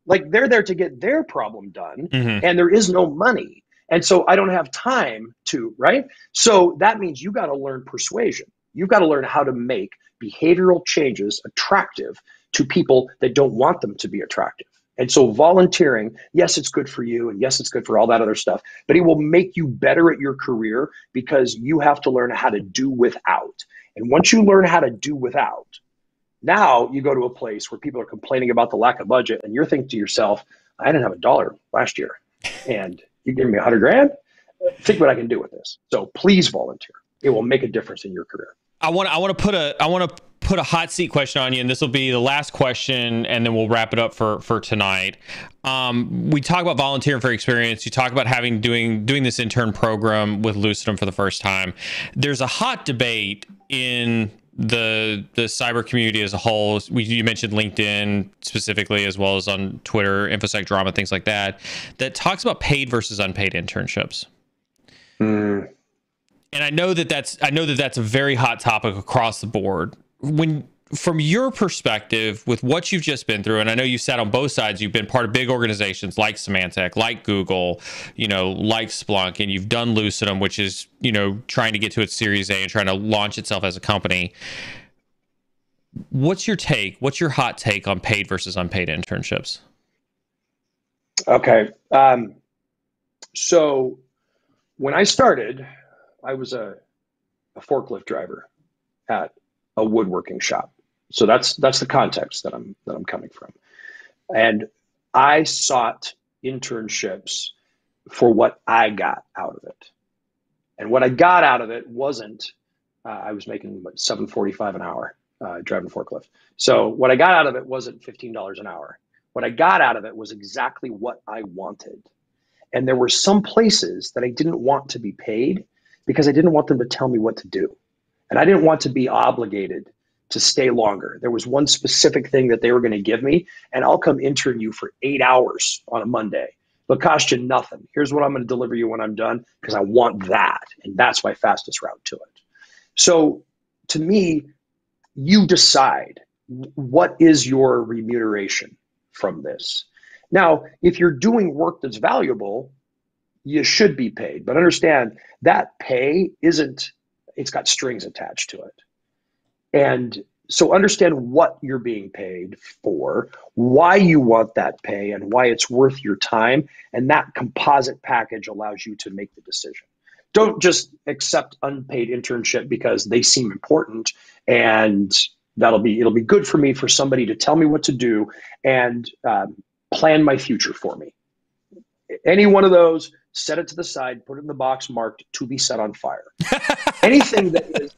Like, they're there to get their problem done, and there is no money. And so I don't have time to, right? So that means you got to learn persuasion. You've got to learn how to make behavioral changes attractive to people that don't want them to be attractive. And so volunteering, yes, it's good for you, and yes, it's good for all that other stuff, but it will make you better at your career because you have to learn how to do without. And once you learn how to do without, now you go to a place where people are complaining about the lack of budget, and you're thinking to yourself, I didn't have a dollar last year, and you give me $100 grand? Think what I can do with this. So please volunteer. It will make a difference in your career. I want to put a hot seat question on you, and this will be the last question, and then we'll wrap it up for tonight. We talk about volunteering for experience. You talk about having doing this intern program with Lucidum for the first time. There's a hot debate in the cyber community as a whole. You mentioned LinkedIn specifically, as well as on Twitter, InfoSec Drama, things like that, that talks about paid versus unpaid internships. And I know that that's a very hot topic across the board. When, from your perspective, with what you've just been through, and I know you've sat on both sides, you've been part of big organizations like Symantec, like Google, like Splunk, and you've done Lucidum, which is, trying to get to its Series A and trying to launch itself as a company. What's your take? What's your hot take on paid versus unpaid internships? Okay. So when I started, I was a forklift driver at a woodworking shop. So that's the context that I'm coming from. And I sought internships for what I got out of it. And what I got out of it wasn't, I was making $7.45 an hour driving a forklift. So what I got out of it wasn't $15 an hour. What I got out of it was exactly what I wanted. And there were some places that I didn't want to be paid, because I didn't want them to tell me what to do. And I didn't want to be obligated to stay longer. There was one specific thing that they were going to give me, and I'll come intern you for 8 hours on a Monday. It'll cost you nothing. Here's what I'm going to deliver you when I'm done, because I want that. And that's my fastest route to it. So to me, you decide what is your remuneration from this. Now, if you're doing work that's valuable, you should be paid, but understand that pay isn't, it's got strings attached to it. And so understand what you're being paid for, why you want that pay, and why it's worth your time. And that composite package allows you to make the decision. Don't just accept unpaid internship because they seem important and it'll be good for me for somebody to tell me what to do and plan my future for me. Any one of those, set it to the side, put it in the box marked to be set on fire. Anything that is,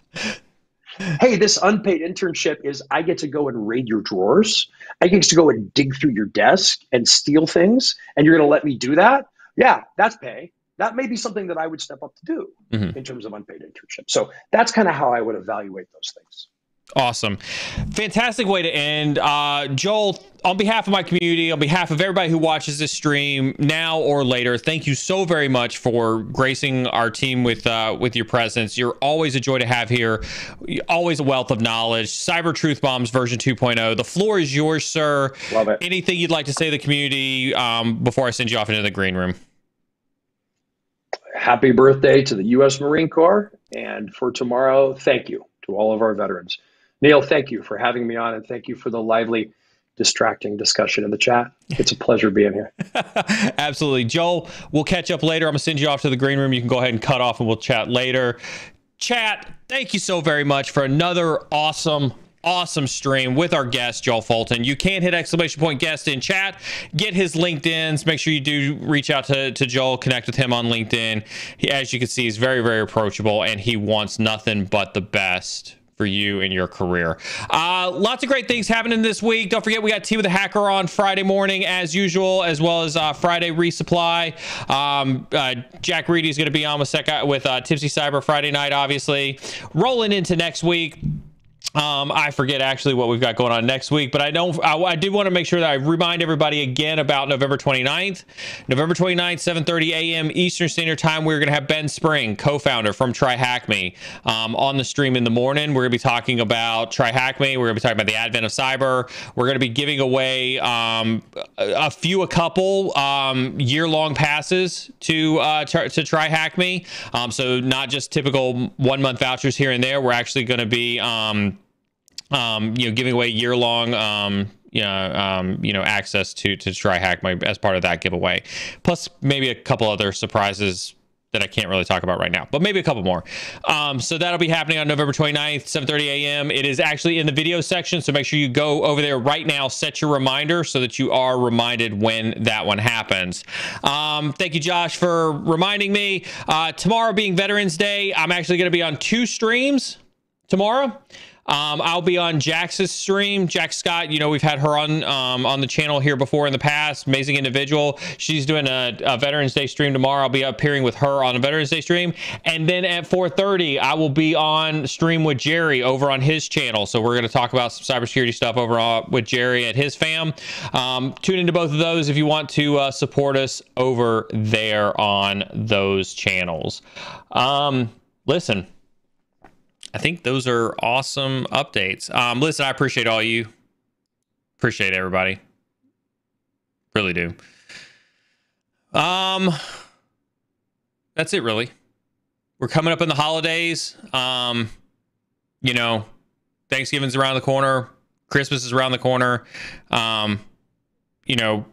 hey, this unpaid internship is I get to go and raid your drawers. I get to go and dig through your desk and steal things, and you're going to let me do that? Yeah, that's pay. That may be something that I would step up to do in terms of unpaid internship. So that's kind of how I would evaluate those things. Awesome. Fantastic way to end. Joel, on behalf of my community, on behalf of everybody who watches this stream now or later, thank you so very much for gracing our team with your presence. You're always a joy to have here. Always a wealth of knowledge. Cyber Truth Bombs version 2.0. The floor is yours, sir. Love it. Anything you'd like to say to the community before I send you off into the green room? Happy birthday to the U.S. Marine Corps. And for tomorrow, thank you to all of our veterans. Neil, thank you for having me on, and thank you for the lively, distracting discussion in the chat. It's a pleasure being here. Absolutely. Joel, we'll catch up later. I'm going to send you off to the green room. You can go ahead and cut off, and we'll chat later. Chat, thank you so very much for another awesome stream with our guest, Joel Fulton. You can hit !guest in chat, get his LinkedIn's. Make sure you do reach out to Joel, connect with him on LinkedIn. He, as you can see, is very, very approachable, and he wants nothing but the best for you and your career. Lots of great things happening this week. Don't forget, we got Tea with a Hacker on Friday morning as usual, as well as Friday Resupply. Jack Reedy is going to be on with Tipsy Cyber Friday night, obviously. Rolling into next week, I forget actually what we've got going on next week, but I did want to make sure that I remind everybody again about November 29th. November 29th, 7:30 a.m. Eastern Standard Time, we're going to have Ben Spring, co-founder from Try Hack Me, on the stream in the morning. We're going to be talking about Try Hack Me. We're going to be talking about the advent of cyber. We're going to be giving away a couple year-long passes to Try Hack Me. So not just typical one-month vouchers here and there. We're actually going to be giving away year-long, access to Try Hack Me as part of that giveaway, plus maybe a couple other surprises that I can't really talk about right now, but maybe a couple more. So that'll be happening on November 29th, 7:30 a.m. It is actually in the video section, so make sure you go over there right now, set your reminder so that you are reminded when that one happens. Thank you, Josh, for reminding me. Tomorrow being Veterans Day, I'm actually going to be on two streams tomorrow. I'll be on Jax's stream. Jax Scott, you know, we've had her on the channel here before in the past. Amazing individual. She's doing a Veterans Day stream tomorrow. I'll be appearing with her on a Veterans Day stream. And then at 4:30, I will be on stream with Jerry over on his channel. So we're going to talk about some cybersecurity stuff over with Jerry at his fam. Tune into both of those if you want to support us over there on those channels. Listen. I think those are awesome updates. Listen, I appreciate all you. Appreciate everybody. Really do. That's it, really. We're coming up in the holidays. You know, Thanksgiving's around the corner. Christmas is around the corner. You know,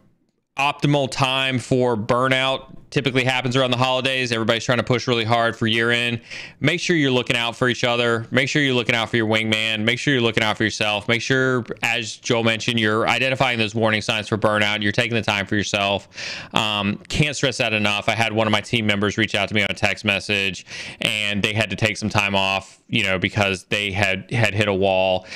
optimal time for burnout typically happens around the holidays. Everybody's trying to push really hard for year end. Make sure you're looking out for each other. Make sure you're looking out for your wingman. Make sure you're looking out for yourself. Make sure, as Joel mentioned, you're identifying those warning signs for burnout. You're taking the time for yourself. Can't stress that enough. I had one of my team members reach out to me on a text message, and they had to take some time off, you know, because they had hit a wall.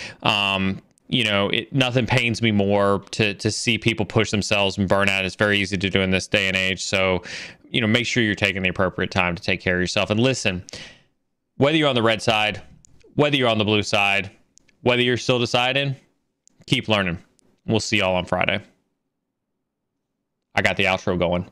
You know, nothing pains me more to see people push themselves and burn out. It's very easy to do in this day and age. So, you know, make sure you're taking the appropriate time to take care of yourself. And listen, whether you're on the red side, whether you're on the blue side, whether you're still deciding, keep learning. We'll see y'all on Friday. I got the outro going.